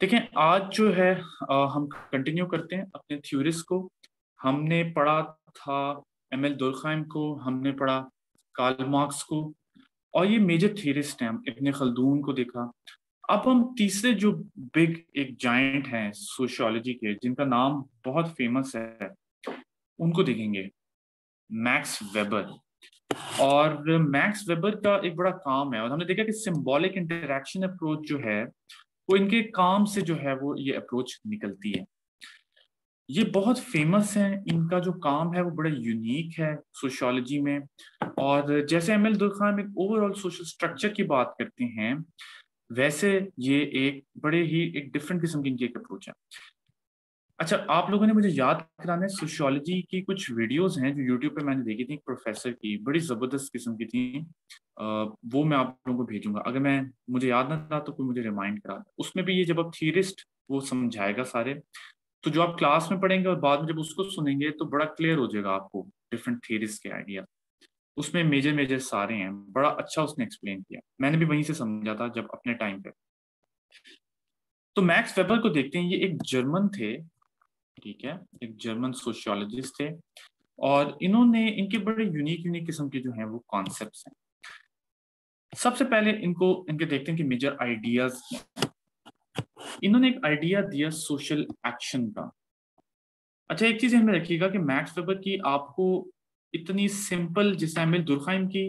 देखें, आज जो है हम कंटिन्यू करते हैं अपने थ्योरीज को। हमने पढ़ा था एमिल दुर्खाइम को, हमने पढ़ा कार्ल मार्क्स को, और ये मेजर थियरिस्ट हैं। इब्न खल्दून को देखा। अब हम तीसरे जो बिग एक जाइंट हैं सोशियोलॉजी के, जिनका नाम बहुत फेमस है, उनको देखेंगे, मैक्स वेबर। और मैक्स वेबर का एक बड़ा काम है, और हमने देखा कि सिंबॉलिक इंटरैक्शन अप्रोच जो है वो इनके काम से जो है वो ये अप्रोच निकलती है। ये बहुत फेमस है, इनका जो काम है वो बड़ा यूनिक है सोशियोलॉजी में। और जैसे एमिल दुर्खाइम एक ओवरऑल सोशल स्ट्रक्चर की बात करते हैं, वैसे ये एक बड़े ही एक डिफरेंट किस्म की इनकी एक अप्रोच है। अच्छा, आप लोगों ने मुझे याद कराना है, सोशियोलॉजी की कुछ वीडियोस हैं जो यूट्यूब पे मैंने देखी थी प्रोफेसर की, बड़ी ज़बरदस्त किस्म की थी। वो मैं आप लोगों को भेजूंगा। अगर मैं मुझे याद ना था तो कोई मुझे रिमाइंड करा। उसमें भी ये जब आप थियरिस्ट वो समझाएगा सारे, तो जो आप क्लास में पढ़ेंगे और बाद में जब उसको सुनेंगे तो बड़ा क्लियर हो जाएगा आपको डिफरेंट थियरिस्ट के आइडिया। उसमें मेजर मेजर सारे हैं, बड़ा अच्छा उसने एक्सप्लेन किया। मैंने भी वहीं से समझा था जब अपने टाइम पे। तो मैक्स वेबर को देखते हैं। ये एक जर्मन थे, ठीक है, एक जर्मन सोशियोलॉजिस्ट थे, और इन्होंने इनके बड़े यूनिक किस्म के जो हैं वो कॉन्सेप्ट्स हैं। सबसे पहले इनको इनके देखते हैं कि मेजर आइडियाज। इन्होंने एक आइडिया दिया सोशल एक्शन का। अच्छा, एक चीज हमें रखिएगा कि मैक्स वेबर की आपको इतनी सिंपल, जैसे एमिल दुर्खाइम की,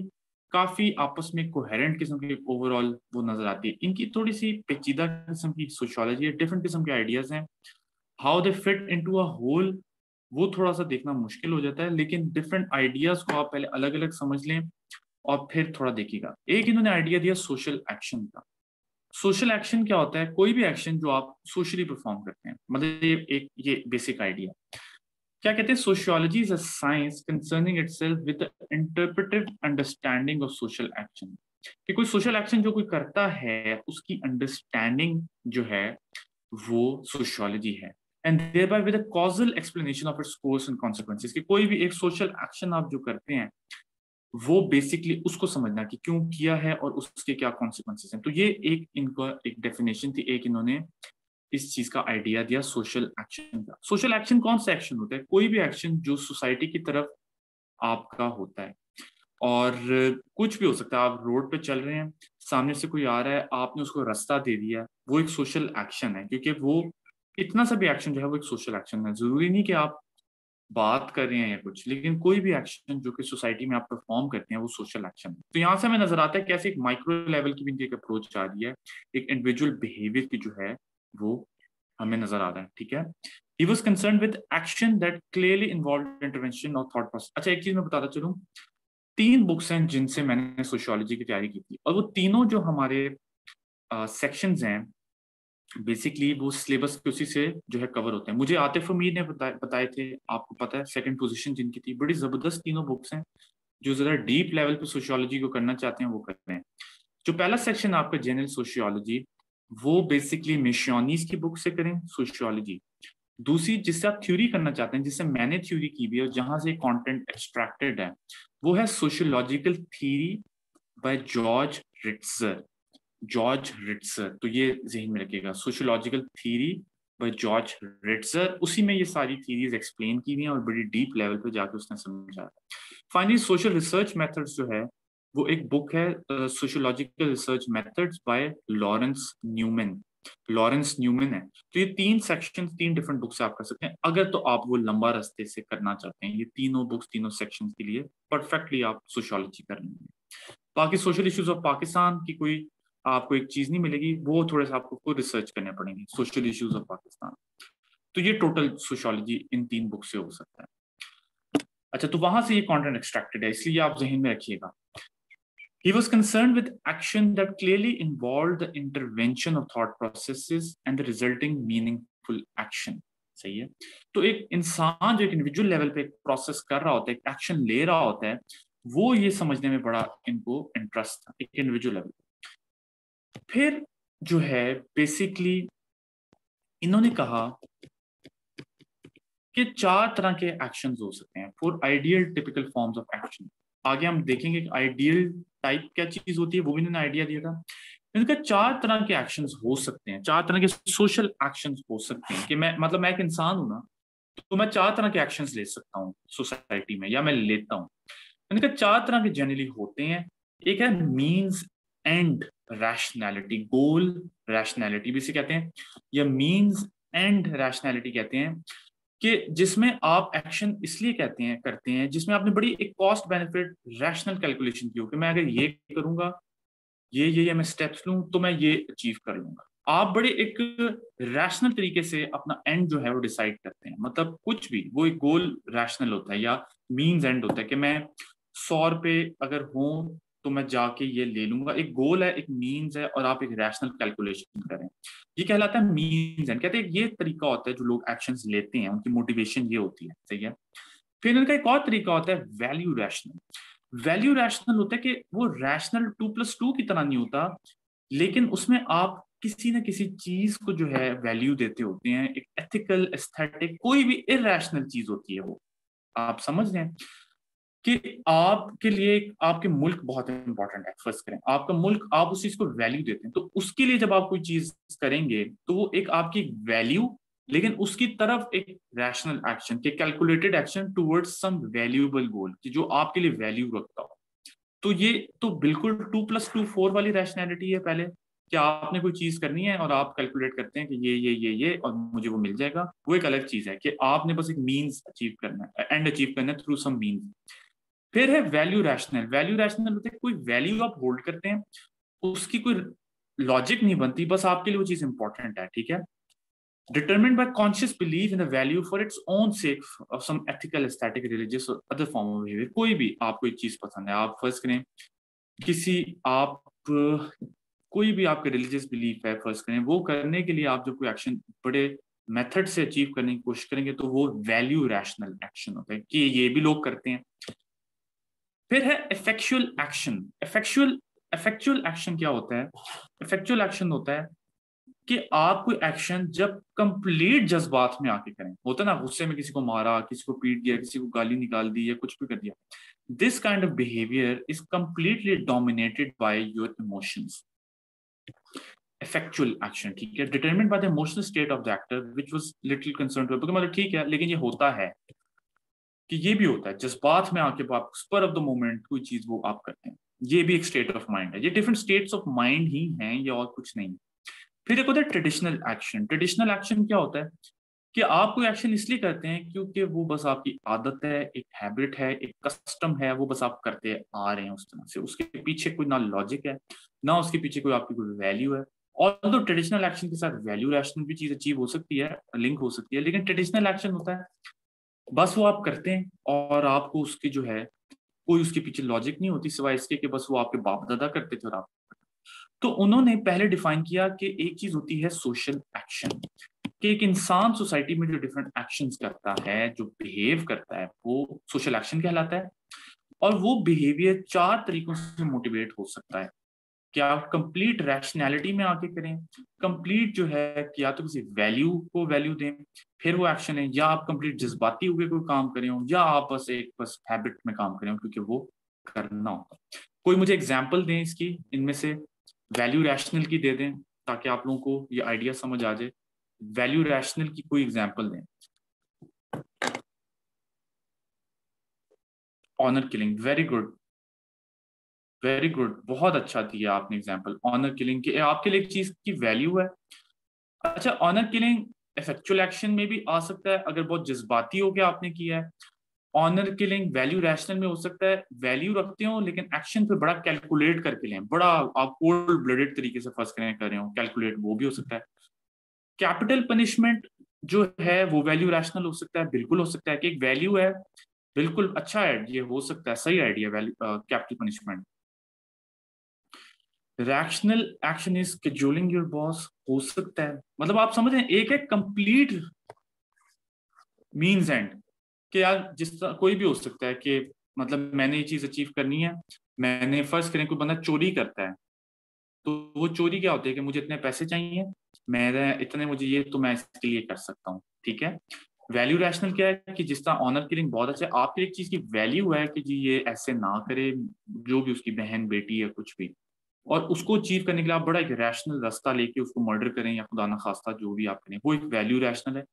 काफी आपस में कोहेरेंट किस्म की ओवरऑल वो नजर आती है। इनकी थोड़ी सी पेचीदा किस्म की सोशियोलॉजी है, डिफरेंट किस्म के आइडियाज हैं। How they fit into a whole वो थोड़ा सा देखना मुश्किल हो जाता है, लेकिन डिफरेंट आइडियाज को आप पहले अलग अलग समझ लें और फिर थोड़ा देखिएगा। एक इन्होंने आइडिया दिया सोशल एक्शन का। सोशल एक्शन क्या होता है? कोई भी एक्शन जो आप सोशली परफॉर्म करते हैं, मतलब ये बेसिक आइडिया। क्या कहते हैं? Sociology is a science concerning itself with interpretive understanding of social action. कि कोई सोशल एक्शन जो कोई करता है उसकी अंडरस्टैंडिंग जो है वो सोशियोलॉजी है। And thereby with a causal explanation of its course and consequences. कि कोई भी एक सोशल एक्शन आप जो करते हैं वो बेसिकली उसको समझना कि क्यों किया है और उसके क्या कॉन्सिक्वेंसेस हैं। तो ये एक इनका एक डेफिनेशन थी, एक इन्होंने इस चीज का आइडिया दिया सोशल एक्शन का। सोशल एक्शन कौन सा एक्शन होता है? कोई भी एक्शन जो सोसाइटी की तरफ आपका होता है, और कुछ भी हो सकता है। आप रोड पे चल रहे हैं, सामने से कोई आ रहा है, आपने उसको रास्ता दे दिया, वो एक सोशल एक्शन है, क्योंकि वो इतना सा भी एक्शन जो है वो एक सोशल एक्शन है। जरूरी नहीं कि आप बात कर रहे हैं या कुछ, लेकिन कोई भी एक्शन जो कि सोसाइटी में आप परफॉर्म करते हैं वो सोशल एक्शन है। तो यहाँ से हमें नजर आता है कैसे एक माइक्रो लेवल की भी एक अप्रोच आ रही है, एक इंडिविजुअल बिहेवियर की जो है वो हमें नजर आ रहा है। ठीक है, he was concern with action that clearly involve intervention और थॉट प्रोसेस। अच्छा, एक चीज मैं बताता चलूं, 3 बुक्स हैं जिनसे मैंने सोशियोलॉजी की तैयारी की थी, और वो तीनों जो हमारे सेक्शंस हैं बेसिकली वो सिलेबस के उसी से जो है कवर होते हैं। मुझे आतिफ अमीर ने बताए थे, आपको पता है, 2nd पोजिशन जिनकी थी। बड़ी जबरदस्त तीनों बुक्स हैं जो जरा डीप लेवल पे सोशियोलॉजी को करना चाहते हैं वो करते हैं। जो पहला सेक्शन आपका जनरल सोशियोलॉजी, वो बेसिकली मिशोनीस की बुक से करें सोशियोलॉजी। दूसरी जिससे आप थ्योरी करना चाहते हैं, जिससे मैंने थ्योरी की भी और जहां से कंटेंट एक्सट्रैक्टेड है, वो है sociological theory by George Ritzer. तो ये जहन में रखिएगा, sociological theory by George Ritzer. उसी में ये सारी थ्योरीज एक्सप्लेन की हुई हैं और बड़ी डीप लेवल पे जाके उसने समझाया। फाइनली सोशल रिसर्च मेथड्स जो है वो एक बुक है, sociological research methods by Lawrence Neuman है। तो ये 3 सेक्शन, 3 डिफरेंट बुक्स आप कर सकते हैं अगर तो आप वो लंबा रास्ते से करना चाहते हैं। ये तीनों बुक्स, तीनों सेक्शंस के लिए परफेक्टली आप सोशियोलॉजी कर लेंगे। बाकी सोशल इश्यूज ऑफ पाकिस्तान की कोई आपको एक चीज नहीं मिलेगी, वो थोड़े से आपको खुद रिसर्च करने पड़ेंगे, सोशल इश्यूज ऑफ पाकिस्तान। तो ये टोटल सोशियोलॉजी इन 3 बुक से हो सकता है। अच्छा, तो वहां से ये कॉन्टेंट एक्सट्रैक्टेड है, इसलिए आप जहन में रखिएगा। He was concerned with action that clearly involved the intervention of thought processes and the resulting meaningful action. सही है? तो एक इंसान जो एक इंडिविजुअल लेवल पे प्रोसेस कर रहा होता है, एक्शन ले रहा होता है, वो ये समझने में बड़ा इनको इंटरेस्ट था, एक इंडिविजुअल लेवल पे। फिर जो है बेसिकली इन्होंने कहा कि 4 तरह के एक्शन हो सकते हैं, 4 ideal typical forms of action. आगे हम देखेंगे आइडियल टाइप क्या चीज होती है, वो भी इन्होंने आइडिया दिया था। इनके चार तरह के एक्शंस हो सकते हैं, चार तरह के सोशल एक्शंस हो सकते हैं कि मैं मतलब मैं एक इंसान हूं ना, तो मैं चार तरह के एक्शंस ले सकता हूँ सोसाइटी में, या मैं लेता हूँ। इनके चार तरह के जनरली होते हैं। एक है means end rationality, goal rationality भी इसे कहते हैं, या मीन्स एंड रैशनैलिटी कहते हैं, कि जिसमें आप एक्शन इसलिए कहते हैं करते हैं जिसमें आपने बड़ी एक कॉस्ट बेनिफिट रैशनल कैलकुलेशन की हो कि मैं अगर ये करूंगा, ये मैं स्टेप्स लूं तो मैं ये अचीव कर लूंगा। आप बड़े एक रैशनल तरीके से अपना एंड जो है वो डिसाइड करते हैं, मतलब कुछ भी वो एक गोल रैशनल होता है या मीन्स एंड होता है कि मैं 100 रुपये अगर हों तो मैं जाके ये ले लूंगा। एक गोल है, एक मीन्स है, और आप एक रैशनल कैलकुलेशन करें, ये कहलाता है मीन्स एंड। कहते हैं ये तरीका होता है जो लोग एक्शंस लेते हैं, उनकी मोटिवेशन ये होती है, सही है। फिर इनका एक और तरीका होता है वैल्यू रैशनल। वैल्यू रैशनल होता है कि वो रैशनल 2+2 की तरह नहीं होता, लेकिन उसमें आप किसी ना किसी चीज को जो है वैल्यू देते होते हैं, एक एथिकल, एस्थेटिक, कोई भी इरैशनल चीज होती है वो। आप समझ रहे हैं कि आपके लिए आपके मुल्क बहुत इंपॉर्टेंट है, फर्स्ट करें आपका मुल्क, आप उस चीज को वैल्यू देते हैं, तो उसके लिए जब आप कोई चीज करेंगे तो वो एक आपकी वैल्यू, लेकिन उसकी तरफ एक रैशनल एक्शन, के calculated action towards some valuable goal, कि जो आपके लिए वैल्यू रखता हो। तो ये तो बिल्कुल 2+2=4 वाली रैशनैलिटी है पहले, कि आपने कोई चीज करनी है और आप कैलकुलेट करते हैं कि ये और मुझे वो मिल जाएगा। वो एक अलग चीज है कि आपने बस एक मीन्स अचीव करना है, एंड अचीव करना है थ्रू सम मीन्स। फिर है वैल्यू रैशनल। वैल्यू रैशनल होता है कोई वैल्यू आप होल्ड करते हैं, उसकी कोई लॉजिक नहीं बनती, बस आपके लिए वो चीज इंपॉर्टेंट है, ठीक है। Determined by conscious belief in the value for its own sake of some ethical, aesthetic, religious और अदर फॉर्म ऑफ बिहेवियर। कोई भी आपको एक चीज पसंद है, आप फर्ज करें कोई भी आपके रिलीजियस बिलीफ है, फर्ज करें वो करने के लिए आप जब कोई एक्शन बड़े मेथड से अचीव करने की कोशिश करेंगे तो वो वैल्यू रैशनल एक्शन होता है, कि ये भी लोग करते हैं। फिर है इफेक्चुअल एक्शन। इफेक्चुअल एक्शन क्या होता है? इफेक्चुअल एक्शन होता है कि आप कोई एक्शन जब कंप्लीट जज्बात में आके करें, होता है ना, गुस्से में किसी को मारा, किसी को पीट दिया, किसी को गाली निकाल दी, या कुछ भी कर दिया। This kind of behaviour is completely dominated by your emotions. Effectual action, ठीक है, determined by the emotional state of the actor which was little concern to, मतलब ठीक है, लेकिन ये होता है कि ये भी होता है जज्बात में आके आप स्पर ऑफ द मोमेंट कोई चीज वो आप करते हैं, ये भी एक स्टेट ऑफ माइंड है। ये डिफरेंट स्टेट्स ऑफ माइंड ही हैं, ये और कुछ नहीं। फिर एक होता है ट्रेडिशनल एक्शन। ट्रेडिशनल एक्शन क्या होता है कि आप कोई एक्शन इसलिए करते हैं क्योंकि वो बस आपकी आदत है, एक हैबिट है, एक कस्टम है, वो बस आप करते आ रहे हैं उस तरह से, उसके पीछे कोई ना लॉजिक है, ना उसके पीछे कोई आपकी कोई वैल्यू है। और तो ट्रेडिशनल एक्शन के साथ वैल्यू रैशनल भी चीज अचीव हो सकती है, लिंक हो सकती है, लेकिन ट्रेडिशनल एक्शन होता है बस वो आप करते हैं और आपको उसकी जो है कोई उसके पीछे लॉजिक नहीं होती, सिवाय इसके कि बस वो आपके बाप दादा करते थे और आप। तो उन्होंने पहले डिफाइन किया कि एक चीज होती है सोशल एक्शन, कि एक इंसान सोसाइटी में जो डिफरेंट एक्शंस करता है, जो बिहेव करता है, वो सोशल एक्शन कहलाता है। और वो बिहेवियर चार तरीकों से मोटिवेट हो सकता है, कि आप कंप्लीट रैशनैलिटी में आके करें, कंप्लीट जो है कि या तो किसी वैल्यू को वैल्यू दें फिर वो एक्शन है, या आप कंप्लीट जज्बाती हुए कोई काम करें हो, या आप बस हैबिट में काम करें हो क्योंकि वो करना होता है। कोई मुझे एग्जांपल दें इसकी, इनमें से वैल्यू रैशनल की दे दें ताकि आप लोगों को ये आइडिया समझ आ जाए। वैल्यू रैशनल की कोई एग्जाम्पल दें। Honour killing, very good, very good, बहुत अच्छा दिया आपने एग्जाम्पल। ऑनर किलिंग की आपके लिए एक चीज की वैल्यू है। अच्छा, ऑनर किलिंग इफेक्चुअल एक्शन में भी आ सकता है अगर बहुत जज्बाती हो के आपने किया है। ऑनर किलिंग वैल्यू रैशनल में हो सकता है, वैल्यू रखते हो लेकिन एक्शन पे बड़ा कैलकुलेट करके लें, बड़ा आप कोल्ड ब्लडेड तरीके से फर्स्ट करें कर रहे हो कैलकुलेट, वो भी हो सकता है। कैपिटल पनिशमेंट जो है वो वैल्यू रैशनल हो सकता है, बिल्कुल हो सकता है कि एक वैल्यू है, बिल्कुल अच्छा आइडिया हो सकता है, सही idea capital punishment. Rational action is scheduling your boss, हो सकता है, मतलब आप समझ रहे हैं। एक है कंप्लीट मीन्स एंड, कि यार जिस तरह कोई भी हो सकता है कि मतलब मैंने ये चीज अचीव करनी है, मैंने फर्स्ट करें कोई बंदा चोरी करता है, तो वो चोरी क्या होती है कि मुझे इतने पैसे चाहिए, मेरे इतने, मुझे ये, तो मैं इसके लिए कर सकता हूँ, ठीक है। वैल्यू रैशनल क्या है कि जिस तरह ऑनर किलिंग बहुत अच्छा है, आपके एक चीज की वैल्यू है कि जी ये ऐसे ना करे, जो भी उसकी बहन बेटी है, कुछ भी और उसको अचीव करने के लिए आप बड़ा एक रैशनल रास्ता लेके उसको मर्डर करें या खुदा ना खास्ता जो भी आप करें, वो एक वैल्यू रैशनल है।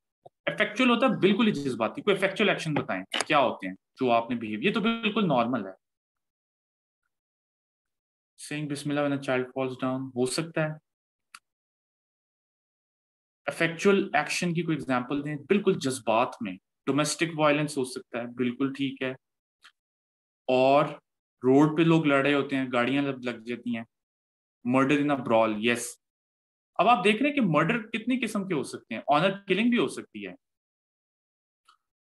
इफेक्चुअल होता है बिल्कुल इस बात की, कोई इफेक्चुअल एक्शन बताएं क्या होते हैं जो आपने बिहेवियर, तो बिल्कुल नॉर्मल है। Saying Bismillah when a child falls down हो सकता है। इफेक्चुअल एक्शन की कोई एग्जाम्पल दें, बिल्कुल जज्बात में डोमेस्टिक वायलेंस हो सकता है, बिल्कुल ठीक है। और रोड पे लोग लड़ रहे होते हैं, गाड़ियां लग जाती हैं, murder in a brawl, yes. अब आप देख रहे हैं कि मर्डर कितनी किस्म के हो सकते हैं, ऑनर किलिंग भी हो सकती है,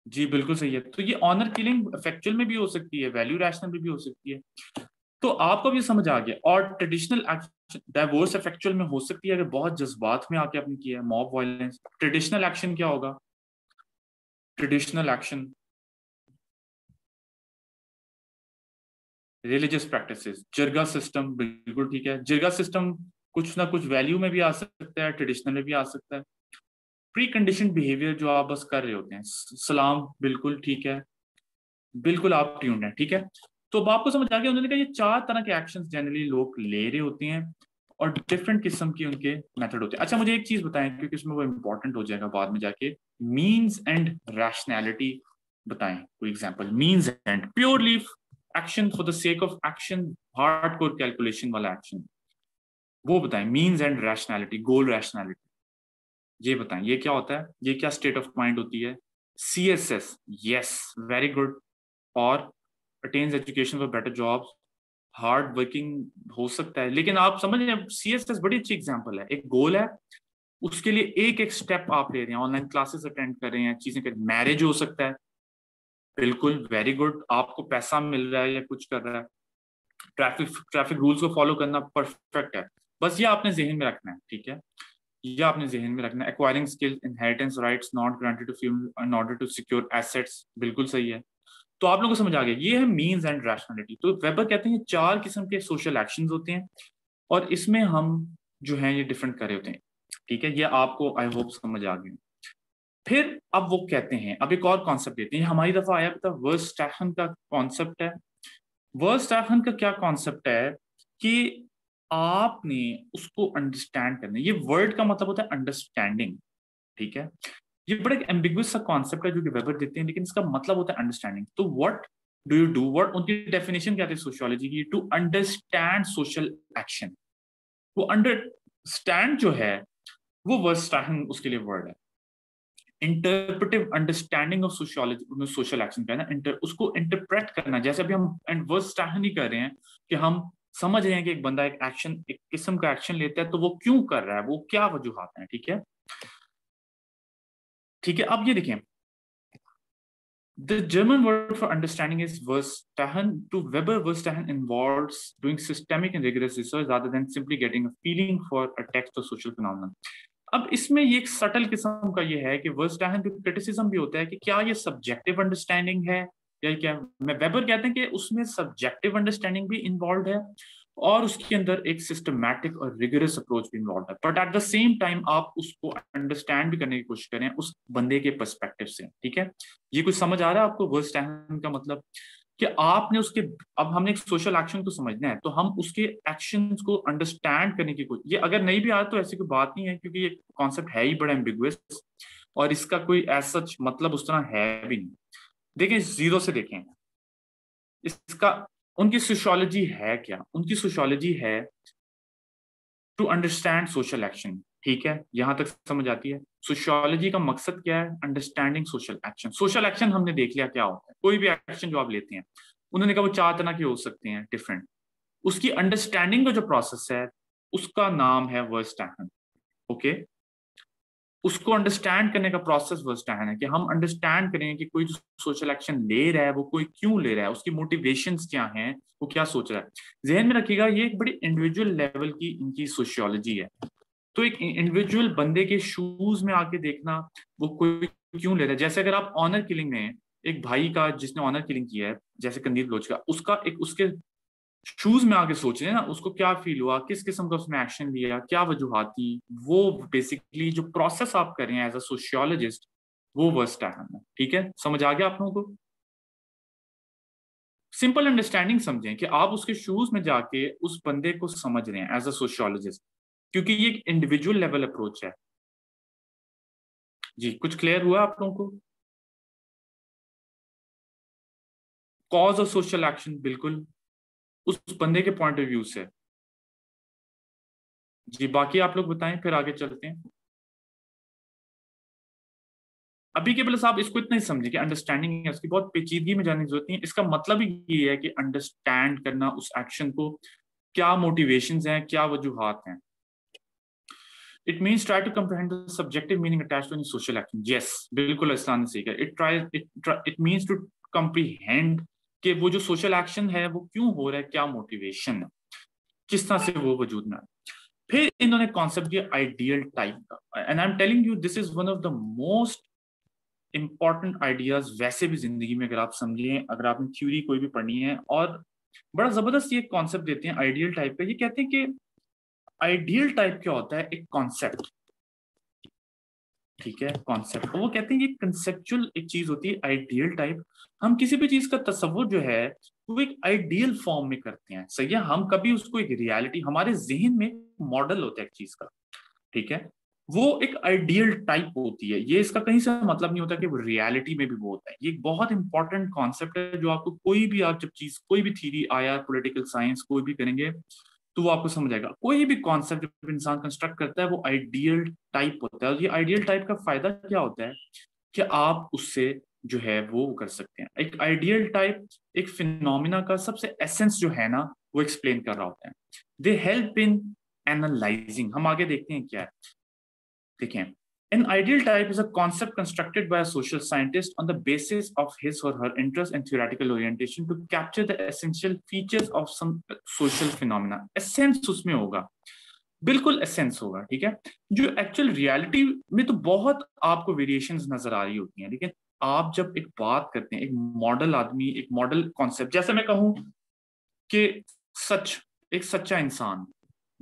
जी बिल्कुल सही है। तो ये ऑनर किलिंग इफेक्चुअल में भी हो सकती है, वैल्यू रैशनल में भी हो सकती है। तो आपको भी समझ आ गया। और ट्रेडिशनल एक्शन, डाइवोर्स इफेक्चुअल में हो सकती है अगर बहुत जज्बात में आके आपने किया है, मॉब वायलेंस। ट्रेडिशनल एक्शन क्या होगा, ट्रेडिशनल एक्शन रिलीजियस प्रैक्टिसेस, जिरगा सिस्टम, बिल्कुल ठीक है। जिरगा सिस्टम कुछ ना कुछ वैल्यू में भी आ सकता है, ट्रेडिशनल में भी आ सकता है। प्री कंडीशन बिहेवियर जो आप बस कर रहे होते हैं, सलाम बिल्कुल ठीक है, बिल्कुल आप ट्यून्ड हैं, ठीक है। तो अब आपको समझ आ गया, उन्होंने कहा ये चार तरह के एक्शंस जनरली लोग ले रहे होते हैं और डिफरेंट किस्म के उनके मेथड होते हैं। अच्छा मुझे एक चीज बताएं, क्योंकि इसमें वो इंपॉर्टेंट हो जाएगा बाद में जाके, मीन्स एंड रैशनैलिटी बताएं कोई example. Means and purely action for the sake of action, hardcore calculation वाला एक्शन, वो बताएं। Means end rationality, goal rationality, ये बताएं ये क्या होता है, ये क्या स्टेट ऑफ माइंड होती है। CSS, yes very good. और attains education for better jobs, hard working हो सकता है। लेकिन आप समझ रहे हैं CSS बड़ी अच्छी एग्जांपल है, एक गोल है, उसके लिए एक एक स्टेप आप ले रहे हैं, ऑनलाइन क्लासेस अटेंड कर रहे हैं, चीजें कर। मैरिज हो सकता है, बिल्कुल वेरी गुड, आपको पैसा मिल रहा है या कुछ कर रहा है। ट्रैफिक रूल्स को फॉलो करना, परफेक्ट है। बस ये आपने जहन में रखना है, ठीक है, यह आपने जहन में रखना है। Acquiring skill, inheritance rights not granted to family in order to secure assets, बिल्कुल सही है। तो आप लोगों को समझ आ गया, ये है मीन्स एंड रैशनैलिटी। तो वेबर कहते हैं चार किस्म के सोशल एक्शंस होते हैं और इसमें हम जो है ये डिफरेंट कर रहे होते हैं, ठीक है। ये आपको आई होप समझ आ गया। फिर अब वो कहते हैं, अब एक और कॉन्सेप्ट देते हैं, हमारी दफा आया था, वर्स्टेहन का कॉन्सेप्ट है। वर्स्टेहन का क्या कॉन्सेप्ट है कि आपने उसको अंडरस्टैंड करना है। ये वर्ड का मतलब होता है अंडरस्टैंडिंग, ठीक है। ये बड़ा एक एम्बिगुअस सा कॉन्सेप्ट है जो कि वेबर देते हैं, लेकिन इसका मतलब होता है अंडरस्टैंडिंग। तो what do you do, what उनकी डेफिनेशन क्या है सोशियोलॉजी की, टू अंडरस्टैंड सोशल एक्शन। वो अंडरस्टैंड जो है वो वर्स्टेहन उसके लिए वर्ड है। Interpretive understanding of sociology, social action का है ना, उसको इंटरप्रेट करना। जैसे अभी हम एंड वर्स्टेहन ही कर रहे हैं कि हम समझ रहे हैं कि एक बंदा एक एक्शन, एक किस्म का एक्शन लेता है तो वो क्यों कर रहा है, वो क्या वजूहात है, ठीक है, ठीक है। अब ये देखें, the German word for understanding is verstehen. To Weber, verstehen involves doing systemic and rigorous research rather than simply getting a feeling for a text और सोशल फिनोमेनन। अब इसमें ये एक सटल किस्म का ये है कि वर्स्टेहन पे क्रिटिसिज्म भी होता है कि क्या ये सब्जेक्टिव अंडरस्टैंडिंग है या क्या। वेबर कहते हैं कि उसमें सब्जेक्टिव अंडरस्टैंडिंग भी इन्वॉल्व है और उसके अंदर एक सिस्टमैटिक और रिगरस अप्रोच भी इन्वॉल्व है, but at the same time आप उसको अंडरस्टैंड भी करने की कोशिश करें उस बंदे के पर्सपेक्टिव से, ठीक है। ये कुछ समझ आ रहा है आपको वर्स्टेहन का मतलब, कि आपने उसके, अब हमने एक सोशल एक्शन को समझना है तो हम उसके एक्शंस को अंडरस्टैंड करने की कोशिश। ये अगर नहीं भी आया तो ऐसी कोई बात नहीं है, क्योंकि ये कॉन्सेप्ट है ही बड़ा एम्बिगुअस और इसका कोई एज सच मतलब उस तरह है भी नहीं। देखें जीरो से देखें इसका, उनकी सोशियोलॉजी है क्या, उनकी सोशियोलॉजी है टू अंडरस्टैंड सोशल एक्शन, ठीक है, यहां तक समझ आती है। सोशियोलॉजी का मकसद क्या है, understanding social action. Social action हमने देख लिया क्या होता है, कोई भी एक्शन जो आप लेते हैं, उन्होंने कहा वो चार तरह के हो सकते हैं डिफरेंट, उसकी अंडरस्टैंडिंग का जो प्रोसेस है उसका नाम है वर्स्टेहन, ओके। उसको अंडरस्टैंड करने का प्रोसेस वर्स्टेहन है कि हम अंडरस्टैंड करें कि कोई जो सोशल एक्शन ले रहा है वो कोई क्यों ले रहा है, उसकी मोटिवेशंस क्या हैं, वो क्या सोच रहा है। जहन में रखिएगा ये एक बड़ी इंडिविजुअल लेवल की इनकी सोशियोलॉजी है, तो एक इंडिविजुअल बंदे के शूज में आके देखना वो कोई क्यों ले रहा है। जैसे अगर आप ऑनर किलिंग में एक भाई का जिसने ऑनर किलिंग किया है, जैसे कंदीप लोच का, उसका एक उसके शूज में आके सोच रहे हैं ना, उसको क्या फील हुआ, किस किस्म का उसने एक्शन लिया, क्या वजूहात थी, वो बेसिकली जो प्रोसेस आप कर रहे हैं एज अ सोशियोलॉजिस्ट, वो वर्स्टेहन है, ठीक है। समझ आ गया आप लोगों को। सिंपल अंडरस्टैंडिंग समझें कि आप उसके शूज में जाके उस बंदे को समझ रहे हैं एज अ सोशियोलॉजिस्ट, क्योंकि ये एक इंडिविजुअल लेवल अप्रोच है। जी, कुछ क्लियर हुआ आप लोगों को? कॉज ऑफ सोशल एक्शन बिल्कुल उस बंदे के पॉइंट ऑफ व्यू से। जी, बाकी आप लोग बताएं, फिर आगे चलते हैं। अभी के प्लस आप इसको इतना ही समझे कि अंडरस्टैंडिंग है, उसकी बहुत पेचीदगी में जाने की जरूरत नहीं है। इसका मतलब ये है कि अंडरस्टैंड करना उस एक्शन को, क्या मोटिवेशंस हैं, क्या वजूहात हैं। It means try to comprehend the subjective meaning attached to any social action. Yes, बिल्कुल आसान से सीखा। इट मींस टू कंप्रीहेंड कि वो जो सोशल एक्शन है वो क्यों हो रहा है, क्या मोटिवेशन है, किस तरह से वो वजूद में। फिर इन्होंने कॉन्सेप्ट दिया आइडियल टाइप का, and I am telling you this is one of the most important ideas वैसे भी जिंदगी में, अगर आप समझें, अगर आपने थ्योरी कोई भी पढ़नी है। और बड़ा जबरदस्त ये कॉन्सेप्ट देते हैं आइडियल टाइप का। ये कहते हैं कि आइडियल टाइप क्या होता है, एक कॉन्सेप्ट, ठीक है, कॉन्सेप्ट। वो कहते हैं ये कंसेप्चुअल एक चीज होती है आइडियल टाइप। हम किसी भी चीज का तस्वुर जो है वो एक आइडियल फॉर्म में करते हैं, सही है। हम कभी उसको एक रियलिटी, हमारे जहन में मॉडल होता है एक चीज का, ठीक है, वो एक आइडियल टाइप होती है। ये इसका कहीं से मतलब नहीं होता कि वो रियलिटी में भी वो होता है। ये एक बहुत इंपॉर्टेंट कॉन्सेप्ट है जो आपको कोई भी, आप जब चीज, कोई भी थ्योरी, आया पॉलिटिकल साइंस कोई भी करेंगे तो वो आपको समझ आएगा। कोई भी कॉन्सेप्ट जब इंसान कंस्ट्रक्ट करता है वो आइडियल टाइप होता है। और ये आइडियल टाइप का फायदा क्या होता है कि आप उससे जो है वो कर सकते हैं। एक आइडियल टाइप एक फिनोमिना का सबसे एसेंस जो है ना वो एक्सप्लेन कर रहा होता है। They help in analysing. हम आगे देखते हैं क्या है, देखें। An ideal type is a concept constructed by a social scientist on the basis of his or her interest and theoretical orientation to capture the essential features of some social phenomena। Essence उसमें होगा, बिल्कुल essence होगा, ठीक है। जो actual reality में तो बहुत आपको variations नजर आ रही होती हैं, लेकिन आप जब एक बात करते हैं, एक मॉडल आदमी, एक मॉडल कॉन्सेप्ट, जैसे मैं कहूँ कि सच, एक सच्चा इंसान,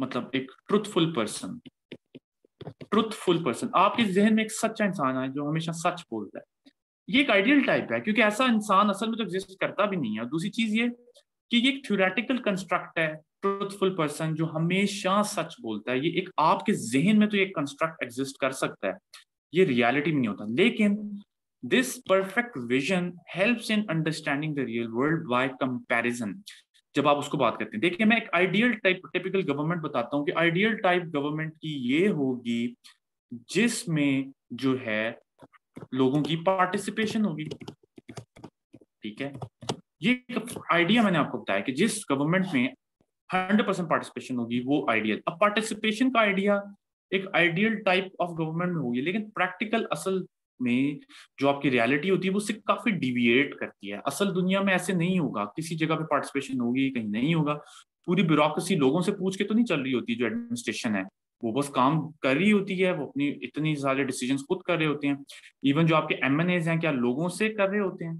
मतलब एक ट्रूथफुल पर्सन, ट्रुथफुल पर्सन, आपके जहन में एक सच्चा इंसान है जो हमेशा सच बोलता है। ये एक आइडियल टाइप है, क्योंकि ऐसा इंसान असल में तो एग्जिस्ट करता भी नहीं है। दूसरी चीज ये कि ये एक थ्योरेटिकल कंस्ट्रक्ट है, ट्रुथफुल पर्सन जो हमेशा सच बोलता है। ये एक आपके जहन में तो ये कंस्ट्रक्ट एग्जिस्ट कर सकता है, ये रियलिटी में नहीं होता। लेकिन this perfect vision helps in understanding the real world by comparison. जब आप उसको बात करते हैं, देखिए मैं एक आइडियल टाइप टिपिकल गवर्नमेंट बताता हूं कि आइडियल टाइप गवर्नमेंट की ये होगी जिसमें जो है लोगों की पार्टिसिपेशन होगी, ठीक है। ये आइडिया मैंने आपको बताया कि जिस गवर्नमेंट में 100% पार्टिसिपेशन होगी वो आइडियल। अब पार्टिसिपेशन का आइडिया एक आइडियल टाइप ऑफ गवर्नमेंट में होगी, लेकिन प्रैक्टिकल असल में जो आपकी रियलिटी होती है वो उससे काफी डिविएट करती है। असल दुनिया में ऐसे नहीं होगा, किसी जगह पे पार्टिसिपेशन होगी, कहीं नहीं होगा। पूरी ब्यूरोक्रेसी लोगों से पूछ के तो नहीं चल रही होती, जो एडमिनिस्ट्रेशन है वो बस काम कर रही होती है, वो अपनी इतनी सारे डिसीजंस खुद कर रहे होते हैं। इवन जो आपके MNAs हैं, क्या लोगों से कर रहे होते हैं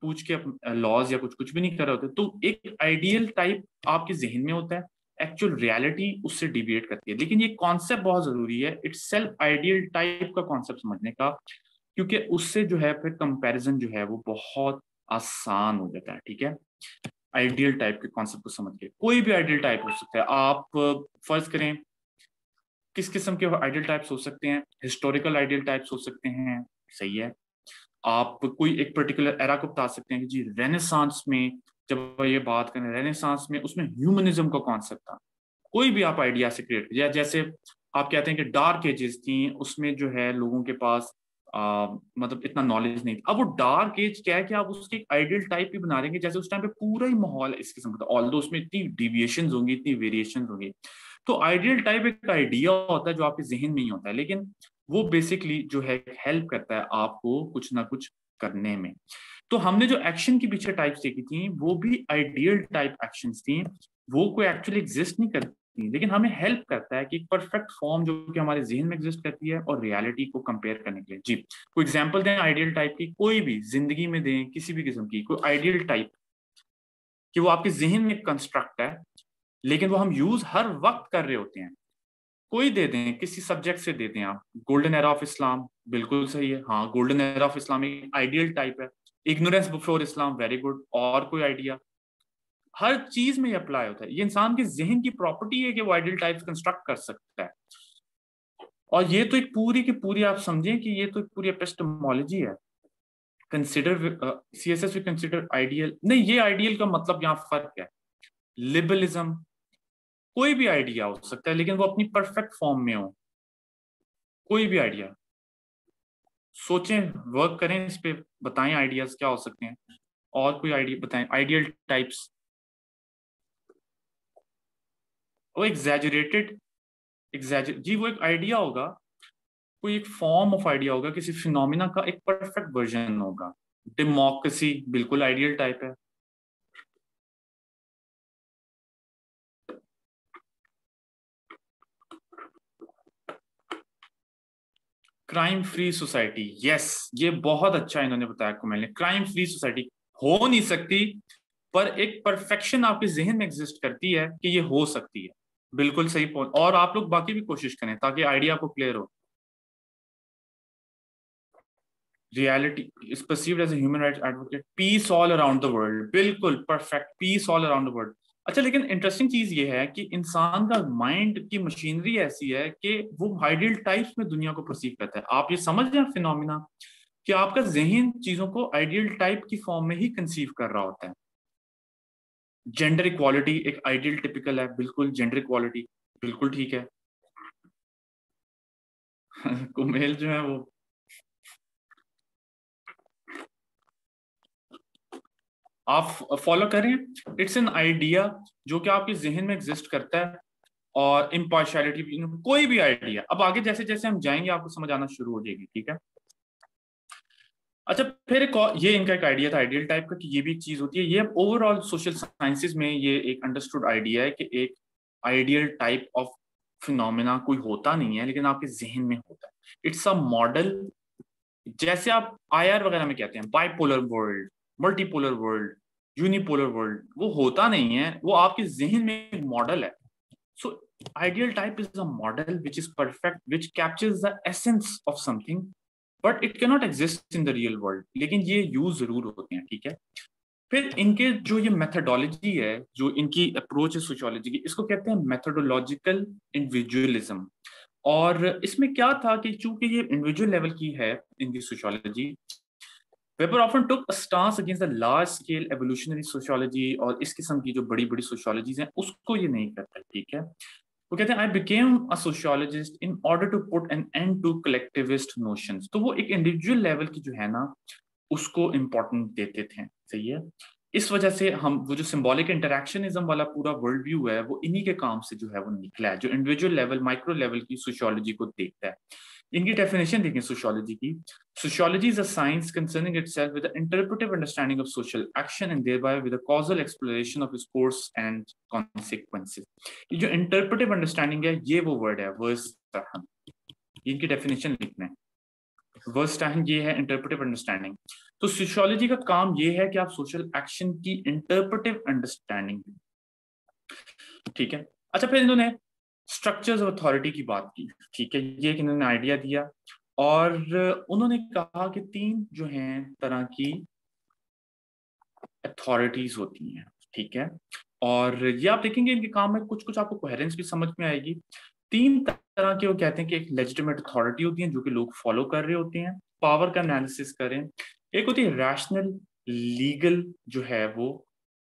पूछ के, लॉज या कुछ भी नहीं कर रहे होते। तो एक आइडियल टाइप आपके जहन में होता है, एक्चुअल रियलिटी उससे डिविएट करती है। लेकिन ये कॉन्सेप्ट बहुत जरूरी है, इट्स सेल्फ आइडियल टाइप का कॉन्सेप्ट समझने का, क्योंकि उससे जो है फिर कंपैरिजन जो है वो बहुत आसान हो जाता है, ठीक है। आइडियल टाइप के कॉन्सेप्ट को समझ के कोई भी आइडियल टाइप हो सकता है। आप फर्ज करें किस किस्म के आइडियल टाइप्स हो सकते हैं, हिस्टोरिकल आइडियल टाइप्स हो सकते हैं, सही है। आप कोई एक पर्टिकुलर एरा को बता सकते हैं कि जी रेनेसांस में, जब ये बात करें रेनेसांस में, उसमें ह्यूमनिज्म का कॉन्सेप्ट था। कोई भी आप आइडिया से क्रिएट किया, जैसे आप कहते हैं कि डार्क एजेस थी, उसमें जो है लोगों के पास मतलब इतना नॉलेज नहीं था। अब वो डार्क एज क्या है कि आप उसके आइडियल टाइप भी बना देंगे, जैसे उस टाइम पे पूरा ही माहौल इस किस्म का था, ऑल्दो उसमें इतनी डिविएशंस होंगी, इतनी वेरिएशंस होंगी। तो आइडियल टाइप एक आइडिया होता है जो आपके जहन में ही होता है, लेकिन वो बेसिकली जो है हेल्प करता है आपको कुछ ना कुछ करने में। तो हमने जो एक्शन के पीछे टाइप्स देखी थी वो भी आइडियल टाइप एक्शन थी, वो कोई एक्चुअली एग्जिस्ट नहीं करती, लेकिन हमें हेल्प करता है कि एक परफेक्ट फॉर्म जो कि हमारे जहन में एग्जिस्ट करती है और रियलिटी को कंपेयर करने के लिए। जी, कोई एग्जांपल दें आइडियल टाइप की, कोई भी जिंदगी में दें किसी भी किस्म की, कोई आइडियल टाइप कि वो आपके जहन में कंस्ट्रक्ट है लेकिन वो हम यूज हर वक्त कर रहे होते हैं। कोई दे दें, किसी सब्जेक्ट से दे दें आप, गोल्डन एरा ऑफ इस्लाम, बिल्कुल सही है, हाँ गोल्डन एरा ऑफ इस्लाम एक आइडियल टाइप है। Ignorance before Islam, very good. और कोई आइडिया हर चीज में अप्लाई होता है। ये इंसान के जहन की प्रॉपर्टी है कि वो आइडियल टाइप्स कंस्ट्रक्ट कर सकता है। और ये तो एक पूरी की पूरी, आप समझें कि ये तो एक पूरी एपिस्टेमोलॉजी है। Consider CSS we consider ideal, नहीं ये आइडियल का मतलब यहाँ फर्क है। लिबरलिज्म कोई भी आइडिया हो सकता है लेकिन वो अपनी परफेक्ट फॉर्म में हो। कोई भी आइडिया सोचें, वर्क करें इस पे, बताएं आइडियाज क्या हो सकते हैं, और कोई आइडिया बताएं। आइडियल टाइप्स वो एग्जैजरेटेड जी, वो एक आइडिया होगा, कोई एक फॉर्म ऑफ आइडिया होगा, किसी फिनोमिना का एक परफेक्ट वर्जन होगा। डेमोक्रेसी बिल्कुल आइडियल टाइप है। क्राइम फ्री सोसाइटी, यस ये बहुत अच्छा इन्होंने बताया को मैंने। क्राइम फ्री सोसाइटी हो नहीं सकती पर एक परफेक्शन आपके जहन में एग्जिस्ट करती है कि ये हो सकती है। बिल्कुल सही पॉइंट। और आप लोग बाकी भी कोशिश करें ताकि आइडिया आपको क्लियर हो। Reality is perceived as a human right advocate, peace all around the world, बिल्कुल perfect, peace all around the world. अच्छा, लेकिन इंटरेस्टिंग चीज ये है कि इंसान का माइंड की मशीनरी ऐसी है कि वो आइडियल टाइप्स में दुनिया को परसीव करता है। आप ये समझ रहे हैं फिनोमिना कि आपका जहन चीजों को आइडियल टाइप की फॉर्म में ही कंसीव कर रहा होता है। जेंडर इक्वालिटी एक आइडियल टिपिकल है, बिल्कुल जेंडर इक्वालिटी बिल्कुल ठीक है। कुमेल जो है वो आप फॉलो करें, इट्स एन आइडिया जो कि आपके जहन में एग्जिस्ट करता है। और इम्पार्शियलिटी, कोई भी आइडिया। अब आगे जैसे जैसे हम जाएंगे आपको समझ आना शुरू हो जाएगी, ठीक है। अच्छा, फिर ये इनका एक आइडिया था आइडियल टाइप का कि ये भी एक चीज होती है। ये ओवरऑल सोशल साइंसेज में ये एक अंडरस्टूड आइडिया है कि एक आइडियल टाइप ऑफ फिनोमिना कोई होता नहीं है लेकिन आपके जहन में होता है। इट्स अ मॉडल, जैसे आप IR वगैरह में कहते हैं bipolar world, multipolar world, unipolar world, वो होता नहीं है, वो आपके जहन में एक मॉडल है। So ideal type is a model which is perfect, which captures the essence of something but it can not exist in the real world, लेकिन ये यूज जरूर होते हैं, ठीक है। फिर इनके जो ये मेथडोलॉजी है, जो इनकी अप्रोच है सोशियोलॉजी की, इसको कहते हैं मेथडोलॉजिकल इंडिविजुअलिज्म। और इसमें क्या था कि चूंकि ये इंडिविजुअल लेवल की है इनकी sociology, Weber often took a stance against the large scale evolutionary sociology और इस किस्म की जो बड़ी बड़ी सोशियोलॉजीज हैं उसको ये नहीं करता, ठीक है। वो कहते हैं I became a sociologist in order to put an end to collectivist notions। तो वो एक इंडिविजुअल लेवल की जो है ना उसको इम्पोर्टेंट देते थे, सही है। इस वजह से हम वो जो सिम्बॉलिक इंटरेक्शनिज्म वाला पूरा वर्ल्ड व्यू है वो इन्हीं के काम से जो है वो निकला है, जो इंडिविजुअल लेवल माइक्रो लेवल की सोशियोलॉजी को देखता है। इनकी डेफिनेशन देखें सोशियोलॉजी की। Sociology is a science concerning itself with interpretive understanding of social action and thereby with a causal exploration of its course and consequences. ये जो इंटरप्रेटिव अंडरस्टैंडिंग है ये वो वर्ड है वर्स्टेन। इनकी डेफिनेशन लिखना है, वर्स्टेन ये है इंटरप्रेटिव अंडरस्टैंडिंग। तो सोशियोलॉजी का काम ये है कि आप सोशल एक्शन की इंटरप्रेटिव अंडरस्टैंडिंग, ठीक है। अच्छा, फिर इन्होंने स्ट्रक्चर्स ऑफ अथॉरिटी की बात की, ठीक है। ये एक इन्होंने आइडिया दिया और उन्होंने कहा कि तीन जो हैं तरह की अथॉरिटीज होती हैं, ठीक है। और ये आप देखेंगे इनके काम में कुछ कुछ आपको कोहेरेंस भी समझ में आएगी। तीन तरह के वो कहते हैं कि एक लेजिटिमेट अथॉरिटी होती है जो कि लोग फॉलो कर रहे होते हैं, पावर का एनालिसिस करें। एक होती है रैशनल लीगल जो है वो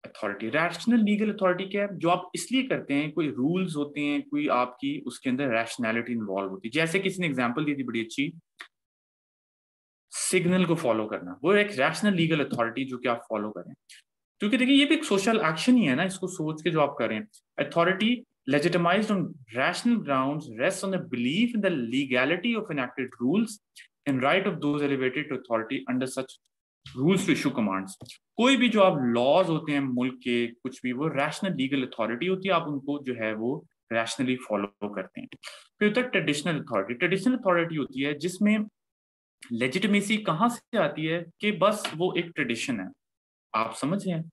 अथॉरिटी। रैशनल लीगल अथॉरिटी क्या है? जो आप इसलिए करते हैं, कोई रूल्स होते हैं, कोई आपकी उसके अंदर रैशनैलिटी इन्वॉल्व होती है। जैसे किसी ने एग्जांपल दी थी बड़ी अच्छी, सिग्नल को फॉलो करना, वो एक रैशनल लीगल अथॉरिटी जो कि आप फॉलो करें, क्योंकि देखिए ये भी एक सोशल एक्शन ही है ना, इसको सोच के जो आप करें। Authority legitimised on rational grounds rest on the belief in the legality of enacted rules and right of those elevated to authority under such rules to issue commands. कोई भी जो आप लॉज होते हैं मुल्क के, कुछ भी, वो रैशनल लीगल अथॉरिटी होती है, आप उनको जो है वो रैशनली फॉलो करते हैं। फिर होता है ट्रेडिशनल अथॉरिटी। ट्रेडिशनल अथॉरिटी होती है जिसमें लेजिटिमेसी कहाँ से आती है कि बस वो एक ट्रेडिशन है, आप समझ रहे हैं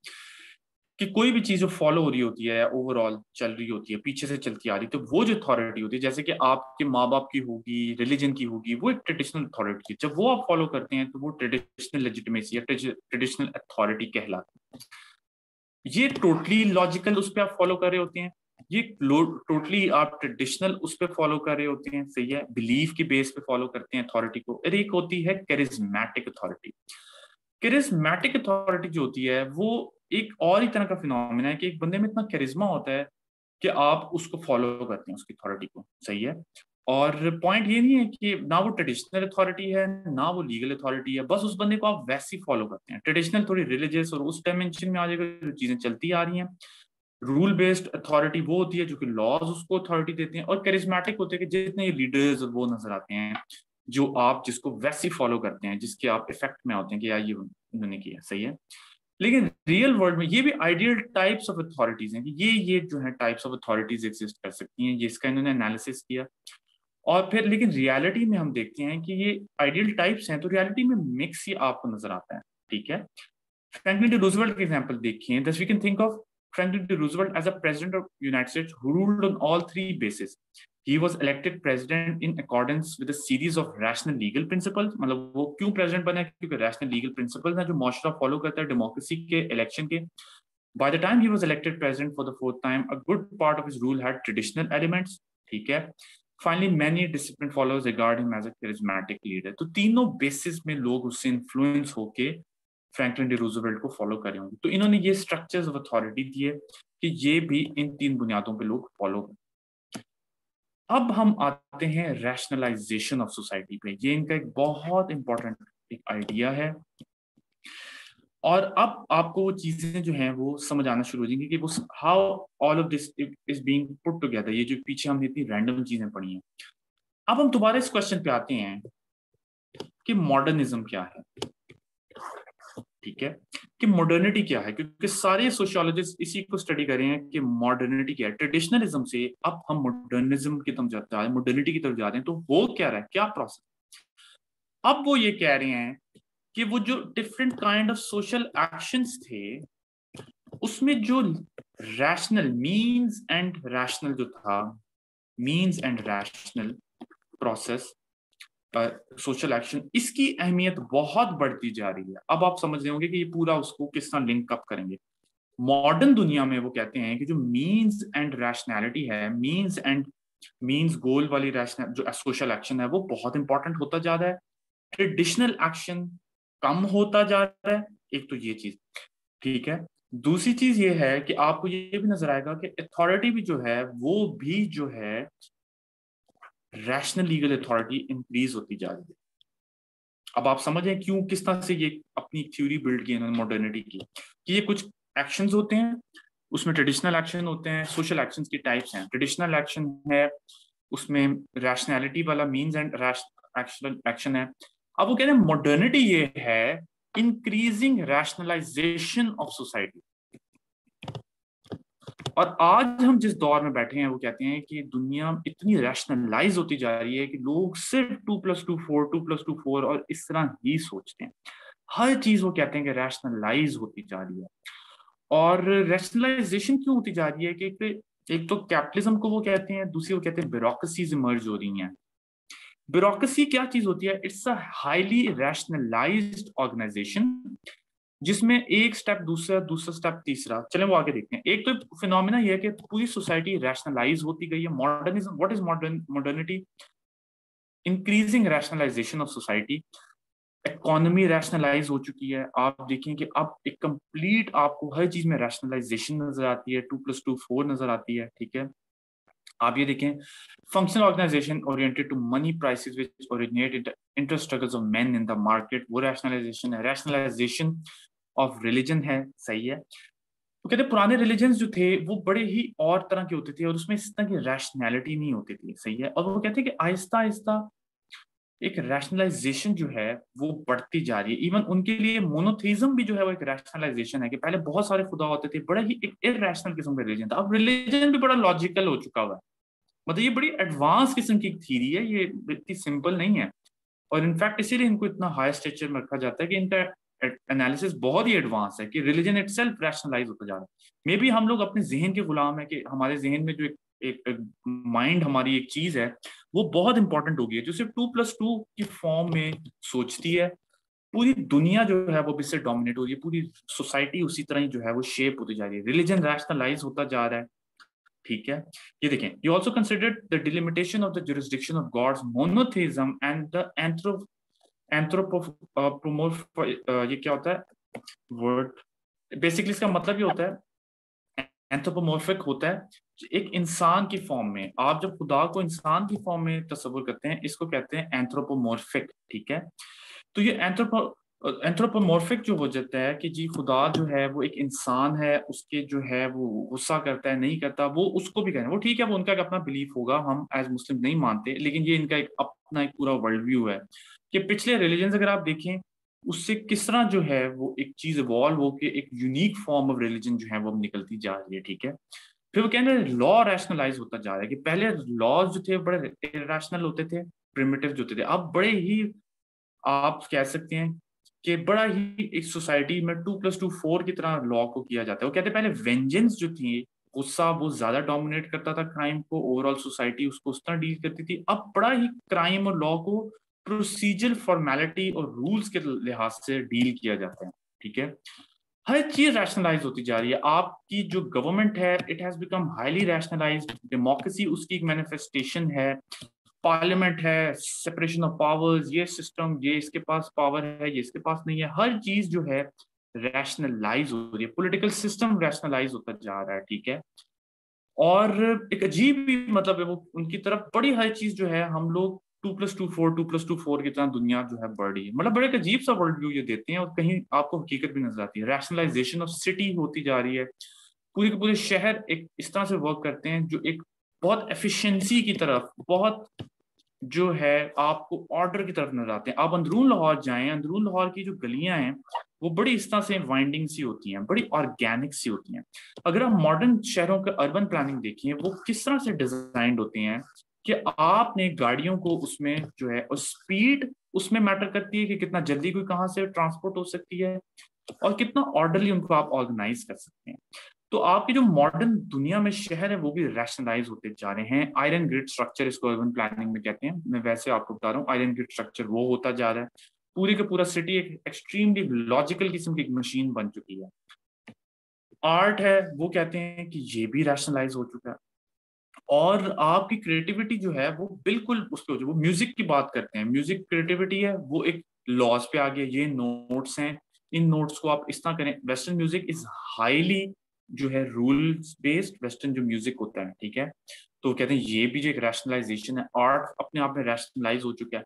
कि कोई भी चीज जो फॉलो हो रही होती है, ओवरऑल चल रही होती है, पीछे से चलती आ रही, तो वो जो अथॉरिटी होती है जैसे कि आपके माँ बाप की होगी, रिलीजन की होगी, वो एक ट्रेडिशनल अथॉरिटी है। जब वो आप फॉलो करते हैं तो वो ट्रेडिशनल लेजिटिमेसी या ट्रेडिशनल अथॉरिटी कहलाती है। ये टोटली लॉजिकल उस पर आप फॉलो कर रहे होते हैं, ये टोटली आप ट्रेडिशनल उस पर फॉलो कर रहे होते हैं, सही है, बिलीफ के बेस पे फॉलो करते हैं अथॉरिटी को। और एक होती है कैरिज्मेटिक अथॉरिटी। कैरिज्मेटिक अथॉरिटी जो होती है वो एक और ही तरह का फिनोमेना है कि एक बंदे में इतना कैरिज्मा होता है कि आप उसको फॉलो करते हैं, उसकी अथॉरिटी को, सही है। और पॉइंट ये नहीं है कि ना वो ट्रेडिशनल अथॉरिटी है ना वो लीगल अथॉरिटी है, बस उस बंदे को आप वैसे ही फॉलो करते हैं। ट्रेडिशनल थोड़ी रिलीजियस और उस डायमेंशन में आ जाएगा जो चीजें चलती आ रही हैं। रूल बेस्ड अथॉरिटी वो होती है जो कि लॉज उसको अथॉरिटी देते हैं, और कैरिज्मेटिक होते हैं कि जितने लीडर्स और वो नजर आते हैं जो आप जिसको वैसे फॉलो करते हैं, जिसके आप इफेक्ट में होते हैं कि यार ये उन्होंने किया, सही है। लेकिन रियल वर्ल्ड में ये भी आइडियल टाइप्स ऑफ अथॉरिटीज हैं कि ये जो है टाइप्स ऑफ अथॉरिटीज एग्जिस्ट कर सकती हैं, ये इसका इन्होंने एनालिसिस किया। और फिर लेकिन रियलिटी में हम देखते हैं कि ये आइडियल टाइप्स हैं तो रियलिटी में मिक्स ही आपको नजर आता है, ठीक है। फ्रैंकलिन डी रूजवेल्ट के एग्जाम्पल देखिए, that we can think of Franklin D. Roosevelt as a president of United States who ruled on all three bases. He was elected president in accordance with a series of rational legal principles. मतलब वो क्यों president बना क्योंकि rational legal principles हैं जो माशरा follow करता है democracy के election के। By the time he was elected president for the fourth time, a good part of his rule had traditional elements. ठीक है। Finally, many disciplined followers regard him as a charismatic leader. तो तीनों bases में लोग उससे influence होके Franklin D Roosevelt को follow करे होंगे। तो इन्होंने ये स्ट्रक्चर्स ऑफ अथॉरिटी दिए कि ये भी इन तीन बुनियादों पे लोग फॉलो करें। अब हम आते हैं रैशनलाइजेशन ऑफ सोसाइटी पे, ये इनका एक बहुत इंपॉर्टेंट एक आइडिया है। और अब आपको वो चीजें जो हैं वो समझ आना शुरू हो जाएंगी कि वो how all of this is being put together. ये जो पीछे हमने इतनी रैंडम चीजें पढ़ी हैं, अब हम दोबारा इस क्वेश्चन पे आते हैं कि मॉडर्निज्म क्या है, ठीक है, कि मॉडर्निटी क्या है, क्योंकि सारे सोशियोलॉजिस्ट इसी को स्टडी कर रहे हैं कि मॉडर्निटी क्या है। ट्रेडिशनलिज्म से अब हम मॉडर्निज्म की तरफ जाते हैं, मॉडर्निटी की तरफ जाते हैं, तो वो क्या रहा है, क्या प्रोसेस। अब वो ये कह रहे हैं कि वो जो different kind of social actions थे उसमें जो रैशनल मीन्स एंड रैशनल जो था, means and rational process social action, इसकी अहमियत बहुत बढ़ती जा रही है। अब आप समझ रहे होंगे कि ये पूरा उसको किस तरह लिंक अप करेंगे। मॉडर्न दुनिया में वो कहते हैं कि जो मीन्स एंड रैशनैलिटी है, मीन्स गोल वाली रैशनल जो सोशल एक्शन है वो बहुत इंपॉर्टेंट होता जा रहा है, ट्रेडिशनल एक्शन कम होता जा रहा है। एक तो ये चीज, ठीक है। दूसरी चीज ये है कि आपको ये भी नजर आएगा कि अथॉरिटी भी जो है वो भी जो है रैशनल लीगल अथॉरिटी इंक्रीज होती जा रही है। अब आप समझें क्यों, किस तरह से ये अपनी थ्योरी बिल्ड की इन्होंने मॉडर्निटी की, कि ये कुछ एक्शंस होते हैं उसमें ट्रेडिशनल एक्शन होते हैं, सोशल एक्शंस की टाइप्स हैं। ट्रेडिशनल एक्शन है उसमें रैशनैलिटी वाला मीन्स एंड रैशनल एक्शन है। अब वो कह रहे हैं मॉडर्निटी ये है इंक्रीजिंग रैशनलाइजेशन ऑफ सोसाइटी। और आज हम जिस दौर में बैठे हैं वो कहते हैं कि दुनिया इतनी रैशनलाइज होती जा रही है कि लोग सिर्फ 2+2=4 और इस तरह ही सोचते हैं। हर चीज वो कहते हैं कि रैशनलाइज होती जा रही है। और रैशनलाइजेशन क्यों होती जा रही है कि एक तो कैपिटलिज्म को वो कहते हैं, दूसरी वो कहते हैं ब्यूरोक्रेसीज इमर्ज हो रही हैं। ब्यूरोक्रेसी क्या चीज होती है, it's a highly rationalised organisation जिसमें एक स्टेप दूसरा, दूसरा स्टेप तीसरा। चलें वो आगे देखते हैं। एक तो फिनोमेना ये है कि पूरी सोसाइटी रैशनलाइज होती गई है। Modernism, what is modernity, increasing rationalisation of society. Economy rationalise हो चुकी है, आप देखें कि अब एक कंप्लीट आपको हर चीज में रैशनलाइजेशन नजर आती है, 2+2=4 नजर आती है, ठीक है। आप ये देखें functional organisation oriented to money prices which originated inter struggles of men in the market, वो रैशनलाइजेशन है। रैशनलाइजेशन ऑफ रिलीजन है, सही है। तो कहते पुराने रिलीजन्स जो थे वो बड़े ही और तरह के होते थे और उसमें इस तरह की रैशनैलिटी नहीं होती थी, सही है। और वो कहते हैं कि आहिस्ता आहिस्ता एक रैशनलाइजेशन जो है वो बढ़ती जा रही है। इवन उनके लिए मोनोथीज्म भी जो है वो एक रैशनलाइजेशन है कि पहले बहुत सारे खुदा होते थे, बड़ा ही एक इरैशनल किस्म का रिलीजन था। अब रिलीजन भी बड़ा लॉजिकल हो चुका हुआ है, मतलब ये बड़ी एडवांस किस्म की थ्योरी है, ये इतनी सिंपल नहीं है। और इनफैक्ट इसीलिए इनको इतना हाई स्टेचर में रखा जाता है कि इनका एनालिसिस बहुत ही एडवांस है कि रिलीजन इटसेल्फ रैशनलाइज होता जा रहा है। मे बी हम लोग अपने जहन के गुलाम है कि हमारे जहन में जो एक माइंड हमारी एक चीज है वो बहुत इंपॉर्टेंट हो गई है जो सिर्फ 2+2 की फॉर्म में सोचती है, पूरी दुनिया जो है वो इससे डोमिनेट हो रही है, पूरी सोसाइटी उसी तरह ही जो है वो शेप होती जा रही है, रिलीजन रैशनलाइज होता जा रहा है। ठीक है, ये देखें, you also considered the delimitation of the jurisdiction of gods monotheism and the anthropomorph, ये क्या होता है वर्ड, बेसिकली इसका मतलब ये होता है एंथ्रोपोमोर्फिक होता है, एक इंसान की फॉर्म में। आप जब खुदा को इंसान की फॉर्म में तस्वुर करते हैं, इसको कहते हैं एंथ्रोपोमोर्फिक। ठीक है, तो ये एंथ्रोपोमॉर्फिक जो हो जाता है कि जी खुदा जो है वो एक इंसान है, उसके जो है वो गुस्सा करता है, नहीं करता, वो उसको भी कहना, वो ठीक है, वो उनका एक अपना बिलीफ होगा, हम एज मुस्लिम नहीं मानते, लेकिन ये इनका एक अपना एक पूरा वर्ल्ड व्यू है कि पिछले रिलीजन्स अगर आप देखें उससे किस तरह जो है वो एक चीज इवॉल्व होकर एक यूनिक फॉर्म ऑफ रिलीजन जो है वो निकलती जा रही है। ठीक है, फिर वो कहना लॉ रैशनलाइज होता जा रहा है कि पहले लॉज जो थे बड़े इरेशनल होते थे, प्रिमिटिव जो थे, अब बड़े ही आप कह सकते हैं कि बड़ा ही एक सोसाइटी में 2+2=4 की तरह लॉ को किया जाता है। वो कहते हैं पहले वेंजेंस जो थी, गुस्सा, वो ज्यादा डोमिनेट करता था क्राइम को, ओवरऑल सोसाइटी उसको उस तरह डील करती थी। अब बड़ा ही क्राइम और लॉ को प्रोसीजर, फॉर्मेलिटी और रूल्स के लिहाज से डील किया जाता है। ठीक है, हर चीज रैशनलाइज होती जा रही है। आपकी जो गवर्नमेंट है, it has become highly rationalised, democracy उसकी एक मैनिफेस्टेशन है, पार्लियामेंट है, सेपरेशन ऑफ पावर्स, ये सिस्टम, ये इसके पास पावर है, ये इसके पास नहीं है, हर चीज जो है रैशनलाइज हो रही है, पॉलिटिकल सिस्टम रैशनलाइज होता जा रहा है। ठीक है, और एक अजीब भी मतलब है वो, उनकी तरफ बड़ी हर चीज जो है हम लोग 2+2=4 की तरह दुनिया जो है बढ़ रही है, मतलब बड़े अजीब सा वर्ल्ड व्यू ये देते हैं, और कहीं आपको हकीकत भी नजर आती है। रैशनलाइजेशन ऑफ सिटी होती जा रही है, पूरे के पूरे शहर एक इस तरह से वर्क करते हैं जो एक बहुत एफिशिएंसी की तरफ, बहुत जो है आपको ऑर्डर की तरफ नजर आते हैं। आप अंदरून लाहौर जाएं, अंदरून लाहौर की जो गलियां हैं वो बड़ी इस तरह से वाइंडिंग सी होती हैं, बड़ी ऑर्गेनिक सी होती हैं। अगर आप मॉडर्न शहरों का अर्बन प्लानिंग देखिए, वो किस तरह से डिजाइंड होते हैं कि आपने गाड़ियों को उसमें जो है, और स्पीड उसमें मैटर करती है कि कितना जल्दी कोई कहाँ से ट्रांसपोर्ट हो सकती है और कितना ऑर्डरली उनको आप ऑर्गेनाइज कर सकते हैं। तो आपकी जो मॉडर्न दुनिया में शहर है वो भी रैशनलाइज होते जा रहे हैं। आयरन ग्रिड स्ट्रक्चर इसको अर्बन प्लानिंग में कहते हैं, मैं वैसे आपको बता रहा हूँ, आयरन ग्रिड स्ट्रक्चर वो होता जा रहा है, पूरी का पूरा सिटी एक एक्सट्रीमली लॉजिकल किस्म की एक मशीन बन चुकी है। आर्ट है, वो कहते हैं कि ये भी रैशनलाइज हो चुका है, और आपकी क्रिएटिविटी जो है वो बिल्कुल उस पर, वो म्यूजिक की बात करते हैं, म्यूजिक क्रिएटिविटी है वो एक लॉज पे आ गया, ये नोट्स हैं, इन नोट्स को आप इस तरह करें। वेस्टर्न म्यूजिक इज हाईली जो है रूल्स बेस्ड, वेस्टर्न जो म्यूजिक होता है। ठीक है, तो कहते हैं ये भी जो एक रैशनलाइजेशन है। आर्ट अपने आप में रैशनलाइज हो चुका है,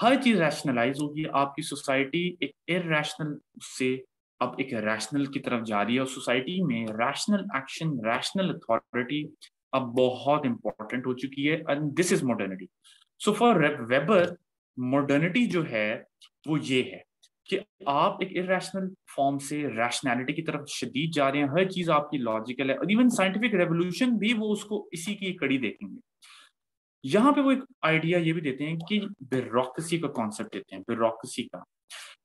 हर चीज रैशनलाइज होगी। आपकी सोसाइटी एक इरैशनल से अब एक रैशनल की तरफ जा रही है, और सोसाइटी में रैशनल एक्शन, रैशनल अथॉरिटी अब बहुत इंपॉर्टेंट हो चुकी है, and this is modernity. So for Weber, modernity जो है वो ये है कि आप एक इरेशनल फॉर्म से रैशनैलिटी की तरफ शदीद जा रहे हैं, हर चीज आपकी लॉजिकल है, और इवन साइंटिफिक रेवोल्यूशन भी वो उसको इसी की कड़ी देखेंगे। यहाँ पे वो एक आइडिया ये भी देते हैं कि ब्यूरोक्रेसी का कॉन्सेप्ट देते हैं, ब्यूरोक्रेसी का,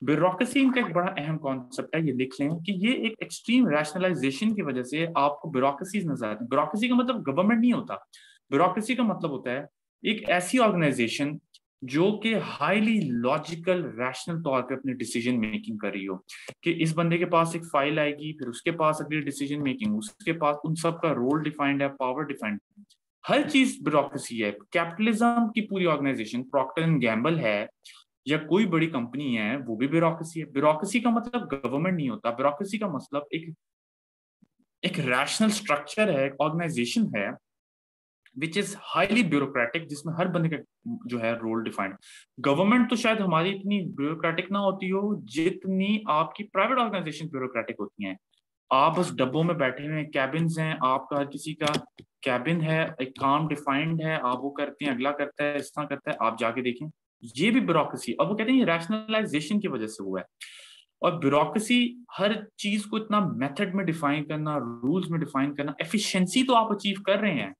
ब्यूरोक्रेसी इनका एक बड़ा अहम कॉन्सेप्ट है, ये लिख लें कि ये एक एक्सट्रीम रैशनलाइजेशन की वजह से आपको ब्यूरोक्रेसीज नजर आती है। ब्यूरोक्रेसी का मतलब गवर्नमेंट नहीं होता, ब्यूरोक्रेसी का मतलब होता है एक ऐसी ऑर्गेनाइजेशन जो कि हाईली लॉजिकल, रैशनल तौर पे अपने डिसीजन मेकिंग कर रही हो, कि इस बंदे के पास एक फाइल आएगी, फिर उसके पास अगली डिसीजन मेकिंग, उसके पास उन सब का रोल डिफाइंड है, पावर डिफाइंड, हर चीज ब्यूरोक्रेसी है। कैपिटलिज्म की पूरी ऑर्गेनाइजेशन, प्रॉक्टर एंड गैम्बल है या कोई बड़ी कंपनी है, वो भी ब्यूरोक्रेसी है। ब्यूरोक्रेसी का मतलब गवर्नमेंट नहीं होता, ब्यूरोक्रेसी का मतलब एक रैशनल स्ट्रक्चर है, एक ऑर्गेनाइजेशन है विच इज हाईली ब्यूरोक्रेटिक, जिसमें हर बंदे का जो है रोल डिफाइंड। गवर्नमेंट तो शायद हमारी इतनी ब्यूरोक्रेटिक ना होती हो जितनी आपकी प्राइवेट ऑर्गेनाइजेशन ब्यूरोक्रेटिक होती हैं। आप उस डब्बों में बैठे हुए हैं, कैबिन्स हैं, आपका हर किसी का कैबिन है, एक काम डिफाइंड है, आप वो करते हैं, अगला करता है, इस तरह करता है, आप जाके देखें, ये भी ब्यूरोक्रेसी। अब वो कहते हैं ये रैशनलाइजेशन की वजह से हुआ है, और ब्यूरोक्रेसी हर चीज को इतना मेथड में डिफाइन करना, रूल्स में डिफाइन करना, एफिशिएंसी तो आप अचीव कर रहे हैं,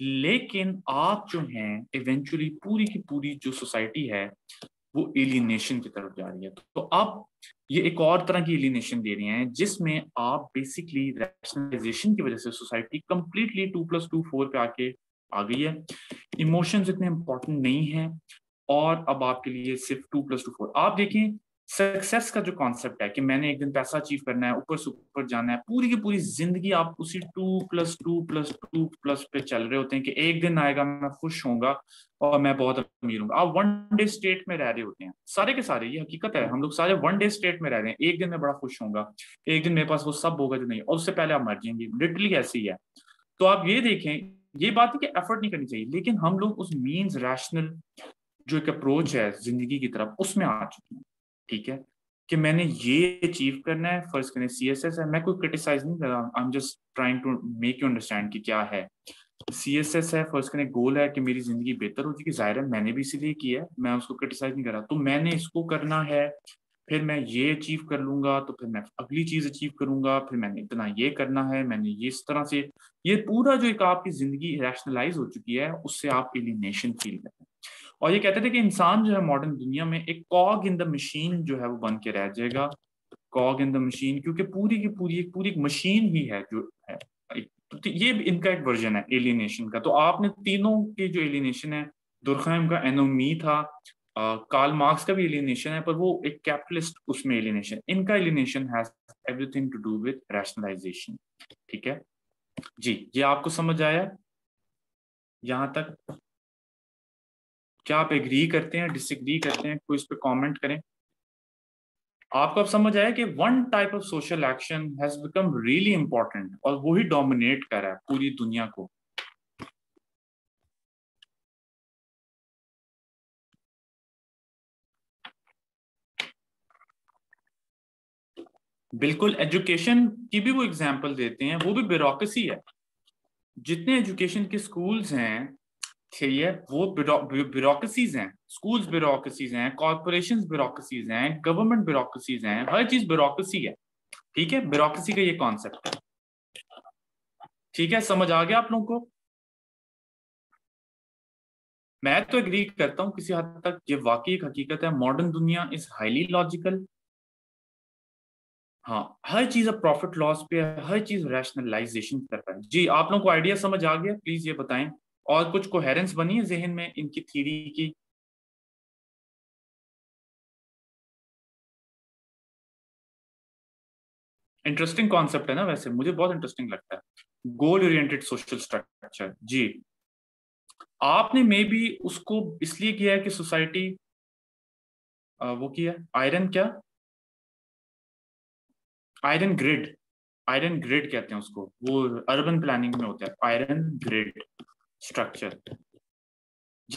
लेकिन आप जो हैं इवेंचुअली पूरी की पूरी जो सोसाइटी है वो एलिनेशन की तरफ जा रही है। तो आप ये एक और तरह की एलिनेशन दे रहे हैं जिसमें आप बेसिकली रैशनलाइजेशन की वजह से सोसाइटी कंप्लीटली 2+2=4 पे आके आ गई है। इमोशंस इतने इंपॉर्टेंट नहीं है, और अब आपके लिए सिर्फ 2+2=4। आप देखें सक्सेस का जो कॉन्सेप्ट है कि मैंने एक दिन पैसा अचीव करना है, ऊपर से ऊपर जाना है, पूरी की पूरी जिंदगी आप उसी 2+2+2+ पे चल रहे होते हैं कि एक दिन आएगा मैं खुश होऊंगा और मैं बहुत अमीर हूंगा। आप वन डे स्टेट में रह रहे होते हैं सारे के सारे, ये हकीकत है, हम लोग सारे वन डे स्टेट में रह रहे हैं। एक दिन मैं बड़ा खुश होऊंगा, एक दिन मेरे पास वो सब होगा जो नहीं, और उससे पहले आप मर जाएंगे। लिटरली ऐसे ही है। तो आप ये देखें, ये बात है कि एफर्ट नहीं करनी चाहिए, लेकिन हम लोग उस मीन्स रैशनल जो एक अप्रोच है जिंदगी की तरफ उसमें आ चुके हैं। ठीक है कि मैंने ये अचीव करना है, फर्ज करें सीएसएस है, मैं कोई क्रिटिसाइज नहीं कर रहा, I am just trying to make you understand कि क्या है। सीएसएस है, फर्ज करें गोल है कि मेरी जिंदगी बेहतर हो जाएगी, जाहिर है मैंने भी इसीलिए किया है, मैं उसको क्रिटिसाइज नहीं कर रहा। तो मैंने इसको करना है, फिर मैं ये अचीव कर लूंगा, तो फिर मैं अगली चीज अचीव करूंगा, फिर मैंने इतना ये करना है, मैंने ये, इस तरह से ये पूरा जो एक आपकी जिंदगी रैशनलाइज हो चुकी है, उससे आप एलिनेशन फील करते हैं। और ये कहते थे कि इंसान जो है मॉडर्न दुनिया में एक कॉग इन द मशीन जो है वो बन के रह जाएगा, कॉग इन द मशीन, क्योंकि पूरी की पूरी एक मशीन ही है जो है। तो ये इनका एक वर्जन है एलिनेशन का। तो आपने तीनों के जो एलिनेशन है, दुर्खाइम का एनोमी था, कार्ल मार्क्स का भी एलिनेशन है, पर वो एक कैपिटलिस्ट उसमें एलिनेशन, इनका alienation has everything to do with rationalisation. ठीक है जी, ये आपको समझ आया यहाँ तक? क्या आप एग्री करते हैं, डिसएग्री करते हैं, कोई इस पे कमेंट करें। आपको अब समझ आया कि one type of social action has become really important और वो ही डोमिनेट कर रहा है पूरी दुनिया को। बिल्कुल, एजुकेशन की भी वो एग्जांपल देते हैं, वो भी ब्यूरोक्रेसी है। जितने एजुकेशन के स्कूल्स हैं, ठीक है, वो ब्यूरोक्रेसीज हैं, स्कूल्स ब्यूरोक्रेसीज हैं, कॉर्पोरेशंस ब्यूरोक्रेसीज हैं, गवर्नमेंट ब्यूरोक्रेसीज हैं, हर चीज ब्यूरोक्रेसी है। ठीक है, ब्यूरोक्रेसी का ये कॉन्सेप्ट है। ठीक है, समझ आ गया आप लोगों को? मैं तो एग्री करता हूं किसी हद तक, ये वाकई एक हकीकत है। मॉडर्न दुनिया इज हाईली लॉजिकल। हाँ, हर चीज अब प्रॉफिट लॉस पे है, हर चीज रैशनलाइजेशन कर रहा है। जी, आप लोगों को आइडिया समझ आ गया? प्लीज ये बताएं, और कुछ कोहेरेंस बनी है जहन में इनकी थ्योरी की? इंटरेस्टिंग कॉन्सेप्ट है ना, वैसे मुझे बहुत इंटरेस्टिंग लगता है, गोल ओरिएंटेड सोशल स्ट्रक्चर। जी, आपने मे बी उसको इसलिए किया है कि सोसाइटी वो किया है आयरन, क्या आयरन ग्रिड, आयरन ग्रिड कहते हैं उसको, वो अर्बन प्लानिंग में होता है, आयरन ग्रिड स्ट्रक्चर।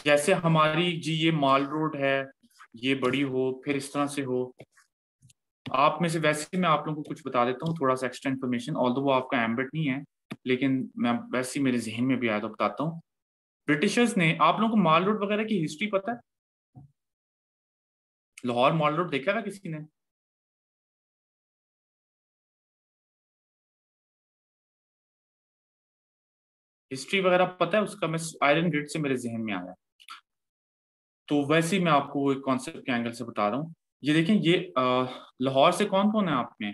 जैसे हमारी जी ये माल रोड है, ये बड़ी हो, फिर इस तरह से हो। आप में से वैसे मैं आप लोगों को कुछ बता देता हूँ, थोड़ा सा एक्स्ट्रा इन्फॉर्मेशन, ऑल्दो वो आपका एम्बेट नहीं है, लेकिन मैं वैसे मेरे जहन में भी आया तो बताता हूँ। ब्रिटिशर्स ने, आप लोगों को माल रोड वगैरह की हिस्ट्री पता है? लाहौर माल रोड देखा था किसी ने? हिस्ट्री वगैरह पता है उसका? मैं आयरन ग्रिड से मेरे जहन में आया, तो वैसे ही मैं आपको एक कॉन्सेप्ट के एंगल से बता रहा हूँ। ये देखें, ये लाहौर से कौन कौन है आप में?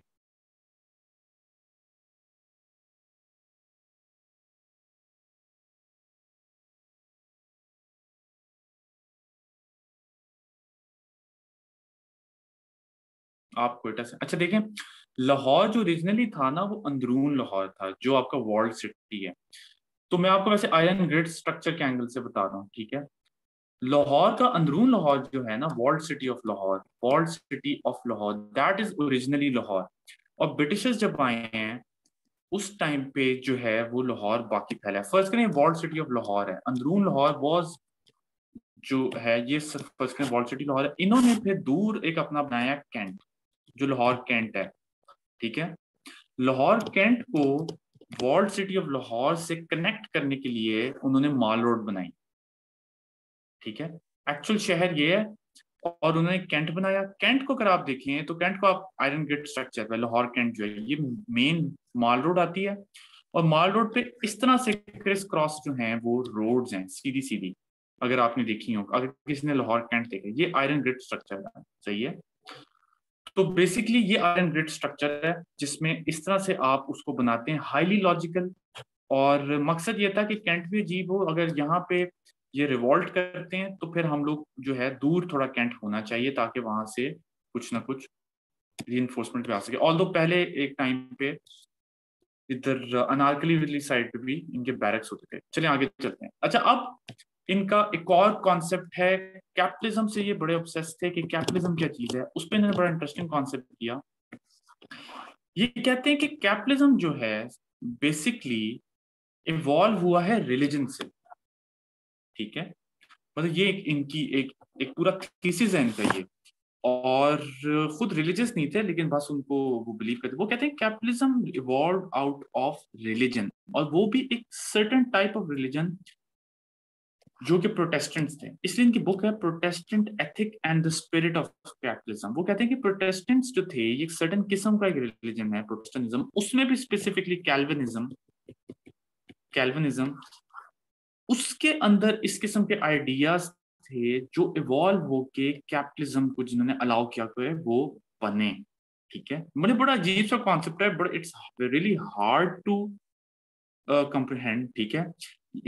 आप कोयटा से? अच्छा, देखें लाहौर जो ओरिजिनली था ना, वो अंदरून लाहौर था, जो आपका वर्ल्ड सिटी है। तो मैं आपको वैसे आयरन ग्रिड स्ट्रक्चर के एंगल से बता रहा हूँ। ठीक है, लाहौर का अंदरून लाहौर जो है ना, walled city of Lahore, walled city of Lahore, that is originally Lahore. और ब्रिटिशर्स जब आए हैं उस टाइम पे जो है वो लाहौर बाकी फैला है। फर्स्ट करें वॉल्ड सिटी ऑफ लाहौर है, अंदरून लाहौर वॉज जो है ये फर्स्ट करें वॉल्ड सिटी लाहौर है। इन्होंने फिर दूर एक अपना बनाया कैंट, जो लाहौर कैंट है। ठीक है, लाहौर कैंट को वॉल्ड सिटी ऑफ लाहौर से कनेक्ट करने के लिए उन्होंने माल रोड बनाई। ठीक है, एक्चुअल शहर ये है, और उन्होंने कैंट बनाया। कैंट को अगर आप देखें तो कैंट को आप आयरन ग्रिड स्ट्रक्चर है, लाहौर कैंट जो है ये मेन माल रोड आती है, और माल रोड पे इस तरह से क्रिस क्रॉस जो है वो रोड्स हैं, सीधी सीधी, अगर आपने देखी हो, अगर किसी ने लाहौर कैंट देखा। ये आयरन ग्रिड स्ट्रक्चर है, सही है? तो बेसिकली ये आयरन ग्रिड स्ट्रक्चर है जिसमें इस तरह से आप उसको बनाते हैं, हाईली लॉजिकल। और मकसद ये था कि कैंट भी अजीब हो, अगर यहाँ पे ये रिवॉल्ट करते हैं तो फिर हम लोग जो है दूर थोड़ा कैंट होना चाहिए, ताकि वहां से कुछ ना कुछ रीइंफोर्समेंट पे आ सके। ऑल्दो पहले एक टाइम पे इधर अनारकली वाली साइड पे भी इनके बैरक्स होते थे। चलिए आगे चलते हैं। अच्छा, अब इनका एक और कॉन्सेप्ट है, कैपिटलिज्म से ये बड़े ऑब्सेस थे कि कैपिटलिज्म क्या चीज है, उस पर इन्होंने बड़ा इंटरेस्टिंग कॉन्सेप्ट किया। ये कहते हैं कि कैपिटलिज्म जो है बेसिकली इवॉल्व हुआ है रिलीजन से, ठीक है, मतलब ये इनकी एक पूरा थीसिस है इनका ये, और खुद रिलीजियस नहीं थे लेकिन बस उनको वो बिलीव करते। वो कहते हैं capitalism evolve out of religion, और वो भी एक सर्टेन टाइप ऑफ रिलीजन जो कि प्रोटेस्टेंट्स थे, इसलिए इनकी बुक है Protestant ethic and the spirit of capitalism. वो कहते हैं कि प्रोटेस्टेंट्स जो थे ये एक सर्टेन किस्म का एक रिलीजन है प्रोटेस्टेंटिज्म, उसमें भी स्पेसिफिकली कैल्विनिज्म उसके अंदर इस किस्म के आइडियाज थे जो इवॉल्व होके कैपिटलिज्म को जिन्होंने अलाउ किया है वो बने, ठीक है। मुझे बड़ा अजीब सा कॉन्सेप्ट है, but it's really hard to comprehend, ठीक है।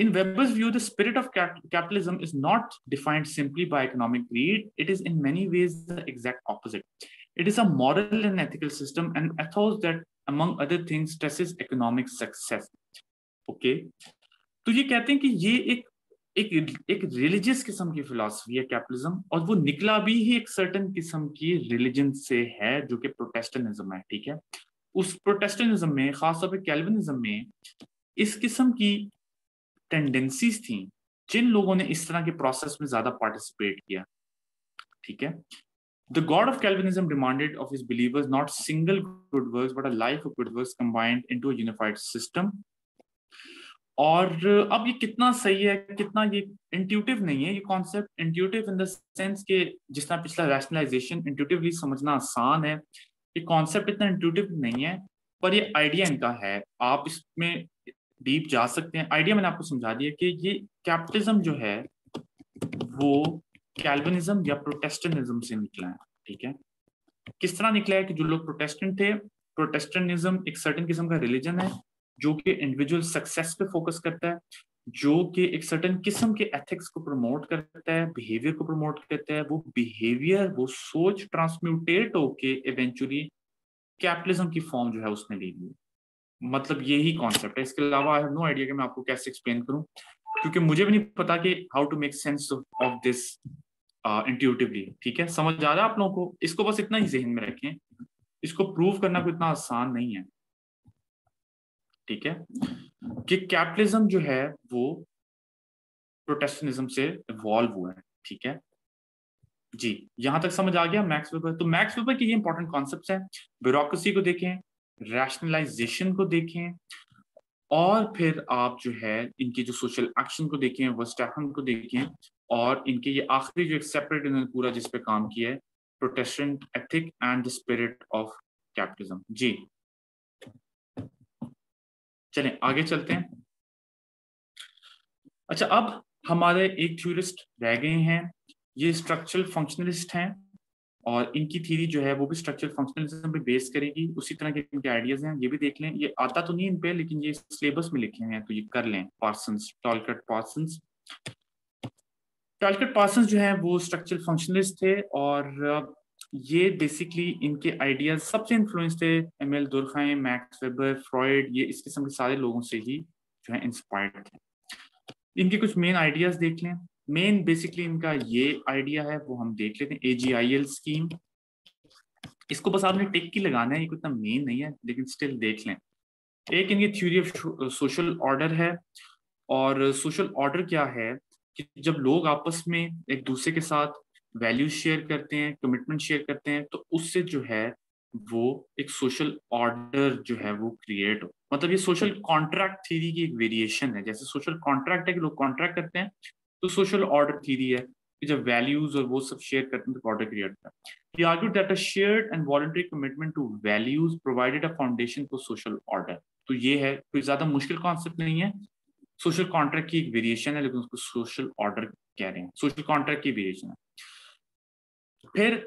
In Weber's view, the spirit of capitalism is not defined simply by economic greed. It is in many ways the exact opposite. It is a moral and ethical system and ethos that, among other things, stresses economic success. Okay, तो ये कहते हैं कि ये एक religious किस्म की philosophy है capitalism, और वो निकला भी ही एक certain किस्म की religion से है जो कि Protestantism है, ठीक है। उस Protestantism में, खासतौर पे Calvinism में, इस किस्म की टेंडेंसीज थी जिन लोगों ने इस तरह के प्रोसेस में ज्यादा पार्टिसिपेट किया, ठीक है। The God of Calvinism demanded of his believers not single good works but a life of good works combined into a unified system. और अब ये कितना सही है, कितना ये इंट्यूटिव नहीं है, ये concept intuitive in the sense के जिस तरह पिछला रैशनलाइजेशन इंट्यूटिवली समझना आसान है, ये कॉन्सेप्ट इतना इंट्यूटिव नहीं है, पर ये आइडिया इनका है, आप इसमें डीप जा सकते हैं। आइडिया मैंने आपको समझा दिया कि ये कैपिटलिज्म जो है वो कैल्विनिज्म या प्रोटेस्टेंटिज्म से निकला है, ठीक है। किस तरह निकला है कि जो लोग प्रोटेस्टेंट थे, प्रोटेस्टेंटिज्म एक सर्टेन किस्म का रिलीजन है जो कि इंडिविजुअल सक्सेस पे फोकस करता है, जो कि एक सर्टेन किस्म के एथिक्स को प्रमोट करता है, बिहेवियर को प्रमोट करता है। वो बिहेवियर, वो सोच ट्रांसम्यूटेट होके इवेंचुअली कैपिटलिज्म की फॉर्म जो है उसने ले ली, मतलब यही कॉन्सेप्ट है। इसके अलावा आई हैव नो आइडिया कि मैं आपको कैसे एक्सप्लेन करूं, क्योंकि मुझे भी नहीं पता कि how to make sense of this intuitively, ठीक है। समझ आ रहा है आप लोगों को? इसको बस इतना ही जहन में रखें, इसको प्रूव करना कोई इतना आसान नहीं है, ठीक है, कि कैपिटलिज्म जो है वो प्रोटेस्टेंटिज्म से इवॉल्व हुआ है, ठीक है जी। यहां तक समझ आ गया मैक्स वेबर? तो मैक्स वेबर के ये इंपॉर्टेंट कॉन्सेप्ट है, ब्यूरोक्रेसी को देखें, रैशनलाइजेशन को देखें, और फिर आप जो है इनकी जो सोशल एक्शन को देखें, वर्स्टेहन को देखें, और इनके ये आखिरी जो एक सेपरेट इन्होंने पूरा जिस पे काम किया है, Protestant ethic and the spirit of capitalism. जी चलें आगे चलते हैं। अच्छा, अब हमारे एक थ्योरिस्ट रह गए हैं, ये स्ट्रक्चरल फंक्शनलिस्ट हैं, और इनकी थीरी जो है वो भी स्ट्रक्चरल फंक्शनलिज्म पे बेस करेगी। उसी तरह के इनके आइडियाज हैं, ये भी देख लें। ये आता तो नहीं इन पे, लेकिन ये सिलेबस में लिखे हैं तो ये कर लें। Parsons, Talcott Parsons, Talcott Parsons जो है वो स्ट्रक्चरल फंक्शनलिस्ट थे, और ये बेसिकली इनके आइडियाज सबसे इन्फ्लुएंस थे Emile Durkheim, Max Weber, Freud, ये इस किस्म के सारे लोगों से ही जो है इंस्पायर्ड थे। इनके कुछ मेन आइडियाज देख लें। मेन बेसिकली इनका ये आइडिया है वो हम देख लेते हैं, एजीआईएल स्कीम। इसको बस आपने टिक की लगाना है, ये इतना मेन नहीं है लेकिन स्टिल देख लें। एक इनकी थ्योरी ऑफ सोशल ऑर्डर है, और सोशल ऑर्डर क्या है कि जब लोग आपस में एक दूसरे के साथ वैल्यूज शेयर करते हैं, कमिटमेंट शेयर करते हैं, तो उससे जो है वो एक सोशल ऑर्डर जो है वो क्रिएट हो। मतलब ये सोशल कॉन्ट्रैक्ट थ्योरी की एक वेरिएशन है। जैसे सोशल कॉन्ट्रैक्ट है कि लोग कॉन्ट्रैक्ट करते हैं, तो सोशल ऑर्डर थ्योरी है कि जब वैल्यूज और वो सब शेयर करते हैं तो ऑर्डर क्रिएट होता है। He argued that a shared and voluntary commitment to values provided a foundation for social order. तो ये है, कोई ज्यादा मुश्किल कॉन्सेप्ट नहीं है। सोशल कॉन्ट्रैक्ट की एक वेरिएशन है लेकिन उसको सोशल ऑर्डर कह रहे हैं, सोशल कॉन्ट्रैक्ट की वेरिएशन है। फिर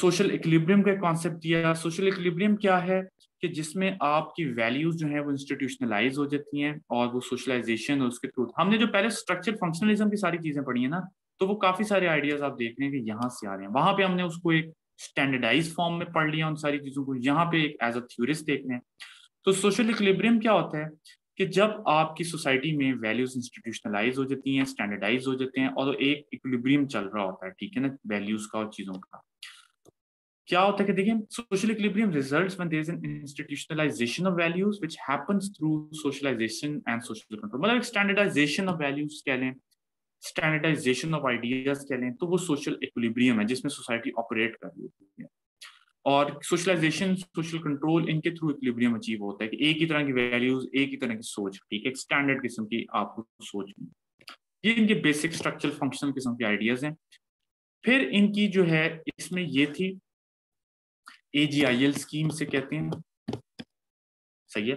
सोशल इक्विलिब्रियम का कॉन्सेप्ट दिया। सोशल इक्विलिब्रियम क्या है कि जिसमें आपकी वैल्यूज जो है वो इंस्टीट्यूशनलाइज हो जाती हैं, और वो सोशलाइजेशन और उसके थ्रू हमने जो पहले स्ट्रक्चरल फंक्शनलिज्म की सारी चीजें पढ़ी है ना, तो वो काफी सारे आइडियाज आप देख रहे हैं कि यहाँ से आ रहे हैं। वहां पे हमने उसको एक स्टैंडर्डाइज फॉर्म में पढ़ लिया उन सारी चीज़ों को, यहाँ पे एक एज अ थ्योरिस्ट देख रहे हैं। तो सोशल इक्विलिब्रियम क्या होता है कि जब आपकी सोसाइटी में वैल्यूज इंस्टीट्यूशनलाइज हो जाती हैं, स्टैंडर्डाइज हो जाते हैं और एक इक्विलिब्रियम चल रहा होता है, ठीक है ना, वैल्यूज का और चीज़ों का। क्या होता है कि देखिए, social equilibrium results when there is an institutionalisation of values which happens through socialisation and social control. मतलब एक स्टैंडर्डाइजेशन ऑफ वैल्यूज कह लें, स्टैंडर्डाइजेशन ऑफ आइडियाज कह लें, तो वो सोशल इक्विलिब्रियम है जिसमें सोसाइटी ऑपरेट कर रही होती है। और सोशलाइजेशन, सोशल कंट्रोल, इनके थ्रू इक्विलिब्रियम अचीव होता है कि एक ही तरह की वैल्यूज, एक ही तरह की सोच, ठीक है, एक स्टैंडर्ड किस्म की आपको सोच। ये इनके बेसिक स्ट्रक्चरल फंक्शनल किस्म के आइडियाज हैं। फिर इनकी जो है इसमें ये थी AGIL स्कीम से कहते हैं, सही है,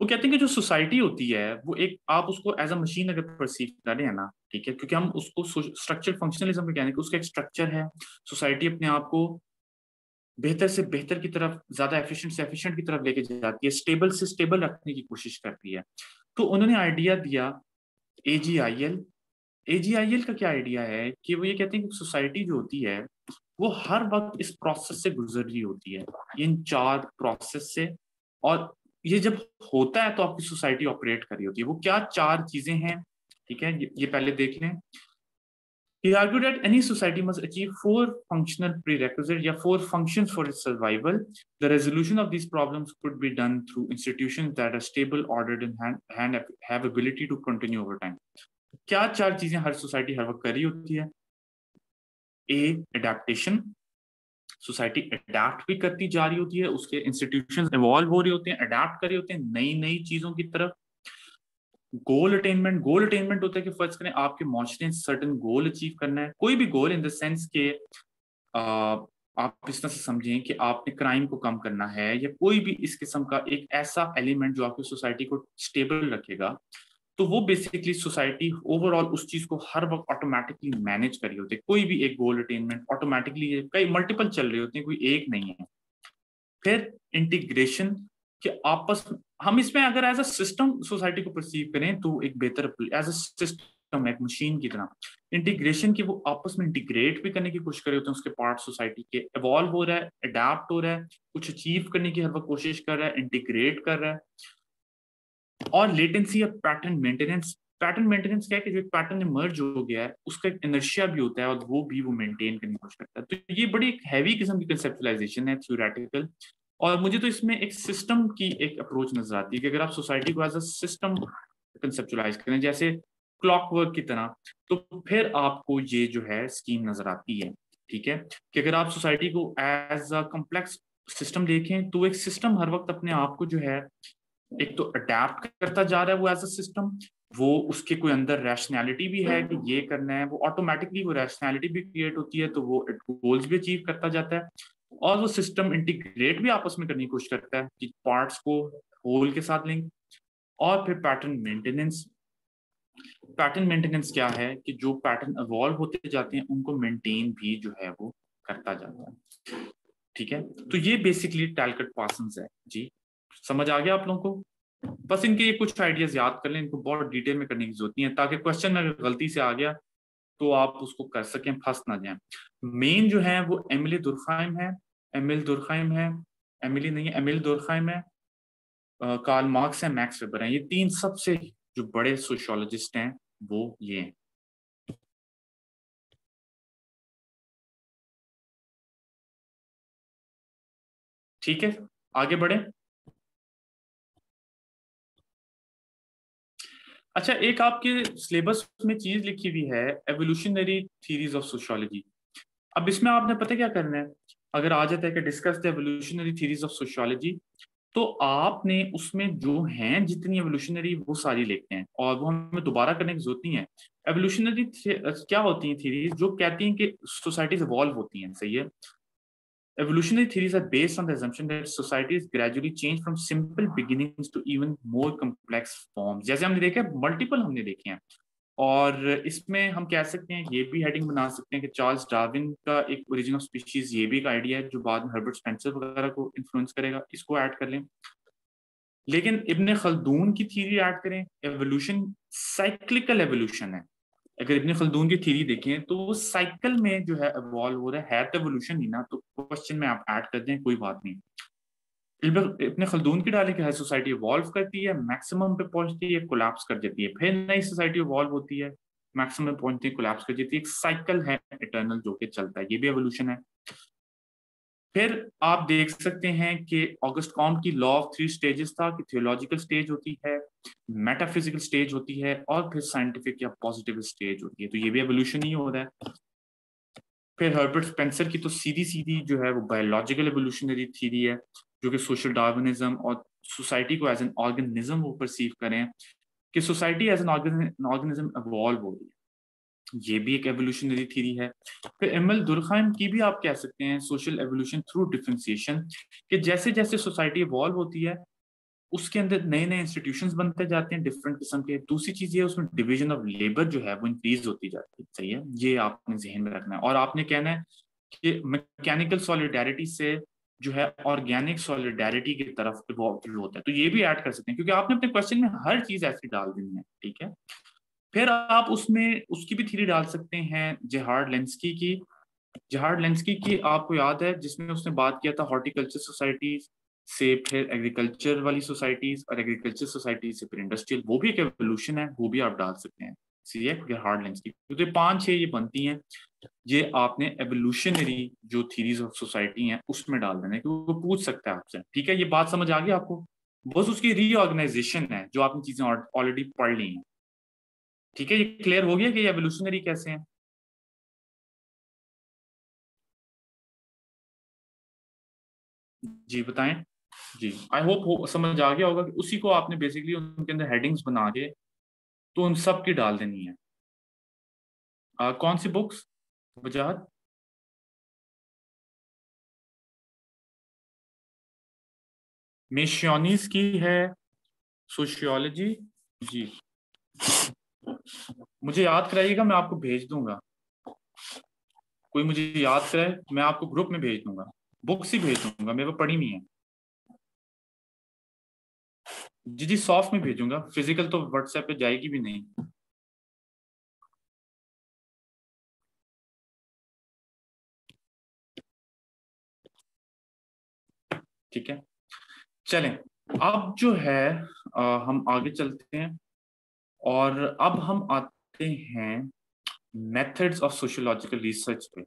वो कहते हैं कि जो सोसाइटी होती है वो एक, आप उसको एज अ मशीन अगर परसीव करें ना, ठीक है, क्योंकि हम उसको स्ट्रक्चर फंक्शनलिज्म में कहते हैं कि उसका एक स्ट्रक्चर है। सोसाइटी अपने आप को बेहतर से बेहतर की तरफ, ज्यादा एफिशिएंट से एफिशिएंट की तरफ लेके जाती है, स्टेबल से स्टेबल रखने की कोशिश करती है। तो उन्होंने आइडिया दिया AGIL। AGIL का क्या आइडिया है कि वो ये कहते हैं कि सोसाइटी जो होती है वो हर वक्त इस प्रोसेस से गुजर रही होती है, इन चार प्रोसेस से। और ये जब होता है तो आपकी सोसाइटी ऑपरेट कर रही होती है। वो क्या चार चीजें हैं, ठीक है, ये पहले देख लें। He argued that any society must achieve four functional prerequisites, या four functions for its survival. The resolution of these problems could be done through institutions that are stable, ordered and have ability to continue over time. क्या चार चीजें हर society हर वक्त कर रही होती है? ए, adaptation, society adapt भी करती जा रही होती है, उसके इंस्टीट्यूशंस इवॉल्व हो रहे होते हैं, अडेप्ट कर रहे होते हैं नई नई चीजों की तरफ। गोल अटेनमेंट, गोल अटेनमेंट होता है कि फर्ज करें आपके माशरे ने सर्टेन गोल अचीव करना है, कोई भी गोल, इन द सेंस के आप इस तरह से समझें कि आपने क्राइम को कम करना है या कोई भी इस किस्म का एक ऐसा एलिमेंट जो आपकी सोसाइटी को स्टेबल रखेगा। तो वो बेसिकली सोसाइटी ओवरऑल उस चीज को हर वक्त ऑटोमेटिकली मैनेज कर रही होती है। कोई भी एक गोल अटेनमेंट ऑटोमेटिकली, कई मल्टीपल चल रहे होते हैं, कोई एक नहीं है। फिर इंटीग्रेशन, कि आपस हम इसमें अगर एज अ सिस्टम सोसाइटी को परसीव करें तो एक बेहतर एज अ सिस्टम, एक मशीन की तरह। इंटीग्रेशन की वो आपस में इंटीग्रेट भी करने की कोशिश कर रहे होते हैं, उसके पार्ट सोसाइटी के, इवॉल्व हो रहा है, अडेप्ट हो रहा है, कुछ अचीव करने की हर वक्त कोशिश कर रहा है, इंटीग्रेट कर रहा है। और लेटेंसी या पैटर्न मेंटेनेंस, पैटर्न मेंटेनेंस क्या है कि जो पैटर्न इमर्ज हो गया है उसका एक इनर्शिया भी होता है और वो मेंटेन करने की कोशिश करता है। तो ये बड़ी एक हैवी किस्म की कंसेप्चुअलाइजेशन है, थ्योरेटिकल। और मुझे तो इसमें एक सिस्टम की एक अप्रोच नजर आती है कि अगर आप सोसाइटी को एज अ सिस्टम कंसेप्चुअलाइज करें जैसे क्लॉकवर्क की तरह, तो फिर आपको ये जो है स्कीम नजर आती है, ठीक है, कि अगर आप सोसाइटी को एज अ कॉम्प्लेक्स सिस्टम देखें तो एक सिस्टम हर वक्त अपने आप को जो है एक तो अडेप्ट करता जा रहा है वो एज अ सिस्टम, वो उसके कोई अंदर रैशनैलिटी भी है कि ये करना है, वो ऑटोमेटिकली वो रैशनैलिटी भी क्रिएट होती है, तो वो गोल्स भी अचीव करता जाता है। और वो सिस्टम इंटीग्रेट भी आपस में करने की कोशिश करता है कि पार्ट्स को होल के साथ लिंक। और फिर पैटर्न मेंटेनेंस, पैटर्न मेंटेनेंस क्या है कि जो पैटर्न इवॉल्व होते जाते हैं उनको मेंटेन भी जो है वो करता जाता है, ठीक है। तो ये बेसिकली टैलकॉट पार्सन्स है जी। समझ आ गया आप लोगों को? बस इनके ये कुछ आइडियाज याद कर लें, इनको बहुत डिटेल में करने की जरूरत नहीं है, ताकि क्वेश्चन में अगर गलती से आ गया तो आप उसको कर सकें, फंस ना जाएं। मेन जो है वो एमिल दुर्खाइम है, कार्ल मार्क्स है, मैक्स वेबर है। ये तीन सबसे जो बड़े सोशियोलॉजिस्ट हैं वो ये हैं। ठीक है, आगे बढ़े। अच्छा, एक आपके सिलेबस में चीज लिखी हुई है, एवोल्यूशनरी थ्योरीज ऑफ सोशियोलॉजी। अब इसमें आपने पता क्या करना है, अगर आ जाता है कि discuss the evolutionary theories of sociology, तो आपने उसमें जो हैं जितनी एवोल्यूशनरी वो सारी लिखते हैं और वो हमें दोबारा करने की जरूरत नहीं है। एवोल्यूशनरी क्या होती हैं थ्योरीज? जो कहती हैं कि सोसाइटीज इवॉल्व होती हैं, सही है। Evolutionary theories are based on the assumption that societies gradually change from simple beginnings to even more complex forms. जैसे हमने देखा है, मल्टीपल हमने देखे हैं, और इसमें हम कह सकते हैं, ये भी हेडिंग बना सकते हैं कि चार्ल्स डार्विन का एक ओरिजिन ऑफ स्पीशीज, ये भी एक आइडिया है जो बाद में हर्बर्ट स्पेंसर वगैरह को इन्फ्लुएंस करेगा, इसको ऐड कर लें। लेकिन इब्न खल्दून की थ्योरी ऐड करें। एवोल्यूशन साइक्लिकल एवोल्यूशन है, अगर इब्न खल्दून की थ्योरी देखें तो साइकिल में जो है इवॉल्व हो रहा है, एवोल्यूशन ही ना, तो क्वेश्चन में आप ऐड कर दें कोई बात नहीं। इब्न खल्दून की डाले कि हर सोसाइटी इवॉल्व करती है, मैक्सिमम पे पहुंचती है, कोलैप्स कर देती है, फिर नई सोसाइटी इवॉल्व होती है, मैक्सिमम पे पहुंचती है, कोलैप्स कर देती है, एक साइकिल है इटर्नल जो कि चलता है, ये भी एवोल्यूशन है। फिर आप देख सकते हैं कि ऑगस्ट कॉम्ट की लॉ ऑफ थ्री स्टेजेस था कि थियोलॉजिकल स्टेज होती है, मेटाफिजिकल स्टेज होती है और फिर साइंटिफिक या पॉजिटिव स्टेज होती है, तो ये भी एवोल्यूशन ही हो रहा है। फिर हर्बर्ट स्पेंसर की तो सीधी सीधी जो है वो बायोलॉजिकल एवोल्यूशनरी थ्योरी है जो कि सोशल डार्विनिज्म और सोसाइटी को एज एन ऑर्गेनिज्म वो परसीव करें कि society as an organism evolve हो रही है, ये भी एक एवोल्यूशनरी थ्योरी है। फिर एमिल दुर्खाइम की भी आप कह सकते हैं सोशल एवोल्यूशन थ्रू डिफरेंशिएशन कि जैसे जैसे सोसाइटी इवॉल्व होती है उसके अंदर नए नए इंस्टीट्यूशंस बनते जाते हैं डिफरेंट किस्म के। दूसरी चीज ये उसमें डिवीजन ऑफ लेबर जो है वो इंक्रीज होती जाती है, सही है, ये आपने जहन में रखना है। और आपने कहना है कि मैकेनिकल सॉलिडारिटी से जो है ऑर्गेनिक सॉलिडारिटी की तरफ इवॉल्व होता है, तो ये भी ऐड कर सकते हैं क्योंकि आपने अपने क्वेश्चन में हर चीज ऐसी डाल देनी है, ठीक है। फिर आप उसमें उसकी भी थ्योरी डाल सकते हैं जेहार्ड लेंस्की की। जेहार्ड लेंस्की की आपको याद है जिसमें उसने बात किया था हॉर्टिकल्चर सोसाइटीज से, फिर एग्रीकल्चर वाली सोसाइटीज और एग्रीकल्चर सोसाइटीज से फिर इंडस्ट्रियल, वो भी एक एवोल्यूशन है, वो भी आप डाल सकते हैं जेहार्ड लेंस्की। तो 5-6 ये बनती हैं, ये आपने एवोल्यूशनरी जो थ्योरीज ऑफ सोसाइटी हैं उसमें डाल देना है क्योंकि वो पूछ सकता है आपसे, ठीक है। ये बात समझ आ गई आपको, बस उसकी रीऑर्गेनाइजेशन है जो आपने चीजें ऑलरेडी पढ़ ली हैं, ठीक है। ये क्लियर हो गया कि एवोल्यूशनरी कैसे हैं। जी बताएं जी, आई होप समझ आ गया होगा कि उसी को आपने बेसिकली उनके अंदर हेडिंग्स बना के तो उन सब की डाल देनी है। कौन सी बुक्स वजाहत? मेशियोनिस की है सोशियोलॉजी, जी मुझे याद कराइएगा, मैं आपको भेज दूंगा, कोई मुझे याद कराए मैं आपको ग्रुप में भेज दूंगा, बुक्स ही भेज दूंगा, मेरे पास पढ़ी नहीं है। जी जी सॉफ्ट में भेजूंगा, फिजिकल तो व्हाट्सएप पे जाएगी भी नहीं। ठीक है चलें, अब जो है हम आगे चलते हैं और अब हम आते हैं मेथड्स ऑफ सोशियोलॉजिकल रिसर्च पे,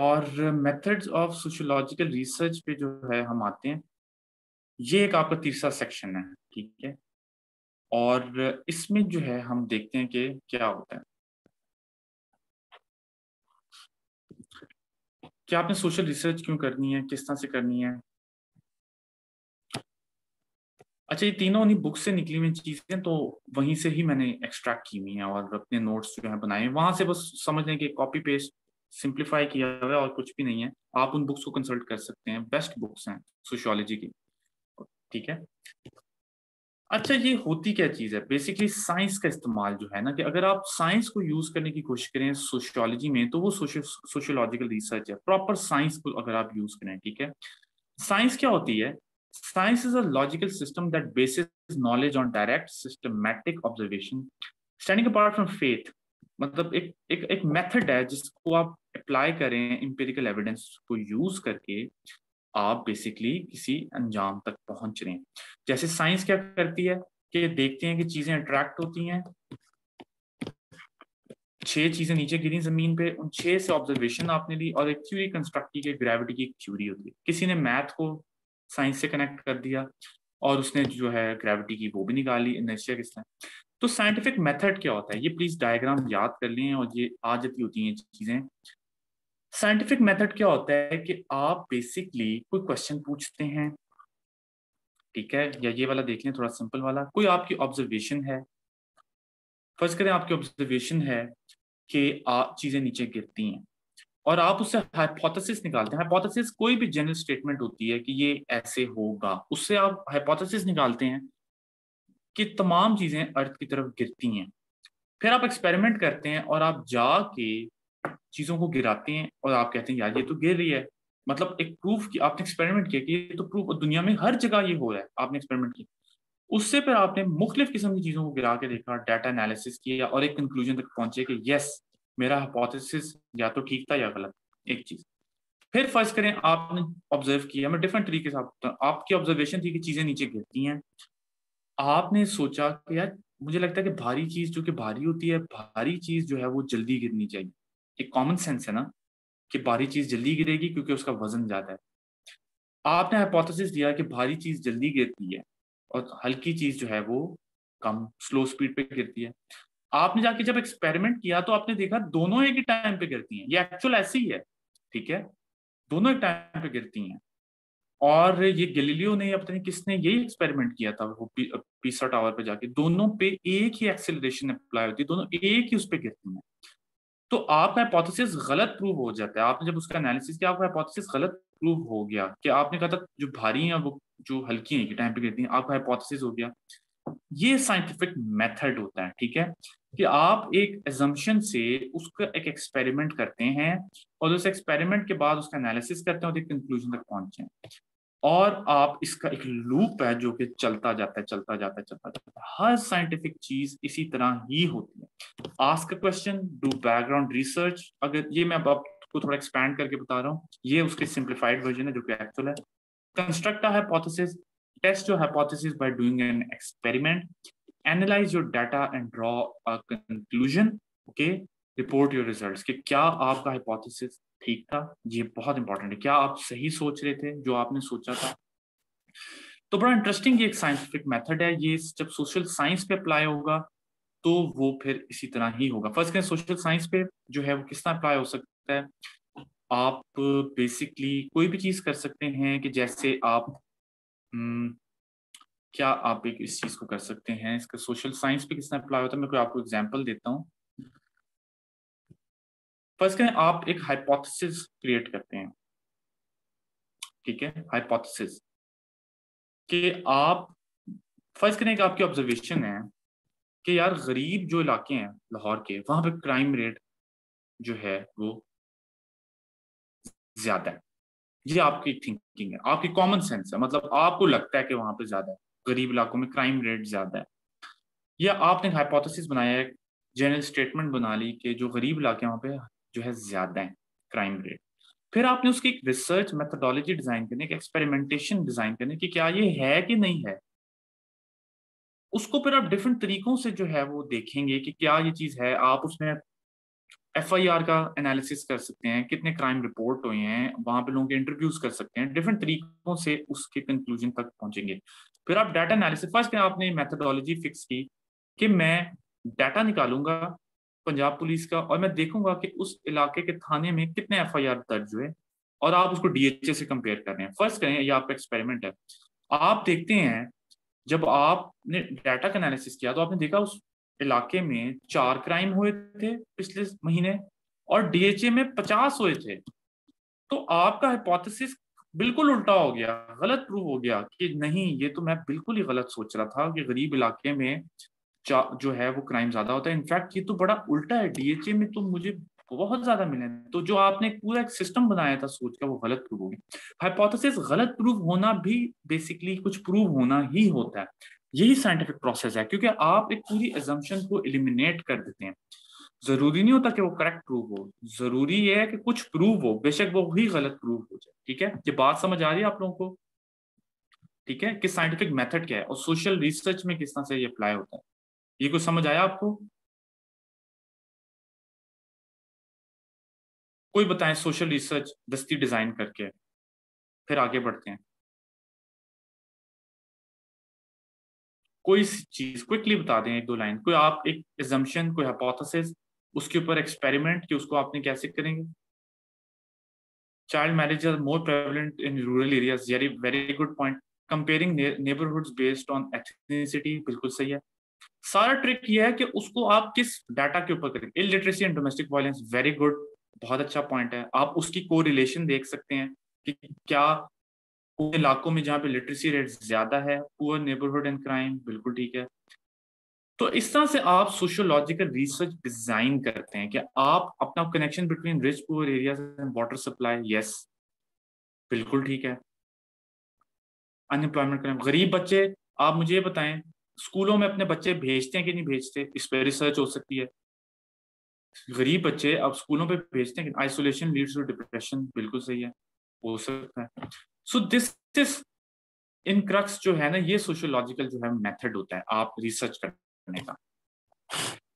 और मेथड्स ऑफ सोशियोलॉजिकल रिसर्च पे जो है हम आते हैं, ये एक आपका तीसरा सेक्शन है, ठीक है। और इसमें जो है हम देखते हैं कि क्या होता है। क्या आपने सोशल रिसर्च क्यों करनी है, किस तरह से करनी है? अच्छा, ये तीनों उन्हीं बुक से निकली हुई चीजें तो वहीं से ही मैंने एक्सट्रैक्ट की हुई हैं और अपने नोट्स जो है बनाए वहां से, बस समझ लें कि कॉपी पेस्ट सिंप्लीफाई किया हुआ है और कुछ भी नहीं है। आप उन बुक्स को कंसल्ट कर सकते हैं, बेस्ट बुक्स हैं सोशियोलॉजी की, ठीक है। अच्छा, ये होती क्या चीज है? बेसिकली साइंस का इस्तेमाल जो है ना, कि अगर आप साइंस को यूज करने की कोशिश करें सोशियोलॉजी में तो वो सोशियोलॉजिकल रिसर्च है, प्रॉपर साइंस को अगर आप यूज करें, ठीक है। साइंस क्या होती है? Science is a logical system that bases knowledge on direct systematic observation, standing apart from faith. मतलब एक method है जिसको आप apply करें empirical evidence को use करके आप basically किसी अंजाम तक पहुंच रहे हैं। जैसे साइंस क्या करती है कि देखते हैं कि चीजें attract होती हैं, 6 चीजें नीचे गिरी जमीन पे, उन 6 से ऑब्जर्वेशन आपने ली और एक थ्योरी कंस्ट्रक्ट की, ग्रेविटी की एक थ्योरी होती है। किसी ने मैथ को साइंस से कनेक्ट कर दिया और उसने जो है ग्रेविटी की वो भी निकाली, इनर्शिया किसने। तो साइंटिफिक मेथड क्या होता है, ये प्लीज डायग्राम याद कर लें और ये आ जाती होती हैं चीजें। साइंटिफिक मेथड क्या होता है कि आप बेसिकली कोई क्वेश्चन पूछते हैं, ठीक है, या ये वाला देख लें थोड़ा सिंपल वाला, कोई आपकी ऑब्जर्वेशन है, फर्ज करें आपकी ऑब्जर्वेशन है कि आप चीजें नीचे गिरती हैं और आप उससे हाइपोथेसिस निकालते हैं। हाइपोथेसिस कोई भी जनरल स्टेटमेंट होती है कि ये ऐसे होगा, उससे आप हाइपोथेसिस निकालते हैं कि तमाम चीजें अर्थ की तरफ गिरती हैं। फिर आप एक्सपेरिमेंट करते हैं और आप जाके चीजों को गिराते हैं और आप कहते हैं यार ये तो गिर रही है, मतलब एक प्रूफ कि आपने एक्सपेरिमेंट किया कि ये तो प्रूफ दुनिया में हर जगह ये हो रहा है, आपने एक्सपेरिमेंट किया। उससे पर आपने मुख्तलिफ किस्म की चीज़ों को गिरा के देखा, डाटा एनालिसिस किया और एक कंक्लूजन तक पहुंचे कि यस मेरा हाइपोथेसिस या तो ठीक था या गलत। एक चीज़ फिर फर्ज करें आपने ऑब्जर्व किया, मैं डिफरेंट तरीके से आपकी ऑब्जर्वेशन थी कि चीज़ें नीचे गिरती हैं, आपने सोचा कि यार मुझे लगता है कि भारी चीज़ जो कि भारी होती है, भारी चीज़ जो है वो जल्दी गिरनी चाहिए। एक कॉमन सेंस है ना कि भारी चीज़ जल्दी गिरेगी क्योंकि उसका वजन ज़्यादा है। आपने हाइपोथेसिस दिया कि भारी चीज़ जल्दी गिरती है और हल्की चीज़ जो है वो कम स्लो स्पीड पे गिरती है। आपने जाके जब एक्सपेरिमेंट किया तो आपने देखा दोनों एक ही टाइम पे गिरती हैं, ये एक्चुअल ऐसी ही है, ठीक है, दोनों एक टाइम पे गिरती हैं। और ये गैलीलियो ने या पता नहीं किसने यही एक्सपेरिमेंट किया था, वो पीसा टावर पे जाके दोनों पे एक ही एक्सेलरेशन अप्लाई होती है, दोनों एक ही उस पर गिरती हैं। तो आपका हाइपोथेसिस गलत प्रूव हो जाता है। आपने जब उसका एनालिसिस किया आपका हाइपोथेसिस गलत प्रूव हो गया कि आपने कहा था जो भारी हैं वो जो हल्की हैं कि टाइम पे गिरती हैं, आपका हाइपोथेसिस हो गया। ये साइंटिफिक मेथड होता है, ठीक है, कि आप एक एजम्पशन से उसका एक एक्सपेरिमेंट करते हैं और उस एक्सपेरिमेंट के बाद उसका एनालिसिस करते हैं और एक कंक्लूजन तक पहुंचते हैं। और आप इसका एक लूप है जो कि चलता जाता है चलता जाता है चलता जाता है। हर साइंटिफिक चीज इसी तरह ही होती है। Ask a question, do background research. अगर ये मैं अब आपको थोड़ा एक्सपैंड करके बता रहा हूँ, ये उसके सिंप्लीफाइड वर्जन है जो कि एक्चुअल है। Construct a hypothesis, test your hypothesis by doing an experiment, analyse your data and draw a conclusion, okay, report your results. कि क्या आपका हाइपोथेसिस ठीक था, ये बहुत इंपॉर्टेंट है, क्या आप सही सोच रहे थे जो आपने सोचा था। तो बड़ा इंटरेस्टिंग ये एक साइंटिफिक मेथड है। ये जब सोशल साइंस पे अप्लाई होगा तो वो फिर इसी तरह ही होगा। फर्स्ट कहें सोशल साइंस पे जो है वो किस तरह अप्लाई हो सकता है, आप बेसिकली कोई भी चीज कर सकते हैं कि जैसे आप क्या आप एक इस चीज को कर सकते हैं, इसका सोशल साइंस पे किस तरह अप्लाई होता है। मैं कोई आपको एग्जाम्पल देता हूँ। फर्स्ट कहें आप एक हाइपोथेसिस क्रिएट करते हैं, ठीक है, हाइपोथेसिस कि आप फर्स्ट करें कि आपकी ऑब्जर्वेशन है कि यार गरीब जो इलाके हैं लाहौर के, वहां पे क्राइम रेट जो है वो ज्यादा है। ये आपकी थिंकिंग है, आपकी कॉमन सेंस है, मतलब आपको लगता है कि वहां पे ज्यादा है, गरीब इलाकों में क्राइम रेट ज्यादा है। या आपने हाइपोथेसिस बनाया है, जनरल स्टेटमेंट बना ली कि जो गरीब इलाके वहाँ पे जो है ज्यादा है क्राइम रेट। फिर आपने उसकी एक रिसर्च मेथोडोलॉजी डिजाइन करने की, एक्सपेरिमेंटेशन डिजाइन करने की, क्या ये है कि नहीं है। उसको फिर आप डिफरेंट तरीकों से जो है वो देखेंगे कि क्या ये चीज है। आप उसमें FIR का एनालिसिस कर सकते हैं, कितने क्राइम रिपोर्ट हुए हैं, वहां पे लोगों के इंटरव्यूज कर सकते हैं, डिफरेंट तरीकों से उसके कंक्लूजन तक पहुंचेंगे। फिर आप डाटा एनालिसिस, फर्स्ट आपने मेथोडोलॉजी फिक्स की कि मैं डाटा निकालूंगा पंजाब पुलिस का और मैं देखूंगा कि उस इलाके के थाने में कितने FIR दर्ज हुए और आप उसको DHA से कंपेयर कर रहे हैं। फर्स्ट करें ये आपका एक्सपेरिमेंट है। आप देखते हैं जब आपने डाटा का एनालिसिस किया तो आपने देखा उस इलाके में 4 क्राइम हुए थे पिछले महीने और DHA में 50 हुए थे। तो आपका हाइपोथेसिस बिल्कुल उल्टा हो गया, गलत प्रूव हो गया कि नहीं ये तो मैं बिल्कुल ही गलत सोच रहा था कि गरीब इलाके में जो है वो क्राइम ज्यादा होता है, इनफैक्ट ये तो बड़ा उल्टा है, DHA में तो मुझे बहुत ज्यादा मिले। तो जो आपने पूरा एक सिस्टम बनाया था सोच का वो गलत प्रूव हो गया। हाइपोथेसिस गलत प्रूव होना भी बेसिकली कुछ प्रूव होना ही होता है। यही साइंटिफिक प्रोसेस है, क्योंकि आप एक पूरी अजम्पशन को एलिमिनेट कर देते हैं। जरूरी नहीं होता कि वो करेक्ट प्रूव हो, जरूरी है कि कुछ प्रूव हो, बेशक वो ही गलत प्रूव हो जाए। ठीक है, ये बात समझ आ रही है आप लोगों को, ठीक है, कि साइंटिफिक मेथड क्या है और सोशल रिसर्च में किस तरह से ये अप्लाई होता है। ये कुछ समझ आया आपको? कोई बताएं सोशल रिसर्च दस्ती डिजाइन करके, फिर आगे बढ़ते हैं। कोई चीज क्विकली बता दें, 1-2 लाइन। कोई आप एक assumption, कोई हाइपोथेसिस, उसके ऊपर एक्सपेरिमेंट कि उसको आपने कैसे करेंगे। Child marriage are more prevalent in rural areas, very good point. Comparing neighbourhoods based on ethnicity, बिल्कुल सही है। सारा ट्रिक यह है कि उसको आप किस डाटा के ऊपर करेंगे। Illiteracy and domestic violence, very good, बहुत अच्छा पॉइंट है। आप उसकी कोरिलेशन देख सकते हैं कि क्या उन इलाकों में जहाँ पे लिटरेसी रेट ज्यादा है, पुअर नेबरहुड एंड क्राइम, बिल्कुल ठीक है। तो इस तरह से आप सोशियोलॉजिकल रिसर्च डिजाइन करते हैं कि आप अपना connection between rich poor areas and water supply, yes, बिल्कुल ठीक है। अनएम्प्लॉयमेंट, गरीब बच्चे आप मुझे बताएं, स्कूलों में अपने बच्चे भेजते हैं कि नहीं भेजते? इस पर रिसर्च हो सकती है। गरीब बच्चे आप स्कूलों पे भेजते हैं। आइसोलेशन लीड्स टू डिप्रेशन, बिल्कुल सही है, हो सकता है। So this is in crux जो है ना, ये सोशियोलॉजिकल जो है मेथड होता है आप रिसर्च करने का।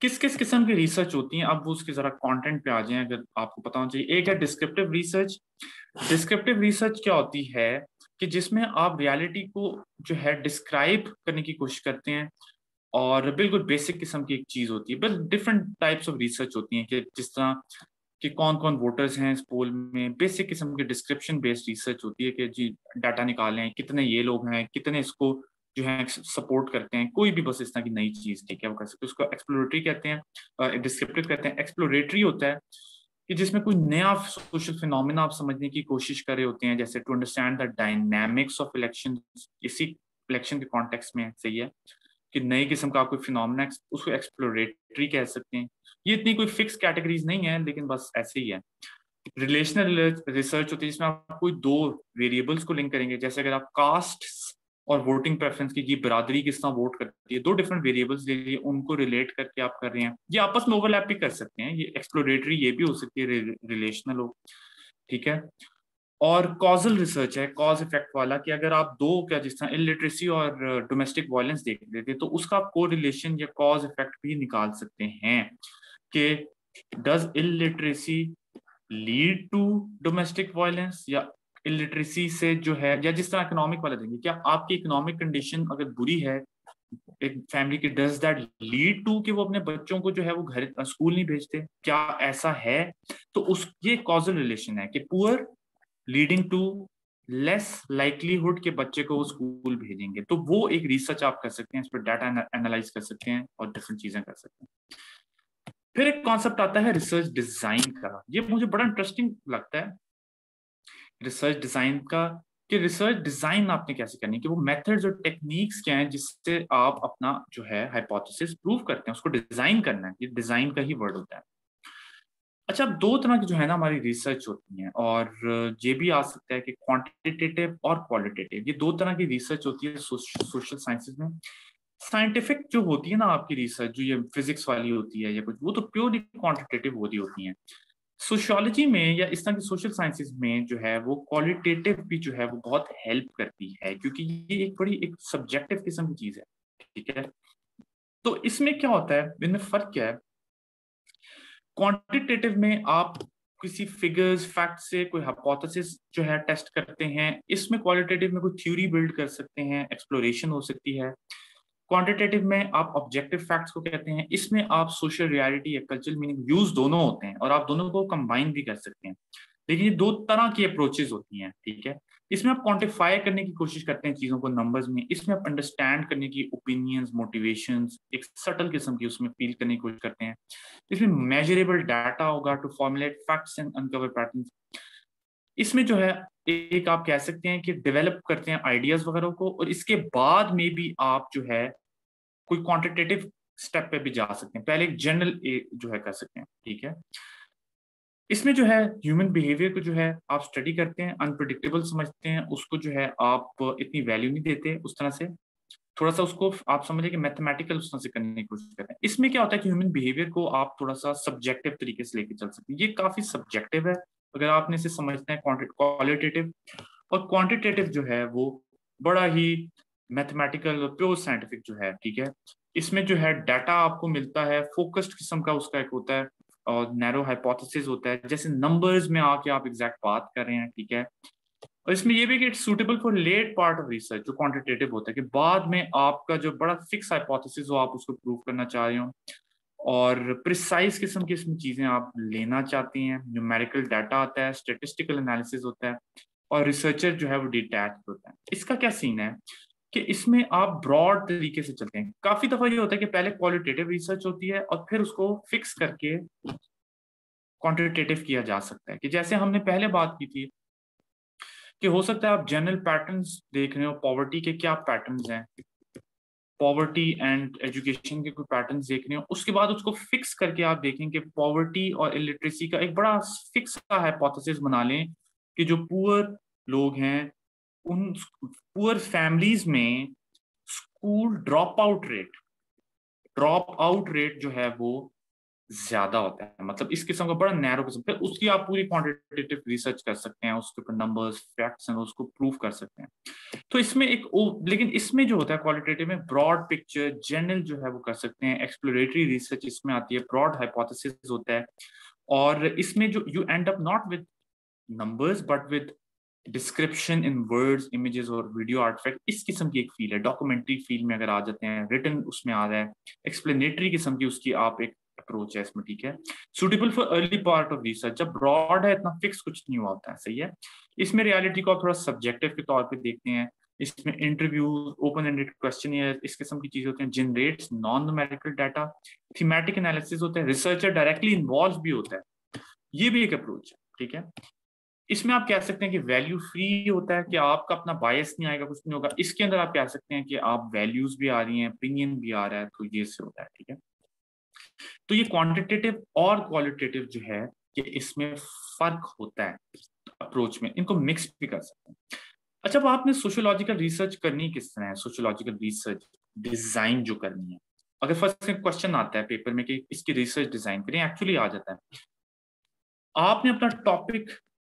किस किस किस्म की रिसर्च होती है, अब वो उसके जरा कंटेंट पे आ जाए अगर आपको पता होना चाहिए। एक है डिस्क्रिप्टिव रिसर्च। डिस्क्रिप्टिव रिसर्च क्या होती है कि जिसमें आप रियलिटी को जो है डिस्क्राइब करने की कोशिश करते हैं, और बिल्कुल बेसिक किस्म की एक चीज होती है। बस डिफरेंट टाइप्स ऑफ रिसर्च होती हैं कि जिस तरह कि कौन कौन वोटर्स हैं इस पोल में, बेसिक किस्म की डिस्क्रिप्शन बेस्ड रिसर्च होती है कि जी डाटा निकालें कितने ये लोग हैं, कितने इसको जो है सपोर्ट करते हैं, कोई भी बस इस तरह की नई चीज, ठीक है, वो कर सकते हैं। उसको एक्सप्लोरेटरी कहते हैं, डिस्क्रिप्टिव कहते हैं। एक्सप्लोरेटरी होता है कि जिसमें कोई नया सोशल फिनोमिना आप समझने की कोशिश कर रहे होते हैं, जैसे to understand the dynamics of election, इसी इलेक्शन के कॉन्टेक्स्ट में सही है कि नई किस्म का कोई फिनोमिना, उसको एक्सप्लोरेटरी कह सकते हैं। ये इतनी कोई फिक्स कैटेगरीज नहीं है, लेकिन बस ऐसे ही है। रिलेशनल रिसर्च होती है जिसमें आप कोई दो वेरिएबल्स को लिंक करेंगे, जैसे अगर आप कास्ट और वोटिंग प्रेफरेंस की ये बरादरी किस तरह वोट करती है, दो डिफरेंट वेरिएबल्स ले लिए, उनको रिलेट करके आप कर रहे हैं। ये आपस में ओवरलैप भी कर सकते हैं, ये एक्सप्लोरेटरी ये भी हो सकती है, रिलेशनल हो, ठीक है। और कॉजल रिसर्च है, कॉज इफेक्ट वाला, कि अगर आप दो क्या जिस तरह इलिटरेसी और डोमेस्टिक वायलेंस देख लेते हैं, तो उसका आप को रिलेशन या कॉज इफेक्ट भी निकाल सकते हैं कि does illiteracy lead to domestic violence, या इलिटरेसी से जो है, या जिस तरह इकोनॉमिक वाला देंगे, क्या आपकी इकोनॉमिक कंडीशन अगर बुरी है एक फैमिली की, डज दैट लीड टू कि वो अपने बच्चों को जो है वो घर स्कूल नहीं भेजते, क्या ऐसा है? तो उस ये कॉजल रिलेशन है कि poor leading to less likelihood के बच्चे को वो स्कूल भेजेंगे। तो वो एक रिसर्च आप कर सकते हैं, इस पर डाटा एनालाइज कर सकते हैं और डिफरेंट चीजें कर सकते हैं। फिर एक कॉन्सेप्ट आता है रिसर्च डिजाइन का, ये मुझे बड़ा इंटरेस्टिंग लगता है रिसर्च डिजाइन का, कि रिसर्च डिजाइन आपने कैसे करनी है, कि वो मेथड्स और टेक्निक्स क्या हैं जिससे आप अपना जो है हाइपोथेसिस प्रूव करते हैं, उसको डिजाइन करना है, ये डिजाइन का ही वर्ड होता है। अच्छा, दो तरह की जो है ना हमारी रिसर्च होती है, और ये भी आ सकता है कि क्वांटिटेटिव और क्वालिटेटिव, ये दो तरह की रिसर्च होती है सोशल साइंसेज में। साइंटिफिक जो होती है ना आपकी रिसर्च, जो ये फिजिक्स वाली होती है या कुछ, वो तो प्योरली क्वांटिटेटिव होती है। सोशियोलॉजी में या इस तरह की सोशल साइंसेज में जो है वो क्वालिटेटिव भी जो है वो बहुत हेल्प करती है, क्योंकि ये एक बड़ी एक सब्जेक्टिव किस्म की चीज है, ठीक है। तो इसमें क्या होता है, इनमें फर्क क्या है? क्वांटिटेटिव में आप किसी फिगर्स फैक्ट से कोई हाइपोथेसिस जो है टेस्ट करते हैं, इसमें क्वालिटेटिव में कोई थ्योरी बिल्ड कर सकते हैं, एक्सप्लोरेशन हो सकती है। क्वांटिटेटिव में आप ऑब्जेक्टिव फैक्ट्स को कहते हैं, इसमें आप सोशल रियलिटी या कल्चरल मीनिंग व्यूज दोनों होते हैं, और आप दोनों को कंबाइन भी कर सकते हैं। लेकिन ये दो तरह की अप्रोचेज होती हैं, ठीक है। इसमें आप क्वांटिफाई करने की कोशिश करते हैं चीज़ों को नंबर्स में, इसमें आप अंडरस्टैंड करने की ओपिनियंस, मोटिवेशंस, एक सटल किस्म की उसमें फील करने की कोशिश करते हैं। इसमें मेजरेबल डाटा होगा to formulate facts and uncover patterns. इसमें जो है एक आप कह सकते हैं कि डेवलप करते हैं आइडियाज वगैरह को, और इसके बाद में भी आप जो है कोई क्वान्टिटेटिव स्टेप पे भी जा सकते हैं, पहले एक जनरल जो है कर सकते हैं, ठीक है। इसमें जो है ह्यूमन बिहेवियर को जो है आप स्टडी करते हैं, अनप्रेडिक्टेबल समझते हैं उसको, जो है आप इतनी वैल्यू नहीं देते उस तरह से, थोड़ा सा उसको आप समझिए कि मैथमेटिकल उस तरह से करने की कोशिश करते हैं। इसमें क्या होता है कि ह्यूमन बिहेवियर को आप थोड़ा सा सब्जेक्टिव तरीके से लेके चल सकते हैं, ये काफी सब्जेक्टिव है अगर आपने इसे समझना है। क्वालिटेटिव और क्वान्टिटेटिव जो है वो बड़ा ही मैथमेटिकल और प्योर साइंटिफिक जो है, ठीक है। इसमें जो है डाटा आपको मिलता है, फोकस्ड किस्म का उसका एक होता है, और नैरो हाइपोथेसिस होता है, जैसे नंबर्स में आके आप एग्जैक्ट बात कर रहे हैं, ठीक है। और इसमें ये भी कि it's suitable for late part of research, जो क्वांटिटेटिव होता है कि बाद में आपका जो बड़ा फिक्स हाइपोथेसिस हो आप उसको प्रूव करना चाह रहे हो, और प्रिसाइज किस्म की इसमें चीजें आप लेना चाहते हैं। न्यूमेरिकल डाटा आता है, स्टेटिस्टिकल एनालिसिस होता है, और रिसर्चर जो है वो डिटैच्ड होता है। इसका क्या सीन है कि इसमें आप ब्रॉड तरीके से चलते हैं। काफी दफा ये होता है कि पहले क्वालिटेटिव रिसर्च होती है और फिर उसको फिक्स करके क्वांटिटेटिव किया जा सकता है, कि जैसे हमने पहले बात की थी कि हो सकता है आप जनरल पैटर्न्स देख रहे हो, पॉवर्टी के क्या पैटर्न्स हैं, पॉवर्टी एंड एजुकेशन के कोई पैटर्न्स देख रहे हो, उसके बाद उसको फिक्स करके आप देखें कि पॉवर्टी और इलिटरेसी का एक बड़ा फिक्स का हाइपोथेसिस बना लें कि जो पुअर लोग हैं उन पुअर फैमिलीज में स्कूल ड्रॉप आउट रेट जो है वो ज्यादा होता है, मतलब इस किस्म का बड़ा नैरो किस्म है, उसकी आप पूरी क्वांटिटेटिव रिसर्च कर सकते हैं, उसके ऊपर नंबर्स फैक्ट्स हैं, उसको प्रूव कर सकते हैं। तो इसमें एक लेकिन इसमें जो होता है क्वालिटेटिव में ब्रॉड पिक्चर जनरल जो है वो कर सकते हैं, एक्सप्लोरेटरी रिसर्च इसमें आती है, ब्रॉड हाइपोथेसिस होता है, और इसमें जो you end up not with numbers but with description in words, images और वीडियो आर्टिफैक्ट, इस किस्म की एक फील्ड है। डॉक्यूमेंट्री फील्ड में अगर आ जाते हैं, रिटन उसमें आ रहा है, एक्सप्लेनेटरी किस्म की उसकी आप एक अप्रोच है इसमें, ठीक है, suitable for early part of research. जब ब्रॉड है इतना फिक्स कुछ नहीं हुआ होता है, सही है। इसमें रियलिटी को आप थोड़ा सब्जेक्टिव के तौर पे देखते हैं, इसमें इंटरव्यू, ओपन एंडेड क्वेश्चनियर, इस किस्म की चीजें होती हैं, generates non numerical data, thematic analysis होता है, रिसर्चर डायरेक्टली इन्वॉल्व भी होता है, ये भी एक अप्रोच है, ठीक है। इसमें आप कह सकते हैं कि वैल्यू फ्री होता है, कि आपका अपना बायस नहीं आएगा, कुछ नहीं होगा, इसके अंदर आप कह सकते हैं कि आप वैल्यूज भी आ रही हैं, ओपिनियन भी आ रहा है, तो ये से होता है, ठीक है। तो ये क्वांटिटेटिव और क्वालिटेटिव जो है कि इसमें फर्क होता है अप्रोच में, इनको मिक्स भी कर सकते हैं। अच्छा, अब आपने सोशियोलॉजिकल रिसर्च करनी किस तरह है, सोशियोलॉजिकल रिसर्च डिजाइन जो करनी है, अगर फर्स्ट क्वेश्चन आता है पेपर में कि इसकी रिसर्च डिजाइन करें, एक्चुअली आ जाता है। आपने अपना टॉपिक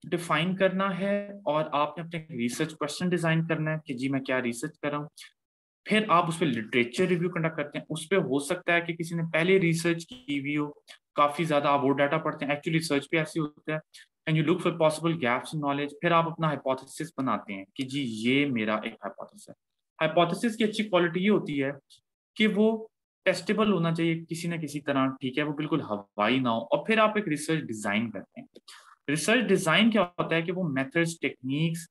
डिफाइन करना है और आपने अपने रिसर्च क्वेश्चन डिजाइन करना है कि जी मैं क्या रिसर्च कर रहा हूँ, फिर आप उस पर लिटरेचर रिव्यू कंडक्ट करते हैं। उस पर हो सकता है कि किसी ने पहले रिसर्च की हुई हो, काफ़ी ज़्यादा आप वो डाटा पढ़ते हैं, एक्चुअली रिसर्च भी ऐसी होता है, and you look for possible gaps in knowledge, फिर आप अपना हाइपोथेसिस बनाते हैं कि जी ये मेरा एक हाइपोथेसिस है। हाइपोथेसिस की अच्छी क्वालिटी ये होती है कि वो टेस्टेबल होना चाहिए किसी ना किसी तरह, ठीक है, वो बिल्कुल हवाई ना हो, और फिर आप एक रिसर्च डिज़ाइन करते हैं। रिसर्च डिज़ाइन क्या होता है कि वो मेथड्स, टेक्निक्स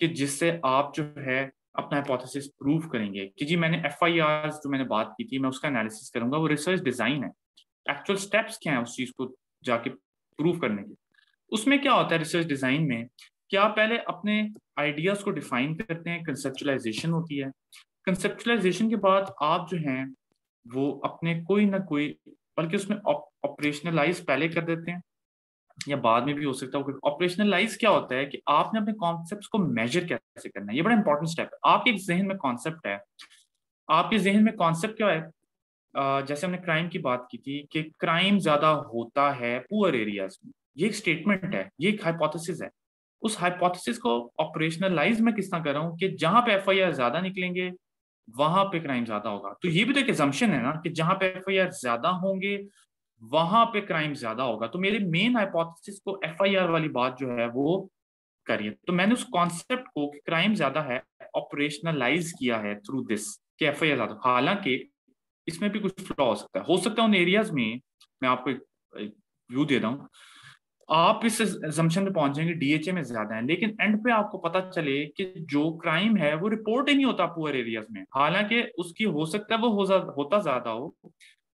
के जिससे आप जो है अपना हाइपोथेसिस प्रूव करेंगे कि जी मैंने FIR जो मैंने बात की थी, मैं उसका एनालिसिस करूंगा, वो रिसर्च डिजाइन है। एक्चुअल स्टेप्स क्या हैं उस चीज को जाके प्रूव करने के, उसमें क्या होता है रिसर्च डिजाइन में कि आप पहले अपने आइडियाज को डिफाइन करते हैं, कंसेप्चुलाइजेशन होती है, कंसेप्चुलाइजेशन के बाद आप जो हैं वो अपने कोई ना कोई, बल्कि उसमें ऑपरेशनलाइज पहले कर देते हैं या बाद में भी हो सकता है। ऑपरेशनलाइज क्या होता है कि आपने अपने कॉन्सेप्ट्स को मेजर कैसे करना है, ये बड़ा इंपॉर्टेंट स्टेप है। आपके जहन में कॉन्सेप्ट है, आपके जहन में कॉन्सेप्ट क्या है, जैसे हमने क्राइम की बात की थी कि क्राइम ज्यादा होता है पुअर एरियाज में, ये एक स्टेटमेंट है, ये एक हाइपोथेसिस है। उस हाइपोथेसिस को ऑपरेशनलाइज में किस तरह कर रहा हूँ कि जहां पे FIR ज्यादा निकलेंगे वहां पे क्राइम ज्यादा होगा, तो ये भी तो एक अजम्पशन है ना कि जहां पे FIR ज्यादा होंगे वहां पे क्राइम ज्यादा होगा, तो मेरे मेन हाइपोथेसिस को FIR वाली बात जो है वो करिए। तो मैंने उस कॉन्सेप्ट को कि क्राइम ज्यादा है ऑपरेशनलाइज किया है थ्रू दिस कि FIR ज्यादा, हालांकि इसमें भी कुछ फ्लॉ हो सकता है, उन एरियाज में मैं आपको एक व्यू दे रहा हूँ, आप इस अजम्पशन पे पहुंच जाएंगे DHA में ज्यादा है, लेकिन एंड पे आपको पता चले कि जो क्राइम है वो रिपोर्ट ही नहीं होता पुअर एरियाज में, हालांकि उसकी हो सकता है वो होता ज्यादा हो,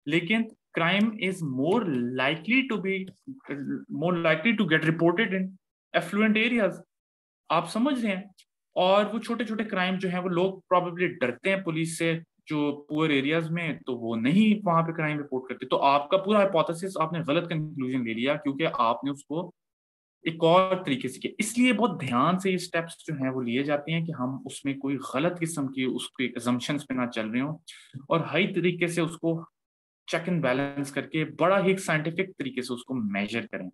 लेकिन crime is more likely to get reported in affluent areas, आप समझ रहे हैं। और वो छोटे छोटे क्राइम जो हैं वो लोग probably डरते हैं पुलिस से जो पुअर एरियाज में, तो वो नहीं वहां पे क्राइम रिपोर्ट करते, तो आपका पूरा हाइपोथेसिस आपने गलत कंक्लूजन ले लिया क्योंकि आपने उसको एक और तरीके से किया। इसलिए बहुत ध्यान से ये स्टेप्स जो हैं वो लिए जाते हैं कि हम उसमें कोई गलत किस्म की उसके assumptions पे ना चल रहे हों, और हर तरीके से उसको चेक एंड बैलेंस करके बड़ा ही साइंटिफिक तरीके से उसको मेजर करें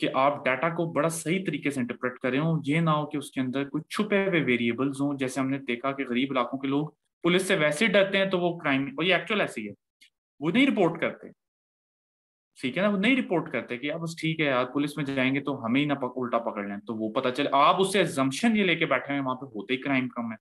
कि आप डाटा को बड़ा सही तरीके से इंटरप्रेट करें, ये ना हो कि उसके अंदर कुछ छुपे हुए वेरिएबल्स हों। जैसे हमने देखा कि गरीब इलाकों के लोग पुलिस से वैसे डरते हैं तो वो क्राइम, और ये एक्चुअल ऐसे ही है, वो नहीं रिपोर्ट करते, ठीक है ना, वो नहीं रिपोर्ट करते कि यार बस ठीक है यार पुलिस में जाएंगे तो हमें ही ना उल्टा पकड़ लें, तो वो पता चले आप उससे अजम्पशन ये लेके बैठे हैं वहां पे होते ही क्राइम कम है।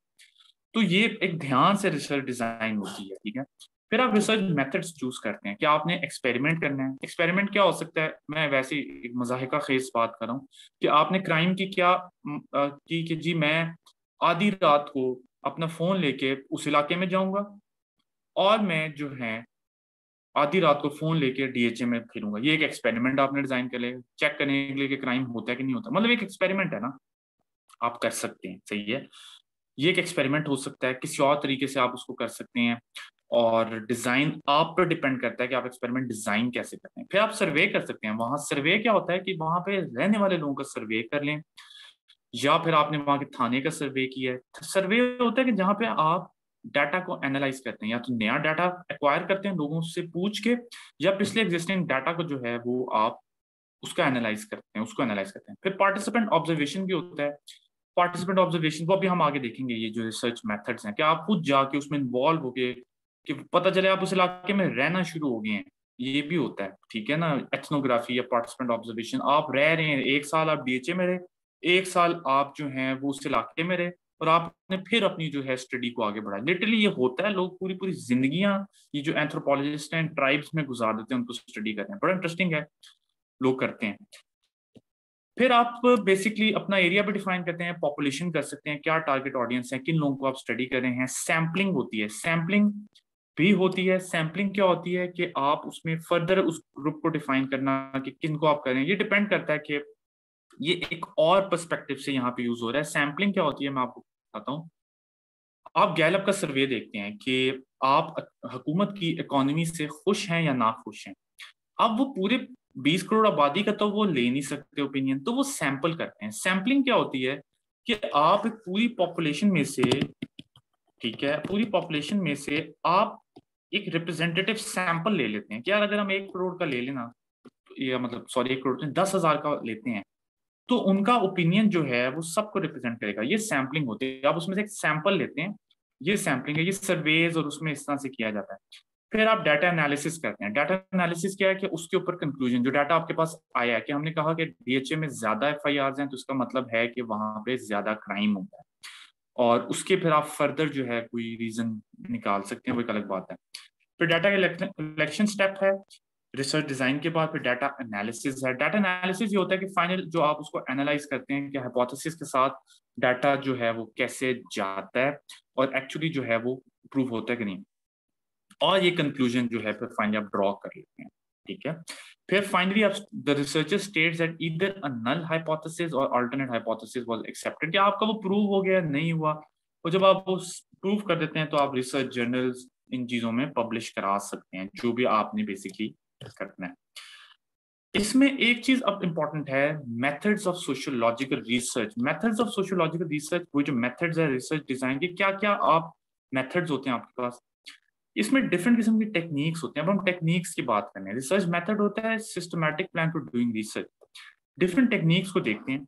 तो ये एक ध्यान से रिसर्च डिजाइन होती है, ठीक है। फिर आप रिसर्च मेथड्स चूज करते हैं कि आपने एक्सपेरिमेंट करना है। एक्सपेरिमेंट क्या हो सकता है, मैं वैसे एक मजाहिका खेज बात कर रहा हूँ कि आपने क्राइम की क्या की कि जी मैं आधी रात को अपना फोन लेके उस इलाके में जाऊंगा और मैं जो है आधी रात को फोन लेके DHA में फिरूंगा, ये एक एक्सपेरिमेंट आपने डिजाइन कर लिया चेक करने के लिए कि क्राइम होता है कि नहीं होता, मतलब एक एक्सपेरिमेंट है ना, आप कर सकते हैं, सही है, ये एक एक्सपेरिमेंट हो सकता है, किसी और तरीके से आप उसको कर सकते हैं, और डिजाइन आप पर डिपेंड करता है कि आप एक्सपेरिमेंट डिजाइन कैसे करते हैं। फिर आप सर्वे कर सकते हैं, वहां सर्वे क्या होता है कि वहां पे रहने वाले लोगों का सर्वे कर लें, या फिर आपने वहां के थाने का सर्वे किया है। सर्वे होता है कि जहाँ पे आप डाटा को एनालाइज करते हैं, या तो नया डाटा एक्वायर करते हैं लोगों से पूछ के, या पिछले एग्जिस्टिंग डाटा को जो है वो आप उसका एनालाइज करते हैं, उसको एनालाइज करते हैं। फिर पार्टिसिपेंट ऑब्जर्वेशन भी होता है। पार्टिसिपेंट ऑब्जर्वेशन को अभी हम आगे देखेंगे, ये जो रिसर्च मेथड्स हैं कि आप खुद जाके उसमें इन्वॉल्व हो गए, कि पता चले आप उस इलाके में रहना शुरू हो गए हैं, ये भी होता है, ठीक है ना। एथनोग्राफी या पार्टिसिपेंट ऑब्जर्वेशन, आप रह रहे हैं, एक साल आप डीएचए में रहे, एक साल आप जो है वो उस इलाके में रहे, और आपने फिर अपनी जो है स्टडी को आगे बढ़ाया। लिटरली ये होता है, लोग पूरी पूरी जिंदगियां ये जो एंथ्रोपोलॉजिस्ट हैं ट्राइब्स में गुजार देते हैं, उनको स्टडी करते हैं, बड़ा इंटरेस्टिंग है, लोग करते हैं। फिर आप बेसिकली अपना एरिया भी डिफाइन करते हैं, पॉपुलेशन कर सकते हैं, क्या टारगेट ऑडियंस है, किन लोगों को आप स्टडी कर रहे हैं। सैम्पलिंग होती है, सैम्पलिंग भी होती है। सैम्पलिंग क्या होती है कि आप उसमें फर्दर उस ग्रुप को डिफाइन करना कि किन को आप कर रहे हैं। ये डिपेंड करता है कि ये एक और पर्सपेक्टिव से यहाँ पे यूज हो रहा है। सैम्पलिंग क्या होती है, मैं आपको बताता हूँ। आप गैलप का सर्वे देखते हैं कि आप हुकूमत की इकोनॉमी से खुश हैं या ना खुश हैं। अब वो पूरे 20 करोड़ आबादी का तो वो ले नहीं सकते ओपिनियन, तो वो सैंपल करते हैं। सैंपलिंग क्या होती है कि आप एक पूरी पॉपुलेशन में से, ठीक है, पूरी पॉपुलेशन में से आप एक रिप्रेजेंटेटिव सैंपल ले लेते हैं। क्या अगर हम 1 करोड़ का ले लेना, या मतलब सॉरी 1 करोड़ 10,000 का लेते हैं, तो उनका ओपिनियन जो है वो सबको रिप्रेजेंट करेगा। ये सैम्पलिंग होती है, आप उसमें से एक सैंपल लेते हैं, ये सैम्पलिंग है, ये सर्वेज और उसमें इस तरह से किया जाता है। फिर आप डाटा एनालिसिस करते हैं। डाटा एनालिसिस क्या है कि उसके ऊपर कंक्लूजन, जो डाटा आपके पास आया है, कि हमने कहा कि डीएचए में ज्यादा एफआईआर्स हैं, तो उसका मतलब है कि वहां पे ज्यादा क्राइम होता है, और उसके फिर आप फर्दर जो है कोई रीजन निकाल सकते हैं, वो एक अलग बात है। फिर डाटा कलेक्शन स्टेप है रिसर्च डिजाइन के बाद, फिर डाटा एनालिसिस है। डाटा एनालिसिस ये होता है कि फाइनल जो आप उसको एनालाइज करते हैं कि हाइपोथेसिस के साथ डाटा जो है वो कैसे जाता है, और एक्चुअली जो है वो प्रूव होता है कि नहीं, और ये कंक्लूजन जो है फिर फाइनली आप ड्रॉ कर लेते हैं, ठीक है। फिर फाइनली आप the researcher states that either a null hypothesis और अल्टरनेट हाइपोथेसिस वाज एक्सेप्टेड, कि आपका वो प्रूव हो गया, नहीं हुआ, और जब आप वो प्रूव कर देते हैं तो आप रिसर्च जर्नल्स इन चीजों में पब्लिश करा सकते हैं, जो भी आपने बेसिकली करना है। इसमें एक चीज अब इंपॉर्टेंट है, methods of sociological research. Methods of sociological research, वो जो मेथड्स है रिसर्च डिजाइन के, क्या क्या आप मेथड्स होते हैं आपके पास, इसमें डिफरेंट किस्म की टेक्निक्स होते हैं। अब हम टेक्निक्स की बात करें, रिसर्च मेथड होता है systematic plan for doing research. Different techniques को देखते हैं।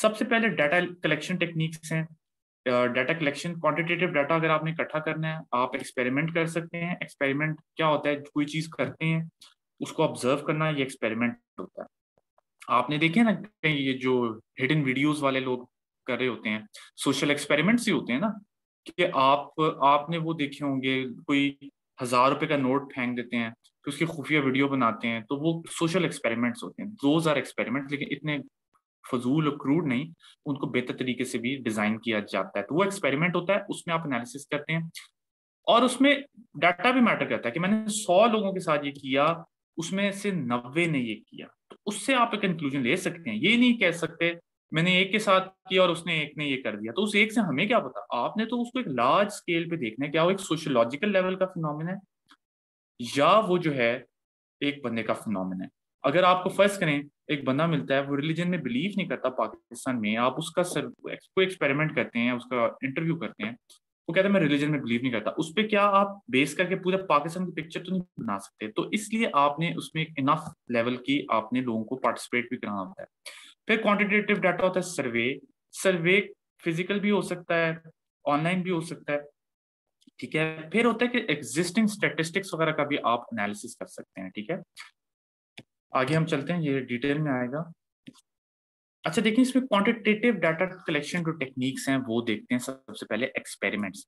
सबसे पहले डाटा कलेक्शन टेक्निक्स हैं। डाटा कलेक्शन, क्वांटिटेटिव डाटा अगर आपने इकट्ठा करना है, आप एक्सपेरिमेंट कर सकते हैं। एक्सपेरिमेंट क्या होता है, कोई चीज करते हैं, उसको ऑब्जर्व करना, ये एक्सपेरिमेंट होता है। आपने देखे ना कहीं ये जो हिडन वीडियोस वाले लोग कर रहे होते हैं, सोशल एक्सपेरिमेंट्स ही होते हैं ना, कि आपने वो देखे होंगे, कोई 1000 रुपए का नोट फेंक देते हैं, तो उसकी खुफिया वीडियो बनाते हैं, तो वो सोशल एक्सपेरिमेंट्स होते हैं। 2000 एक्सपेरिमेंट, लेकिन इतने फजूल और क्रूड नहीं, उनको बेहतर तरीके से भी डिजाइन किया जाता है। तो वो एक्सपेरिमेंट होता है, उसमें आप एनालिसिस करते हैं, और उसमें डाटा भी मैटर करता है कि मैंने 100 लोगों के साथ ये किया, उसमें से 90 ने ये किया, तो उससे आप एक कंक्लूजन ले सकते हैं। ये नहीं कह सकते मैंने एक के साथ किया और उसने एक ने ये कर दिया, तो उस एक से हमें क्या पता। आपने तो उसको एक लार्ज स्केल पे देखना है, क्या वो एक सोशियोलॉजिकल लेवल का फिनोमिना है, या वो जो है एक बंदे का फिनोमिना है। अगर आपको फर्स्ट करें, एक बंदा मिलता है, वो रिलीजन में बिलीव नहीं करता पाकिस्तान में, आप उसका कोई एक्सपेरिमेंट करते हैं, उसका इंटरव्यू करते हैं, वो कहता है मैं रिलीजन में बिलीव नहीं करता, उस पर क्या आप बेस करके पूरा पाकिस्तान की पिक्चर तो नहीं बना सकते। तो इसलिए आपने उसमें एक इनफ लेवल की आपने लोगों को पार्टिसिपेट भी कराना होता है। फिर क्वांटिटेटिव डाटा होता है सर्वे। सर्वे फिजिकल भी हो सकता है, ऑनलाइन भी हो सकता है, ठीक है। फिर होता है कि एग्जिस्टिंग स्टेटिस्टिक्स वगैरह का भी आप एनालिसिस कर सकते हैं, ठीक है। आगे हम चलते हैं, ये डिटेल में आएगा। अच्छा देखिए, इसमें क्वांटिटेटिव डाटा कलेक्शन जो टेक्निक्स हैं वो देखते हैं। सबसे पहले एक्सपेरिमेंट्स।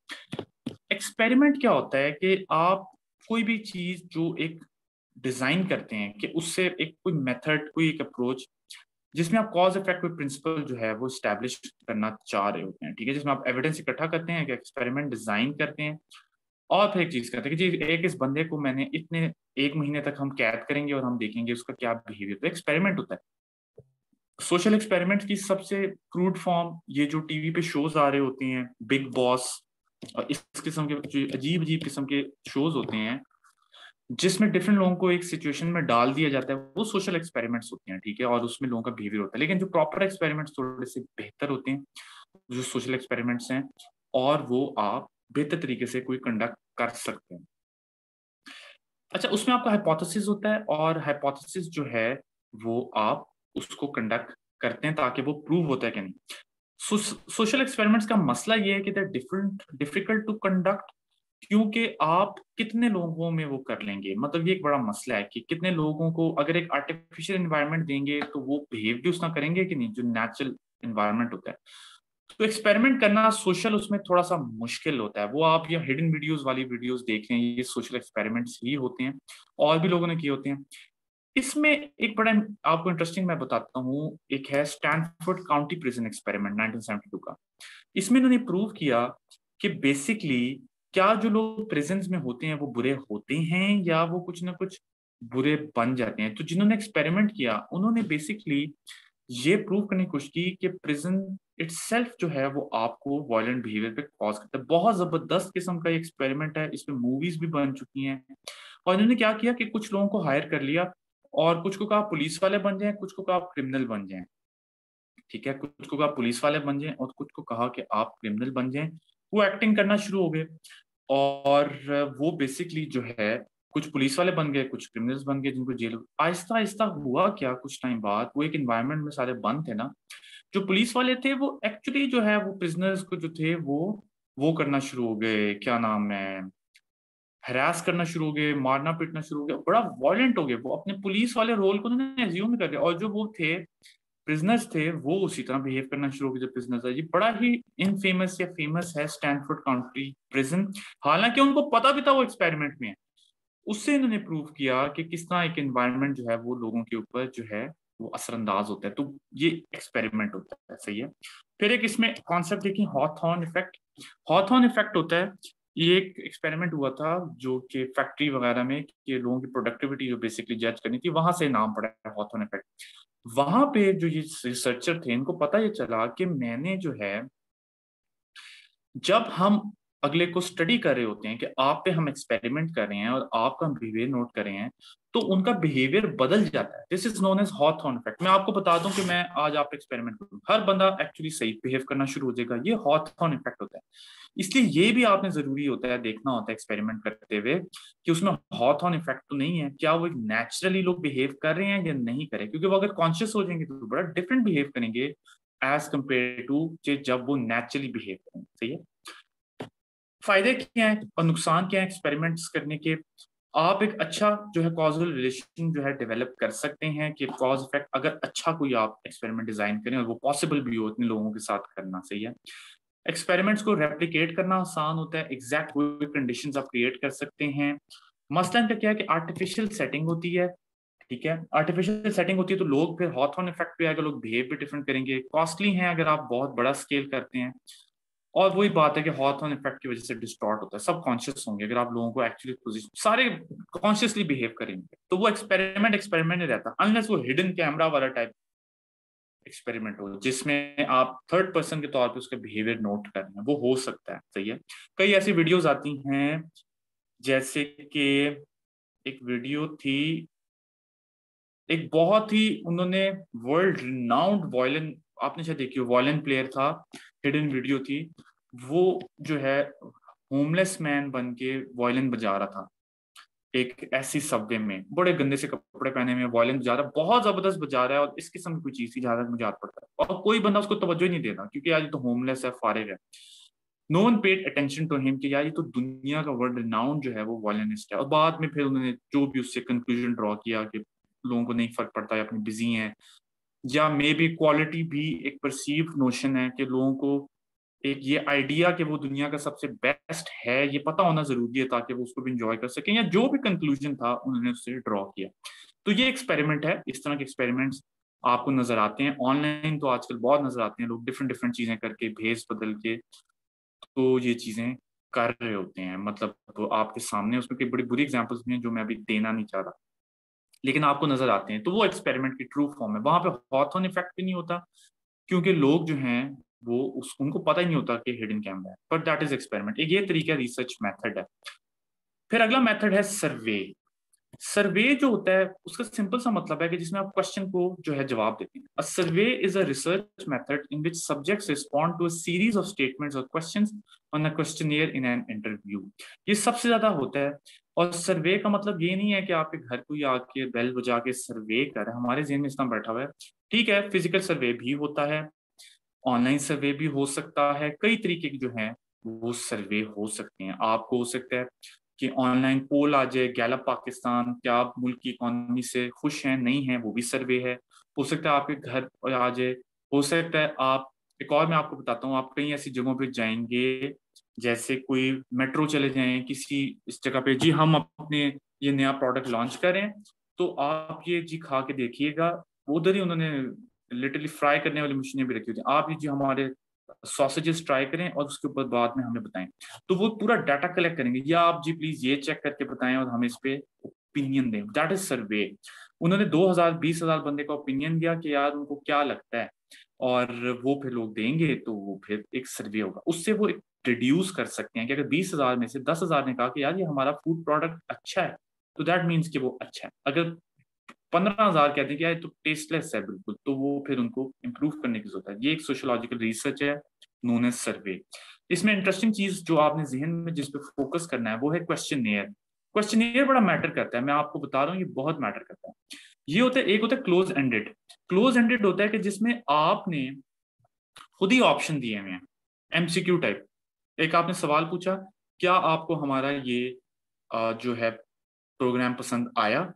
एक्सपेरिमेंट क्या होता है कि आप कोई भी चीज जो एक डिजाइन करते हैं, कि उससे एक कोई मेथड, कोई एक अप्रोच, जिसमें आप कॉज इफेक्ट कोई प्रिंसिपल जो है वो इस्टेब्लिश करना चाह रहे होते हैं, ठीक है, जिसमें आप एविडेंस इकट्ठा करते हैं, एक एक्सपेरिमेंट डिजाइन करते हैं, और फिर एक चीज करते हैं कि जी एक इस बंदे को मैंने इतने 1 महीने तक हम कैद करेंगे और हम देखेंगे उसका क्या बिहेवियर, तो एक्सपेरिमेंट होता है। सोशल एक्सपेरिमेंट की सबसे क्रूड फॉर्म, ये जो टीवी पे शोज आ रहे होते हैं, बिग बॉस और इस किस्म के अजीब अजीब किस्म के शोज होते हैं, जिसमें डिफरेंट लोगों को एक सिचुएशन में डाल दिया जाता है, वो सोशल एक्सपेरिमेंट्स होते हैं, ठीक है, और उसमें लोगों का बिहेवियर होता है। लेकिन जो प्रॉपर एक्सपेरिमेंट्स थोड़े से बेहतर होते हैं, जो सोशल एक्सपेरिमेंट्स हैं, और वो आप बेहतर तरीके से कोई कंडक्ट कर सकते हैं। अच्छा, उसमें आपका हाइपोथेसिस होता है और हाइपोथेसिस जो है वो आप उसको कंडक्ट करते हैं ताकि वो प्रूव होता है कि नहीं। सोशल एक्सपेरिमेंट्स का मसला ये है कि दे डिफिकल्ट टू कंडक्ट, क्योंकि आप कितने लोगों में वो कर लेंगे। मतलब ये एक बड़ा मसला है कि कितने लोगों को, अगर एक आर्टिफिशियल इन्वायरमेंट देंगे तो वो बिहेव भी उसका करेंगे कि नहीं जो नेचुरल इन्वायरमेंट होता है। तो एक्सपेरिमेंट करना सोशल उसमें थोड़ा सा मुश्किल होता है। वो आप ये हिडन वीडियोस वाली वीडियोस देख रहे हैं, ये सोशल एक्सपेरिमेंट्स ही होते हैं, और भी लोगों ने किए होते हैं। इसमें एक बड़ा आपको इंटरेस्टिंग मैं बताता हूँ, एक है स्टैनफोर्ड काउंटी प्रिजन एक्सपेरिमेंट 1972 का। इसमें इन्होंने प्रूव किया कि बेसिकली क्या जो लोग प्रिजन में होते हैं वो बुरे होते हैं या वो कुछ ना कुछ बुरे बन जाते हैं। तो जिन्होंने एक्सपेरिमेंट किया उन्होंने बेसिकली ये प्रूव करने की कोशिश की कि प्रिजन इटसेल्फ जो है वो आपको वायलेंट बिहेवियर पे कॉज करता है। बहुत जबरदस्त किस्म का एक्सपेरिमेंट है, इसमें मूवीज भी बन चुकी हैं। और इन्होंने क्या किया कि कुछ लोगों को हायर कर लिया और कुछ को कहा पुलिस वाले बन जाएं, कुछ को कहा आप क्रिमिनल बन जाएं, ठीक है, कुछ को कहा पुलिस वाले बन जाएं और कुछ को कहा कि आप क्रिमिनल बन जाएं। वो एक्टिंग करना शुरू हो गए और वो बेसिकली जो है कुछ पुलिस वाले बन गए, कुछ क्रिमिनल्स बन गए जिनको जेल। आहिस्ता आहिस्ता हुआ क्या, कुछ टाइम बाद वो एक एनवायरनमेंट में सारे बंद थे ना, जो पुलिस वाले थे वो एक्चुअली जो है वो प्रिजनर्स को जो थे वो करना शुरू हो गए, क्या नाम है, हरास करना शुरू हो गए, मारना पीटना शुरू हो गया, बड़ा वायलेंट हो गए। वो अपने पुलिस वाले रोल को उन्होंने एज्यूम कर लिया और जो वो थे प्रिजनर्स थे वो उसी तरह बिहेव करना शुरू हो गए जो प्रिजनर्स है। ये बड़ा ही इनफेमस या फेमस है स्टैनफोर्ड काउंटी प्रिजन, हालांकि उनको पता भी था वो एक्सपेरिमेंट में है। उससे इन्होंने प्रूव किया कि किस तरह एक एनवायरनमेंट जो है वो लोगों के ऊपर जो है वो असरअंदाज होता है। तो ये एक्सपेरिमेंट होता है, सही है। फिर एक इसमें कॉन्सेप्ट देखिए, हॉथॉर्न इफेक्ट। हॉथॉर्न इफेक्ट होता है, ये एक एक्सपेरिमेंट हुआ था जो कि फैक्ट्री वगैरह में कि लोगों की प्रोडक्टिविटी जो बेसिकली जज करनी थी, वहां से नाम पड़ा है हॉथॉर्न इफेक्ट। वहां पे जो ये रिसर्चर थे इनको पता ये चला कि मैंने जो है जब हम अगले को स्टडी कर रहे होते हैं कि आप पे हम एक्सपेरिमेंट कर रहे हैं और आपका बिहेवियर नोट कर रहे हैं तो उनका बिहेवियर बदल जाता है। This is known as Hawthorne effect. मैं आपको बता दूं कि मैं आज आप एक्सपेरिमेंट करूँ, हर बंदा एक्चुअली सही बिहेव करना शुरू हो जाएगा, ये हॉथॉर्न इफेक्ट होता है। इसलिए ये भी आपने जरूरी होता है देखना होता है एक्सपेरिमेंट करते हुए कि उसमें हॉथॉर्न इफेक्ट तो नहीं है, क्या वो नेचुरली लोग बिहेव कर रहे हैं या नहीं कर रहे, क्योंकि वो अगर कॉन्शियस हो जाएंगे तो बड़ा डिफरेंट बिहेव करेंगे एज कम्पेयर टू जब वो नेचुरली बिहेव करेंगे, सही है। फायदे क्या हैं और नुकसान क्या हैं एक्सपेरिमेंट्स करने के? आप एक अच्छा जो है कॉजल रिलेशन जो है डेवलप कर सकते हैं कि कॉज इफेक्ट, अगर अच्छा कोई आप एक्सपेरिमेंट डिजाइन करें और वो पॉसिबल भी हो इतने लोगों के साथ करना, सही है। एक्सपेरिमेंट्स को रेप्लिकेट करना आसान होता है, एग्जैक्ट कोई कंडीशंस आप क्रिएट कर सकते हैं। मसला इनका क्या है कि आर्टिफिशियल सेटिंग होती है, ठीक है, आर्टिफिशियल सेटिंग होती है तो लोग फिर हॉथॉर्न इफेक्ट पे आएगा, लोग बिहेव भी डिफरेंट करेंगे, कॉस्टली है अगर आप बहुत बड़ा स्केल करते हैं। और वही बात है कि हॉथॉर्न इफेक्ट की वजह से डिस्टॉर्ट होता है, सब कॉन्शियस होंगे अगर आप लोगों को एक्चुअली पोजीशन, सारे कॉन्शियसली बिहेव करेंगे तो वो एक्सपेरिमेंट नहीं रहता, अनलेस वो हिडन कैमरा वाला टाइप एक्सपेरिमेंट हो जिसमें आप थर्ड पर्सन के तौर पे उसका बिहेवियर नोट कर रहे हैं, वो हो सकता है, सही है। कई ऐसी वीडियोज आती हैं, जैसे कि एक वीडियो थी, एक बहुत ही उन्होंने वर्ल्ड रिनाउंड वायलिन, आपने शायद देखी हो, वायलिन प्लेयर था, हिडन वीडियो थी, वो जो है होमलेस मैन बन के वायलिन बजा रहा था एक ऐसी सबवे में, बड़े गंदे से कपड़े पहने में वायलिन बजा रहा है, बहुत जबरदस्त बजा रहा है और इस किस्म की कोई चीज की ज्यादा मुझे याद पड़ता है और कोई बंदा उसको तवज्जो ही नहीं देना क्योंकि आज तो होमलेस है, फारिग है, no one paid attention to him कि यार ये तो दुनिया का वर्ल्ड रिनाउंड जो है वो वायलिनिस्ट है। और बाद में फिर उन्होंने जो भी उससे कंक्लूजन ड्रॉ किया कि लोगों को नहीं फर्क पड़ता है, अपनी बिजी है, या मे बी क्वालिटी भी एक परसीव्ड नोशन है कि लोगों को एक ये आइडिया कि वो दुनिया का सबसे बेस्ट है ये पता होना जरूरी है ताकि वो उसको भी इंजॉय कर सकें, या जो भी कंक्लूजन था उन्होंने उससे ड्रॉ किया। तो ये एक्सपेरिमेंट है, इस तरह के एक्सपेरिमेंट्स आपको नजर आते हैं ऑनलाइन, तो आजकल बहुत नजर आते हैं, लोग डिफरेंट डिफरेंट चीजें करके भेस बदल के तो ये चीजें कर रहे होते हैं। मतलब तो आपके सामने उसमें कई बड़ी बुरी एग्जाम्पल्स भी हैं जो मैं अभी देना नहीं चाह रहा, लेकिन आपको नजर आते हैं, तो वो एक्सपेरिमेंट की ट्रू फॉर्म है। वहां पे हॉथॉर्न इफेक्ट भी नहीं होता क्योंकि लोग जो हैं वो उनको पता ही नहीं होता कि हिडन कैमरा है, बट दैट इज एक्सपेरिमेंट। एक ये तरीका रिसर्च मेथड है। फिर अगला मेथड है सर्वे। सर्वे जो होता है उसका सिंपल सा मतलब है कि जिसमें आप क्वेश्चन को जो है जवाब देते हैं। A survey is a research method in which subjects respond to a series of statements और questions on a questionnaire in an interview. ये सबसे ज्यादा होता है। और सर्वे का मतलब ये नहीं है कि आपके घर कोई आके बेल बजा के सर्वे कर, हमारे जेहन में इतना बैठा हुआ है। ठीक है, फिजिकल सर्वे भी होता है, ऑनलाइन सर्वे भी हो सकता है, कई तरीके के जो है वो सर्वे हो सकते हैं। आपको हो सकता है कि ऑनलाइन पोल आ जाए, गैलप पाकिस्तान, क्या आप मुल्क की इकोनॉमी से खुश हैं नहीं हैं, वो भी सर्वे है। हो सकता है आपके घर आ जाए, हो सकता है आप एक और, मैं आपको बताता हूँ, आप कहीं ऐसी जगहों पे जाएंगे जैसे कोई मेट्रो चले जाएं किसी इस जगह पे, जी हम अपने ये नया प्रोडक्ट लॉन्च करें, तो आप ये जी खा के देखिएगा, उधर ही उन्होंने लिटरली फ्राई करने वाली मशीनें भी रखी होती हैं, आप ये जी हमारे सॉसेजेस ट्राई करें और उसके ऊपर बाद में हमें बताएं, तो वो पूरा डाटा कलेक्ट करेंगे, या आप जी प्लीज ये चेक करके बताएं और हमें इस पे ओपिनियन दें। That is survey. उन्होंने 20,000-20,000 बंदे का ओपिनियन दिया कि यार उनको क्या लगता है, और वो फिर लोग देंगे, तो वो फिर एक सर्वे होगा। उससे वो रिड्यूस कर सकते हैं कि अगर 20,000 में से 10,000 ने कहा कि यार ये हमारा फूड प्रोडक्ट अच्छा है, तो दैट मीन्स कि वो अच्छा है। अगर 15,000 कहते हैं कि यार तो टेस्टलेस है बिल्कुल, तो वो फिर उनको इम्प्रूव करने की जरूरत है। ये एक सोशियोलॉजिकल रिसर्च है नोन एज सर्वे। इसमें इंटरेस्टिंग चीज जो आपने जहन में जिस पे फोकस करना है वो है क्वेश्चनियर। क्वेश्चनियर बड़ा मैटर करता है, मैं आपको बता रहा हूँ, ये बहुत मैटर करता है। ये होता है, एक होता है क्लोज एंडेड। क्लोज एंडेड होता है कि जिसमें आपने खुद ही ऑप्शन दिए हुए हैं, एमसीक्यू टाइप। एक आपने सवाल पूछा, क्या आपको हमारा ये जो है प्रोग्राम पसंद आया,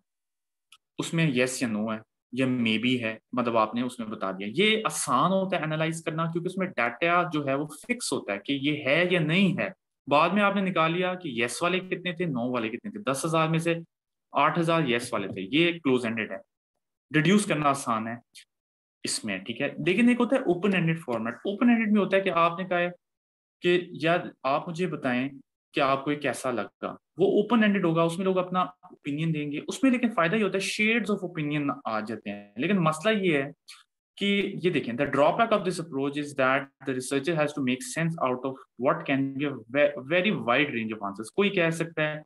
उसमें यस या नो है या मे बी है, मतलब आपने उसमें बता दिया। ये आसान होता है एनालाइज करना, क्योंकि उसमें डाटा जो है वो फिक्स होता है कि ये है या नहीं है। बाद में आपने निकाल लिया कि यस वाले कितने थे, नो वाले कितने थे, 10,000 में से 8,000 यस वाले थे। ये क्लोज एंडेड है, डिड्यूस करना आसान है इसमें, ठीक है। लेकिन एक होता है open ended format. Open ended में होता है कि आपने कहा है कि यार आप मुझे बताएं कि आपको ये कैसा लगा, वो ओपन एंडेड होगा, उसमें लोग अपना ओपिनियन देंगे उसमें। लेकिन फायदा ये होता है शेड्स ऑफ ओपिनियन आ जाते हैं। लेकिन मसला ये है कि ये देखें, the drawback of this approach is that the researcher has to make sense out of what can be a very wide range of answers. कोई कह सकता है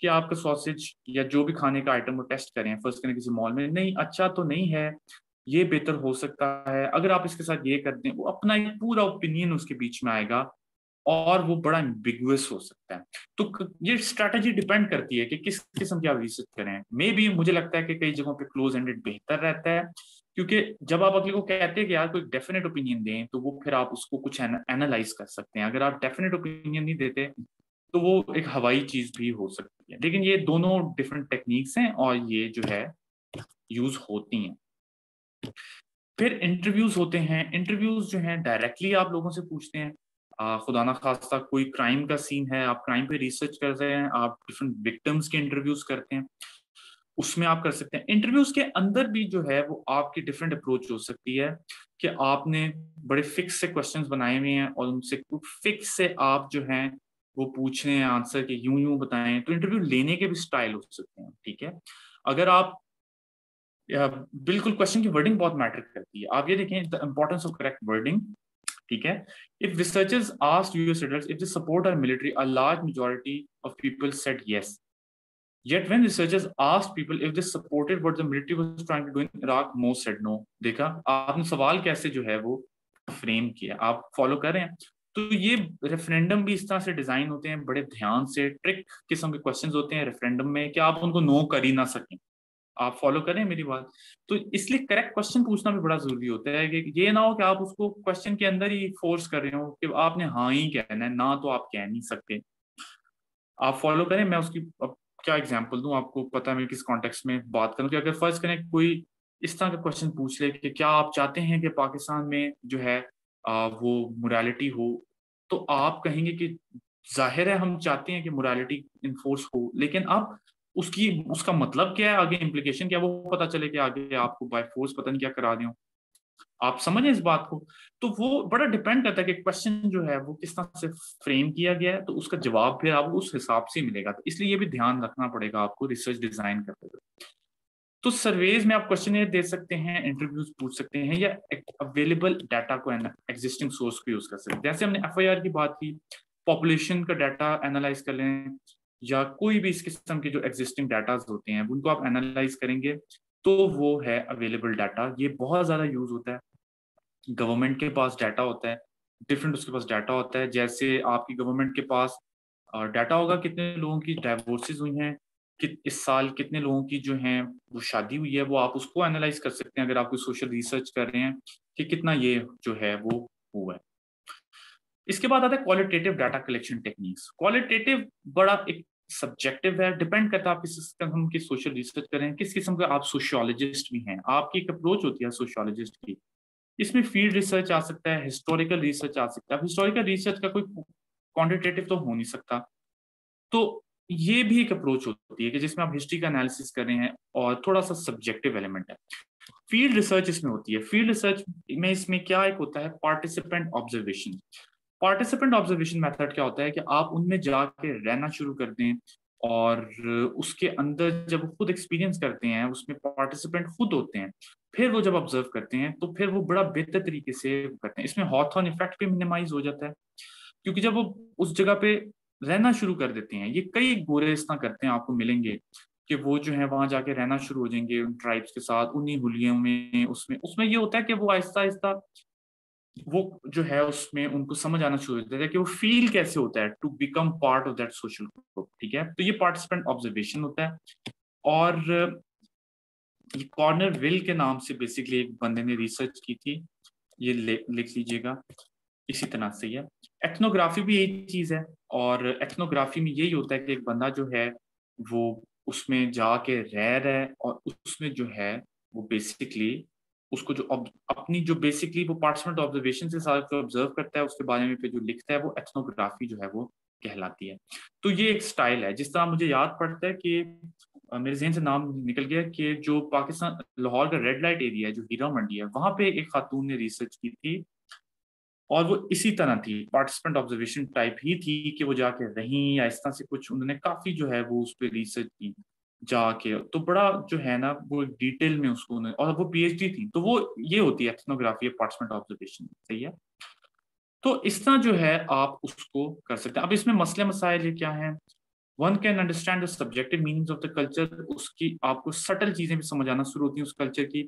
कि आपका सॉसेज या जो भी खाने का आइटम वो टेस्ट करें फर्स्ट करें किसी मॉल में, नहीं अच्छा तो नहीं है, ये बेहतर हो सकता है, अगर आप इसके साथ ये कर दें, वो अपना एक पूरा ओपिनियन उसके बीच में आएगा और वो बड़ा एम्बिगुअस हो सकता है। तो ये स्ट्रैटेजी डिपेंड करती है कि किस किस्म की आप रिसर्च करें। मे बी मुझे लगता है कि कई जगहों पे क्लोज एंडेड बेहतर रहता है, क्योंकि जब आप अगले को कहते हैं कि यार कोई डेफिनेट ओपिनियन दें, तो वो फिर आप उसको कुछ एनालाइज कर सकते हैं। अगर आप डेफिनेट ओपिनियन नहीं देते तो वो एक हवाई चीज भी हो सकती है। लेकिन ये दोनों डिफरेंट टेक्निक्स हैं और ये जो है यूज होती हैं। फिर इंटरव्यूज होते हैं। इंटरव्यूज जो हैं डायरेक्टली आप लोगों से पूछते हैं। खुदा ना खास्ता कोई क्राइम का सीन है, आप क्राइम पे रिसर्च कर रहे हैं, आप डिफरेंट विक्टिम्स के इंटरव्यूज करते हैं, उसमें आप कर सकते हैं। इंटरव्यूज के अंदर भी जो है वो आपकी डिफरेंट अप्रोच हो सकती है कि आपने बड़े फिक्स से क्वेश्चंस बनाए हुए हैं और उनसे फिक्स से आप जो हैं वो पूछ रहे हैं आंसर के यूं यूं बताएं, तो इंटरव्यू लेने के भी स्टाइल हो सकते हैं, ठीक है। अगर आप बिल्कुल, क्वेश्चन की वर्डिंग बहुत मैटर करती है। आप ये देखें the importance of correct wording, ठीक है। If researchers asked US adults if they support our military, a large majority of people said yes. Yet when researchers asked people if they supported what the military was trying to do in Iraq, most said no. देखा आपने सवाल कैसे जो है वो frame किया, आप follow कर रहे हैं। तो ये रेफरेंडम भी इस तरह से डिजाइन होते हैं, बड़े ध्यान से ट्रिक किस्म के क्वेश्चंस होते हैं रेफरेंडम में कि आप उनको नो कर ही ना सकें। आप फॉलो करें मेरी बात, तो इसलिए करेक्ट क्वेश्चन पूछना भी बड़ा जरूरी होता है कि ये ना हो कि आप उसको क्वेश्चन के अंदर ही फोर्स कर रहे हो कि आपने हाँ ही कहना है, ना तो आप कह नहीं सकते। आप फॉलो करें, मैं उसकी अब क्या एग्जांपल दूं, आपको पता है मैं किस कॉन्टेक्स्ट में बात करूं, कि अगर फर्ज करें कोई इस तरह का क्वेश्चन पूछ ले कि क्या आप चाहते हैं कि पाकिस्तान में जो है वो मोरालिटी हो, तो आप कहेंगे कि जाहिर है हम चाहते हैं कि मोरालिटी इन्फोर्स हो, लेकिन आप उसकी उसका मतलब क्या है, आगे इम्प्लीकेशन क्या है, वो पता चले कि आगे आपको बाय फोर्स पता नहीं क्या करा दें। आप समझें इस बात को। तो वो बड़ा डिपेंड करता है कि क्वेश्चन जो है वो किस तरह से फ्रेम किया गया है, तो उसका जवाब फिर आपको उस हिसाब से मिलेगा। तो इसलिए ये भी ध्यान रखना पड़ेगा आपको रिसर्च डिजाइन करते हुए। तो सर्वेज में आप क्वेश्चन दे सकते हैं, इंटरव्यूज पूछ सकते हैं, या अवेलेबल डाटा को एग्जिस्टिंग सोर्स को यूज कर सकते हैं। जैसे हमने FIR की बात की, पॉपुलेशन का डाटा एनालाइज कर लें, या कोई भी इस किस्म के जो एग्जिस्टिंग डाटाज होते हैं उनको आप एनालाइज करेंगे तो वो है अवेलेबल डाटा। ये बहुत ज़्यादा यूज होता है। गवर्नमेंट के पास डाटा होता है, डिफरेंट उसके पास डाटा होता है। जैसे आपकी गवर्नमेंट के पास डाटा होगा कितने लोगों की डाइवोर्सेज हुई हैं, इस साल कितने लोगों की जो हैं वो शादी हुई है, वो आप उसको एनालाइज कर सकते हैं अगर आप कोई सोशल रिसर्च कर रहे हैं कि कितना ये जो है वो हुआ है। इसके बाद आता है qualitative data collection techniques. Qualitative बड़ा एक सब्जेक्टिव है, डिपेंड करता है आप किस किस्म की सोशल रिसर्च कर रहे हैं, किस किस्म का आप सोशियोलॉजिस्ट भी हैं, आपकी एक अप्रोच होती है सोशियोलॉजिस्ट की। इसमें फील्ड रिसर्च आ सकता है, हिस्टोरिकल रिसर्च आ सकता है। हिस्टोरिकल रिसर्च का कोई क्वांटिटेटिव तो हो नहीं सकता, तो ये भी एक अप्रोच होती है कि जिसमें आप हिस्ट्री का एनालिसिस कर रहे हैं और थोड़ा सा सब्जेक्टिव एलिमेंट है। फील्ड रिसर्च इसमें होती है। फील्ड रिसर्च में इसमें क्या एक होता है participant observation. Participant observation method क्या होता है कि आप उनमें जाके रहना शुरू कर दें और उसके अंदर जब खुद एक्सपीरियंस करते हैं, उसमें पार्टिसिपेंट खुद होते हैं, फिर वो जब ऑब्जर्व करते हैं तो फिर वो बड़ा बेहतर तरीके से करते हैं। इसमें हॉथॉर्न इफेक्ट भी मिनिमाइज हो जाता है क्योंकि जब वो उस जगह पे रहना शुरू कर देते हैं, ये कई गोरे इस तरह करते हैं आपको मिलेंगे कि वो जो है वहां जाके रहना शुरू हो जाएंगे उन ट्राइब्स के साथ, उन्हीं हुलियों में। उसमें ये होता है कि वो आहिस्ता आहिस्ता वो जो है उसमें उनको समझ आना शुरू हो जाता है कि वो फील कैसे होता है to become part of that social group. ठीक है, तो ये पार्टिसिपेंट ऑब्जर्वेशन होता है। और ये कॉर्नरविल के नाम से बेसिकली एक बंदे ने रिसर्च की थी, ये लिख लीजिएगा इसी तरह से। ये एथनोग्राफी भी यही चीज है, और एथनोग्राफी में यही होता है कि एक बंदा जो है वो उसमें जाके रह रहा है और उसमें जो है वो बेसिकली उसको जो अपनी जो बेसिकली वो पार्टिसिपेंट ऑब्जर्वेशन से साथ जो ऑब्जर्व करता है उसके बारे में पे जो लिखता है वो एथनोग्राफी जो है वो कहलाती है। तो ये एक स्टाइल है। जिस तरह मुझे याद पड़ता है कि मेरे जहन से नाम निकल गया कि जो पाकिस्तान लाहौर का रेड लाइट एरिया है, जो हीरा मंडी है, वहाँ पे एक खातून ने रिसर्च की थी और वो इसी तरह थी, पार्टिसिपेंट ऑब्जर्वेशन टाइप ही थी कि वो जाके रहीं या इस तरह से कुछ, उन्होंने काफ़ी जो है वो उस पर रिसर्च की जाके, तो बड़ा जो है ना वो डिटेल में उसको, और वो पीएचडी थी। तो वो ये होती है एथनोग्राफी, पार्टिसिपेंट ऑब्जर्वेशन। सही है, तो इस तरह जो है आप उसको कर सकते हैं। अब इसमें मसले मसाइल क्या हैं? One can understand the subjective meanings of the culture, उसकी आपको सटल चीजें भी समझ आना शुरू होती हैं उस कल्चर की।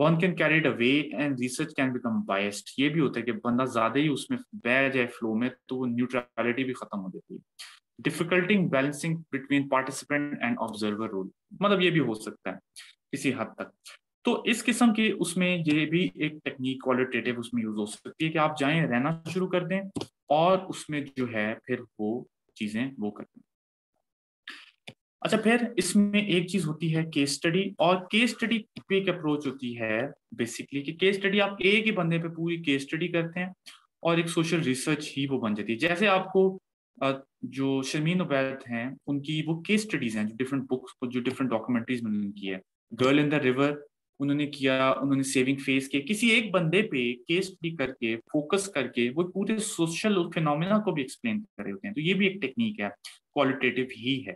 One can carried away and research can become biased. ये भी होता है कि बंदा ज्यादा ही उसमें बह जाए फ्लो में तो वो न्यूट्रलिटी भी खत्म हो जाती है। Difficulty in balancing between participant and observer role, मतलब ये भी हो सकता है किसी हद तक। तो इस किस्म के उसमें ये भी एक टेक्निक क्वालिटेटिव उसमें यूज हो सकती है कि आप जाएं, रहना शुरू कर दें और उसमें जो है फिर वो चीजें वो कर दें। अच्छा, फिर इसमें एक चीज होती है केस स्टडी, और केस स्टडी पे एक अप्रोच होती है बेसिकली कि केस स्टडी आप एक ही बंदे पे पूरी केस स्टडी करते हैं और एक सोशल रिसर्च ही वो बन जाती है। जैसे आपको जो शर्मीन ओबैद हैं उनकी वो केस स्टडीज हैं जो डिफरेंट बुक्स, जो डिफरेंट डॉक्यूमेंट्रीज उन्होंने की है। गर्ल इन द रिवर उन्होंने किया, उन्होंने सेविंग फेस के किसी एक बंदे पे केस स्टडी करके फोकस करके वो पूरे सोशल फिनोमेना को भी एक्सप्लेन कर रहे होते हैं। तो ये भी एक टेक्निक है, क्वालिटेटिव ही है।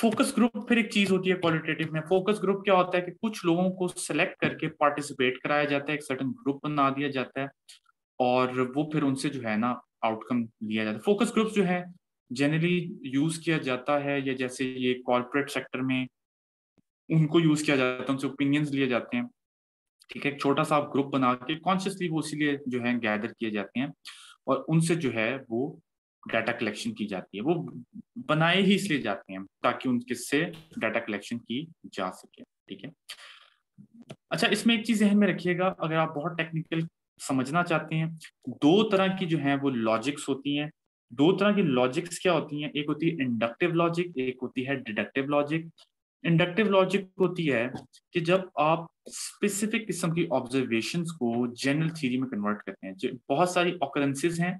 फोकस ग्रुप फिर एक चीज होती है क्वालिटेटिव में। फोकस ग्रुप क्या होता है कि कुछ लोगों को सेलेक्ट करके पार्टिसिपेट कराया जाता है, एक सर्टेन ग्रुप बना दिया जाता है और वो फिर उनसे जो है ना आउटकम लिया जाता है। फोकस ग्रुप्स जो है जनरली यूज किया जाता है, या जैसे ये कॉर्पोरेट सेक्टर में उनको यूज किया जाता है, उनसे ओपिनियंस लिए जाते हैं। ठीक है, एक छोटा सा आप ग्रुप बना के कॉन्शियसली वो इसीलिए जो है गैदर किए जाते हैं और उनसे जो है वो डाटा कलेक्शन की जाती है। वो बनाए ही इसलिए जाते हैं ताकि उनके से डाटा कलेक्शन की जा सके। ठीक है, अच्छा, इसमें एक चीज ध्यान में रखिएगा, अगर आप बहुत टेक्निकल समझना चाहते हैं, दो तरह की जो है वो लॉजिक्स होती हैं। दो तरह की लॉजिक्स क्या होती हैं? एक होती है इंडक्टिव लॉजिक, एक होती है डिडक्टिव लॉजिक। इंडक्टिव लॉजिक होती है कि जब आप स्पेसिफिक किस्म की ऑब्जर्वेशंस को जनरल थ्योरी में कन्वर्ट करते हैं, जो बहुत सारी ऑकरेंसेज हैं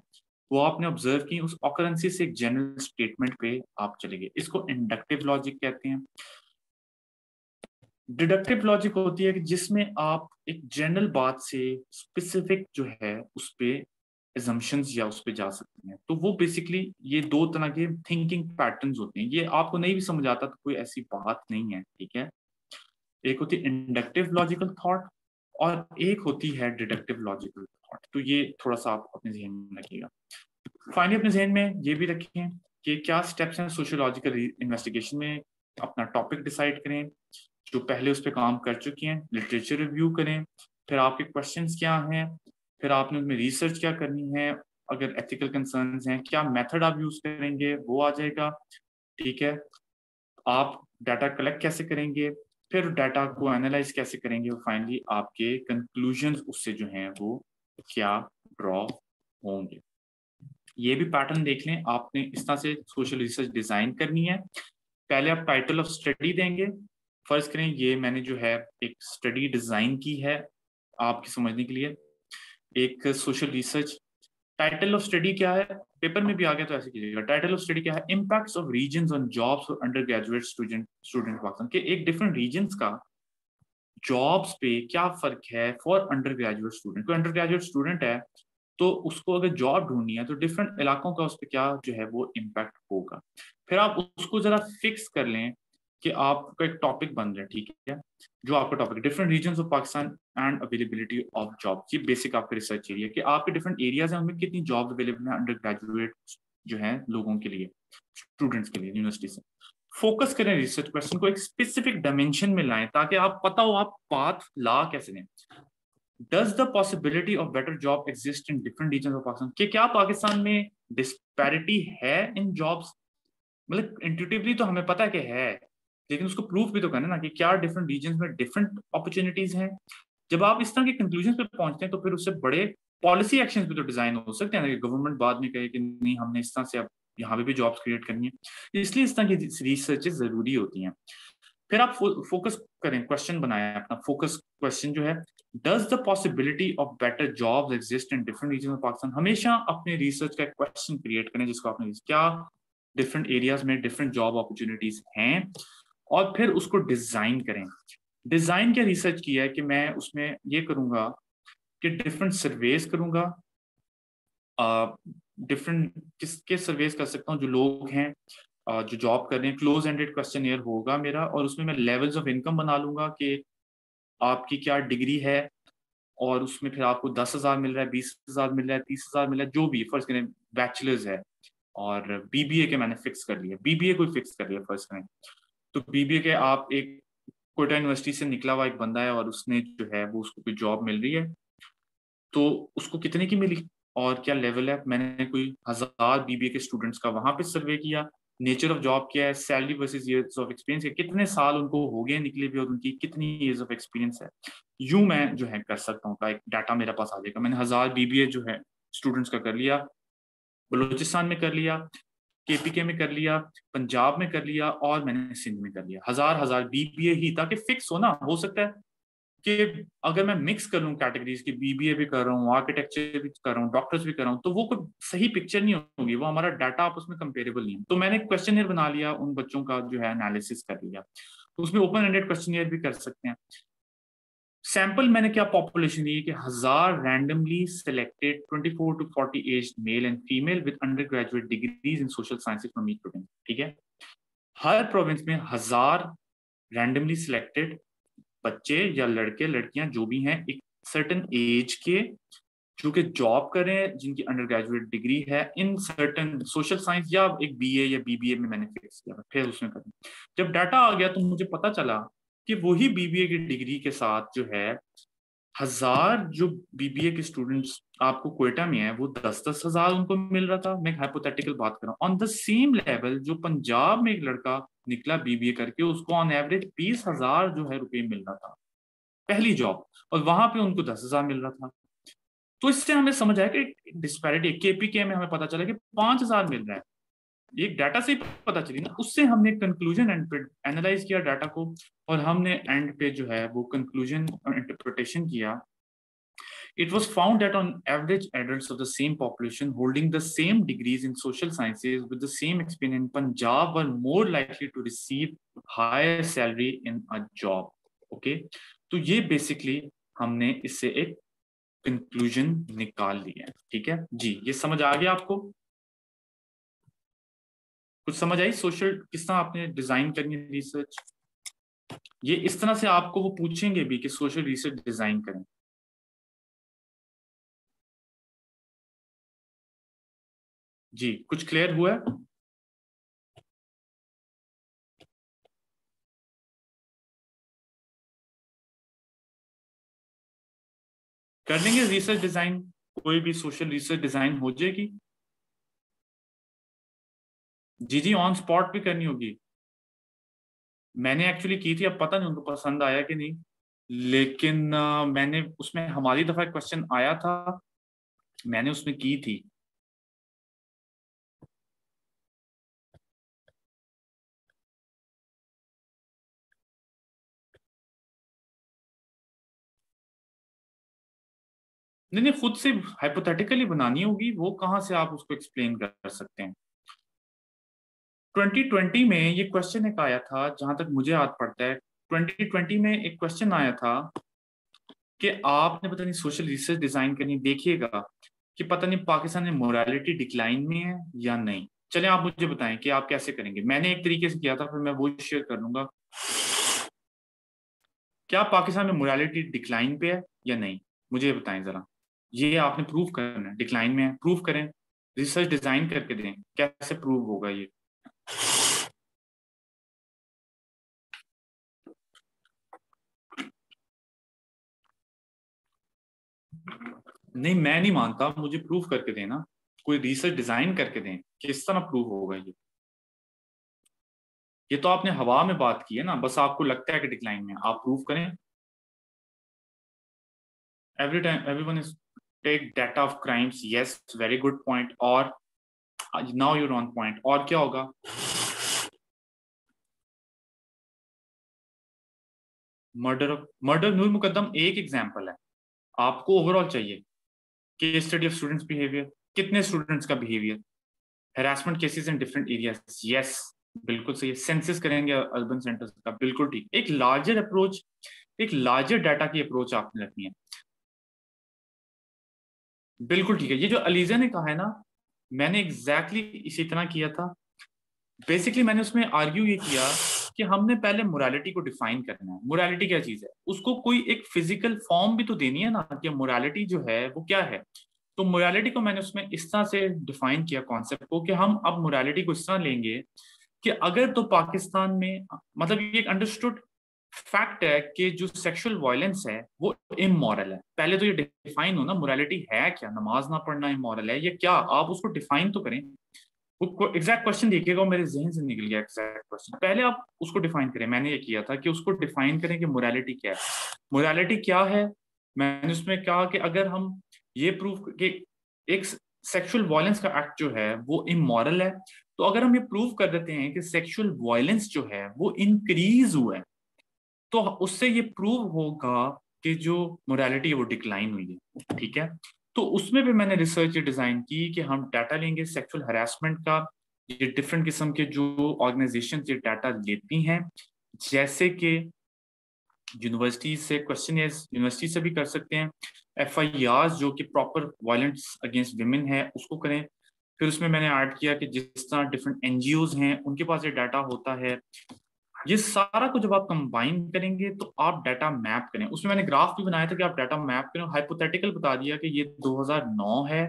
वो आपने ऑब्जर्व की, उस ऑकरेंसेज से एक जनरल स्टेटमेंट पे आप चले गए, इसको इंडक्टिव लॉजिक कहते हैं। डिडक्टिव लॉजिक होती है कि जिसमें आप एक जनरल बात से स्पेसिफिक जो है उस पे एजम्पशंस या उस पे जा सकते हैं। तो वो बेसिकली ये दो तरह के थिंकिंग पैटर्न्स होते हैं। ये आपको नहीं भी समझ आता तो कोई ऐसी बात नहीं है। ठीक है, एक होती है इंडक्टिव लॉजिकल थॉट और एक होती है डिडक्टिव लॉजिकल थॉट। तो ये थोड़ा सा आप अपने जहन में रखिएगा। फाइनली अपने जहन में ये भी रखें कि क्या स्टेप्स हैं सोशियोलॉजिकल इन्वेस्टिगेशन में, अपना टॉपिक डिसाइड करें, जो पहले उस पर काम कर चुकी हैं, लिटरेचर रिव्यू करें, फिर आपके क्वेश्चंस क्या हैं, फिर आपने उसमें रिसर्च क्या करनी है, अगर एथिकल कंसर्न्स हैं क्या मेथड आप यूज करेंगे वो आ जाएगा, ठीक है। आप डाटा कलेक्ट कैसे करेंगे, फिर डाटा को एनालाइज कैसे करेंगे, और फाइनली आपके कंक्लूजन्स उससे जो हैं वो क्या ड्रॉ होंगे। ये भी पैटर्न देख लें, आपने इस तरह से सोशल रिसर्च डिजाइन करनी है। पहले आप टाइटल ऑफ स्टडी देंगे, फर्ज करें ये मैंने जो है एक स्टडी डिजाइन की है आपकी समझने के लिए, एक social research. Title of study क्या है, पेपर में भी आ गया तो ऐसे कीजिएगा। टाइटल ऑफ स्टडी क्या है, impacts of reasons on jobs और अंडर ग्रेजुएट स्टूडेंट पाकिस्तान के, एक डिफरेंट रीजंस का जॉब्स पे क्या फर्क है फॉर अंडर ग्रेजुएट स्टूडेंट। कोई अंडर ग्रेजुएट स्टूडेंट है तो उसको अगर जॉब ढूंढनी है तो डिफरेंट इलाकों का उस पर क्या जो है वो इम्पैक्ट होगा। फिर आप उसको जरा फिक्स कर लें कि आपका एक टॉपिक बन रहा है, ठीक है, जो आपका topic different regions of Pakistan and availability of job, ये बेसिक आपका रिसर्च एरिया कि आपके डिफरेंट एरियाज हैं उनमें कितनी जॉब अवेलेबल है अंडर ग्रेजुएट जो है लोगों के लिए, स्टूडेंट्स के लिए यूनिवर्सिटी से। फोकस करें रिसर्च क्वेश्चन को एक स्पेसिफिक डायमेंशन में लाएं ताकि आप पता हो आप पाथ ला कैसे लें। Does the possibility of better job exist in different regions of Pakistan? कि क्या पाकिस्तान में disparity है in jobs? मतलब intuitively तो हमें पता है कि है, लेकिन उसको प्रूफ भी तो करना ना कि क्या different regions में different opportunities हैं। जब आप इस तरह के conclusions पे पहुंचते हैं तो फिर उससे बड़े policy actions भी तो डिजाइन हो सकते हैं ना, कि गवर्नमेंट बाद में कहे कि नहीं हमने इस तरह से अब यहाँ पे भी जॉब्स क्रिएट करनी है। इसलिए इस तरह की रिसर्चेज जरूरी होती हैं। फिर आप फोकस करें, क्वेश्चन बनाएं अपना। फोकस क्वेश्चन जो है does the possibility of better jobs exist in different region of Pakistan. हमेशा अपने रिसर्च का क्वेश्चन क्रिएट करें जिसको आपने क्या डिफरेंट एरियाज में डिफरेंट जॉब अपॉर्चुनिटीज हैं, और फिर उसको डिजाइन करें। डिजाइन क्या रिसर्च किया है कि मैं उसमें ये करूंगा कि डिफरेंट सर्वेस करूंगा, डिफरेंट किसके सर्वेस कर सकता हूँ जो लोग हैं जो जॉब कर रहे हैं। क्लोज एंडेड क्वेश्चनर होगा मेरा, और उसमें मैं लेवल्स ऑफ इनकम बना लूंगा कि आपकी क्या डिग्री है, और उसमें फिर आपको 10,000 मिल रहा है, 20,000 मिल रहा है, 30,000 मिल रहा है, जो भी फर्स्ट करें बैचलर्स है, और बीबीए के मैंने फिक्स कर लिया, बीबीए कोई फिक्स कर लिया फर्स्ट करें तो बीबीए के आप एक कोटा यूनिवर्सिटी से निकला हुआ एक बंदा है और उसने जो है वो उसको कोई जॉब मिल रही है तो उसको कितने की मिली और क्या लेवल है। मैंने कोई 1000 बीबीए के स्टूडेंट्स का वहां पे सर्वे किया, नेचर ऑफ जॉब क्या है, salary versus years of experience है, कितने साल उनको हो गए निकले भी और उनकी कितनी इयर्स ऑफ एक्सपीरियंस है। यूं मैं जो है कर सकता हूँ, लाइक डाटा मेरे पास आ जाएगा। मैंने 1000 बीबीए जो है स्टूडेंट्स का कर लिया, बलूचिस्तान में कर लिया, केपीके में कर लिया, पंजाब में कर लिया, और मैंने सिंध में कर लिया। 1000 बीबीए ही ताकि फिक्स हो ना। हो सकता है कि अगर मैं मिक्स कर लूँ कैटेगरीज की, बीबीए भी कर रहा हूँ, आर्किटेक्चर भी कर रहा हूँ, डॉक्टर्स भी कर रहा हूँ, तो वो कोई सही पिक्चर नहीं होगी, वो हमारा डाटा आपस में कंपेरेबल नहीं है। तो मैंने क्वेश्चनर बना लिया, उन बच्चों का जो है एनालिसिस कर लिया, तो उसमें ओपन एंडेड क्वेश्चनर भी कर सकते हैं। सैंपल मैंने क्या पॉपुलेशन ली कि 1000 randomly selected 24 to 40 age male and female with undergraduate degrees in social sciences from each province, ठीक है। हर प्रोविंस में 1000 रैंडमली सिलेक्टेड बच्चे या लड़के लड़कियां जो भी हैं एक सर्टन एज के, जो कि जॉब कर रहे हैं, जिनकी अंडर ग्रेजुएट डिग्री है इन सर्टन सोशल साइंस या एक बीए या बीबीए में मैंने फिक्स किया। फिर उसमें करें, जब डाटा आ गया तो मुझे पता चला कि वही बीबीए की डिग्री के साथ जो है 1000 जो बीबीए के स्टूडेंट्स आपको क्वेटा में है वो 10-10 हज़ार उनको मिल रहा था। मैं हाइपोथेटिकल बात कर रहा हूँ। ऑन द सेम लेवल जो पंजाब में एक लड़का निकला बीबीए करके, उसको ऑन एवरेज 20,000 जो है रुपये मिल रहा था पहली जॉब, और वहां पे उनको 10,000 मिल रहा था। तो इससे हमें समझ आया कि डिस्पैरिटी। केपीके में हमें पता चला कि 5,000 मिल रहा है, ये डाटा से पता चली ना। उससे हमने कंक्लूजन एंड पे एनालाइज किया डाटा को, और हमने एंड पे जो है वो कंक्लूजन और इंटरप्रिटेशन किया। It was found that on average adults of the same population holding the same degrees in social sciences with the same experience in Punjab were more likely to receive higher salary in a job. Okay, तो ये basically हमने इससे एक conclusion निकाल लिया, ठीक है जी। ये समझ आ गया आपको? कुछ समझ आई सोशल किस तरह आपने डिजाइन करनी है रिसर्च? ये इस तरह से आपको वो पूछेंगे भी कि सोशल रिसर्च डिजाइन करें। जी, कुछ क्लियर हुआ है? कर लेंगे रिसर्च डिजाइन, कोई भी सोशल रिसर्च डिजाइन हो जाएगी। जी जी ऑन स्पॉट भी करनी होगी। मैंने एक्चुअली की थी, अब पता नहीं उनको पसंद आया कि नहीं, लेकिन मैंने उसमें हमारी दफा क्वेश्चन आया था, मैंने उसमें की थी। नहीं, खुद से हाइपोथेटिकली बनानी होगी, वो कहाँ से आप उसको एक्सप्लेन कर सकते हैं। 2020 में ये क्वेश्चन एक आया था, जहां तक मुझे याद पड़ता है 2020 में एक क्वेश्चन आया था कि आपने पता नहीं सोशल रिसर्च डिजाइन करनी, देखिएगा कि पता नहीं पाकिस्तान में मोरालिटी डिक्लाइन में है या नहीं। चले आप मुझे बताएं कि आप कैसे करेंगे। मैंने एक तरीके से किया था, फिर मैं वो शेयर कर लूंगा। क्या पाकिस्तान में मोरालिटी डिक्लाइन पे है या नहीं, मुझे बताएं जरा। ये आपने प्रूव करना है डिक्लाइन में है, प्रूव करें, रिसर्च डिजाइन करके दें कैसे प्रूव होगा ये। नहीं, मैं नहीं मानता, मुझे प्रूफ करके देना, कोई रिसर्च डिजाइन करके दें किस तरह प्रूफ होगा ये तो आपने हवा में बात की है ना, बस आपको लगता है कि डिक्लाइन में, आप प्रूफ करें। Every time everyone is take data of crimes, yes very good point, और नाउ यूर ऑन पॉइंट। और क्या होगा, मर्डर नूर मुकद्दम एक एग्जाम्पल है। आपको ओवरऑल चाहिए case study of students behaviour, कितने स्टूडेंट्स का behaviour, harassment cases in different areas, yes बिल्कुल सही है। सेंसस करेंगे अर्बन सेंटर्स का, बिल्कुल ठीक। एक लार्जर अप्रोच, एक लार्जर डाटा की अप्रोच आपने रखनी है, बिल्कुल ठीक है। ये जो अलीजा ने कहा है ना, मैंने एग्जैक्टली इसी तरह किया था। बेसिकली मैंने उसमें आर्ग्यू ये किया कि हमने पहले मोरालिटी को डिफाइन करना है। मोरालिटी क्या चीज है, उसको कोई एक फिजिकल फॉर्म भी तो देनी है ना, कि मोरालिटी जो है वो क्या है। तो मोरालिटी को मैंने उसमें इस तरह से डिफाइन किया कॉन्सेप्ट को, कि हम अब मोरालिटी को इस तरह लेंगे कि अगर तो पाकिस्तान में, मतलब ये एक अंडरस्टूड फैक्ट है कि जो सेक्सुअल वायलेंस है वो इमोरल है। पहले तो ये डिफाइन हो ना, मोरालिटी है क्या, नमाज ना पढ़ना इमोरल है या क्या, आप उसको डिफाइन तो करें। एग्जैक्ट क्वेश्चन देखिएगा, मेरे जहन से निकल गया एग्जैक्ट क्वेश्चन, पहले आप उसको डिफाइन करें। मैंने ये किया था कि उसको डिफाइन करें कि मोरालिटी क्या है, मोरालिटी क्या है। मैंने उसमें कहा कि अगर हम ये प्रूव कि एक सेक्सुअल वायलेंस का एक्ट जो है वो इमोरल है, तो अगर हम ये प्रूव कर देते हैं कि सेक्सुअल वायलेंस जो है वो इंक्रीज हुआ है, तो उससे ये प्रूव होगा कि जो मोरालिटी है वो डिक्लाइन हुई है, ठीक है। तो उसमें भी मैंने रिसर्च डिजाइन की कि हम डाटा लेंगे सेक्सुअल हरासमेंट का, ये डिफरेंट किस्म के जो ऑर्गेनाइजेशन ये डाटा लेती हैं, जैसे कि यूनिवर्सिटी से क्वेश्चनियर्स, यूनिवर्सिटी से भी कर सकते हैं, एफआईआर जो कि प्रॉपर वायलेंस अगेंस्ट विमेन है उसको करें। फिर उसमें मैंने ऐड किया कि जिस तरह डिफरेंट एनजीओज हैं उनके पास ये डाटा होता है, ये सारा को जब आप कंबाइन करेंगे तो आप डाटा मैप करें। उसमें मैंने ग्राफ भी बनाया था कि आप डाटा मैप करें, हाइपोथेटिकल बता दिया कि ये 2009 है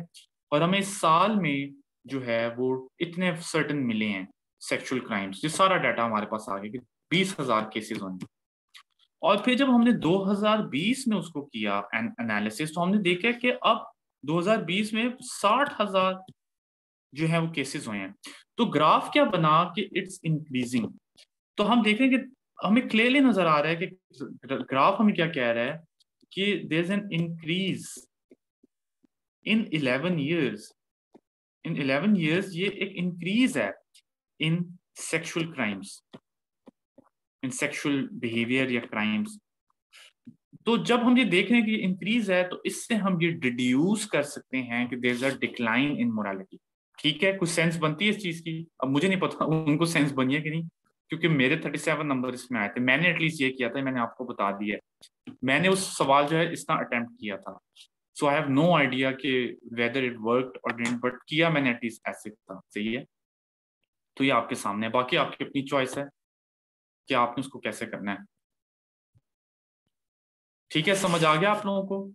और हमें इस साल में जो है वो इतने सर्टन मिले हैं सेक्सुअल क्राइम्स, ये सारा डाटा हमारे पास आ गया कि 20,000 केसेस होंगे। और फिर जब हमने 2020 में उसको किया एनालिसिस, तो हमने देखा कि अब 2020 में 60,000 जो है वो केसेस हुए हैं। तो ग्राफ क्या बना कि इट्स इंक्रीजिंग, तो हम देख रहे हैं कि हमें क्लियरली नजर आ रहा है कि ग्राफ हमें क्या कह रहा है कि there is an increase in 11 years, in 11 years ये एक इंक्रीज है in sexual crimes, in sexual behaviour या क्राइम्स। तो जब हम ये देख रहे हैं कि ये इंक्रीज है, तो इससे हम ये डिड्यूस कर सकते हैं कि there is a decline in morality, ठीक है। कुछ सेंस बनती है इस चीज की, अब मुझे नहीं पता उनको सेंस बनी है कि नहीं, क्योंकि मेरे 37 नंबर इसमें आए थे। मैंने एटलीस्ट ये किया था, मैंने आपको बता दिया, मैंने उस सवाल जो है इसका अटेम्प्ट किया था। So I have no idea कि वेदर इट वर्क्ड और डिडंट, बट किया मैंने एटलीस्ट ऐसे था, सही है। तो ये आपके सामने है, बाकी आपकी अपनी चॉइस है कि आपने उसको कैसे करना है, ठीक है। समझ आ गया आप लोगों को?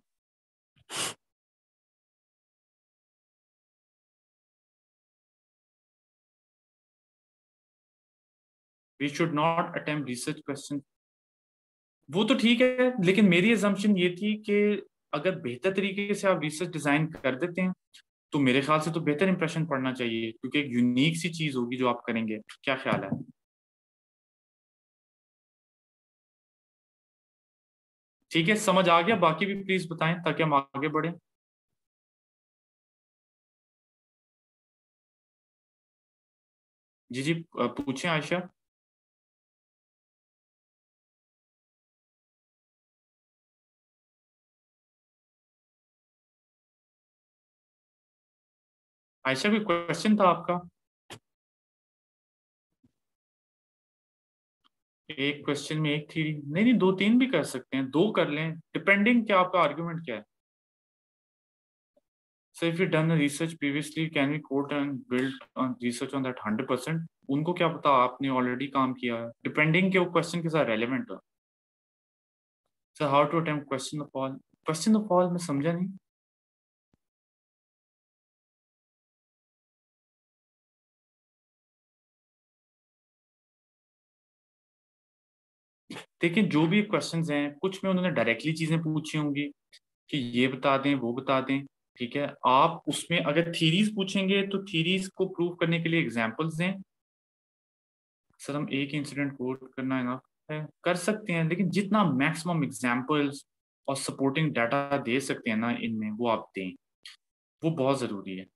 We should not attempt research question, वो तो ठीक है, लेकिन मेरी assumption ये थी कि अगर बेहतर तरीके से आप रिसर्च डिजाइन कर देते हैं तो मेरे ख्याल से तो बेहतर इंप्रेशन पड़ना चाहिए, क्योंकि एक यूनिक सी चीज होगी जो आप करेंगे। क्या ख्याल है? ठीक है, समझ आ गया? बाकी भी प्लीज बताएं ताकि हम आगे बढ़े। जी, पूछें आयशा। आयशा भी क्वेश्चन था आपका, एक क्वेश्चन में एक थ्योरी। नहीं, दो तीन भी कर सकते हैं, दो कर लें, डिपेंडिंग क्या आपका आर्गुमेंट क्या है। So if you done the research previously, can we quote and build on research on that 100%? उनको क्या पता आपने ऑलरेडी काम किया है, डिपेंडिंग के वो क्वेश्चन के साथ रेलेवेंट है। So how to attempt question of all? Question of all में समझा नहीं। देखिए, जो भी क्वेश्चंस हैं, कुछ में उन्होंने डायरेक्टली चीजें पूछी होंगी कि ये बता दें, वो बता दें। ठीक है, आप उसमें अगर थीरीज पूछेंगे तो थीरीज को प्रूव करने के लिए एग्जांपल्स दें। सर, हम एक इंसिडेंट कोट करना इनफ है, कर सकते हैं, लेकिन जितना मैक्सिमम एग्जांपल्स और सपोर्टिंग डाटा दे सकते हैं ना इनमें, वो आप दें। वो बहुत ज़रूरी है,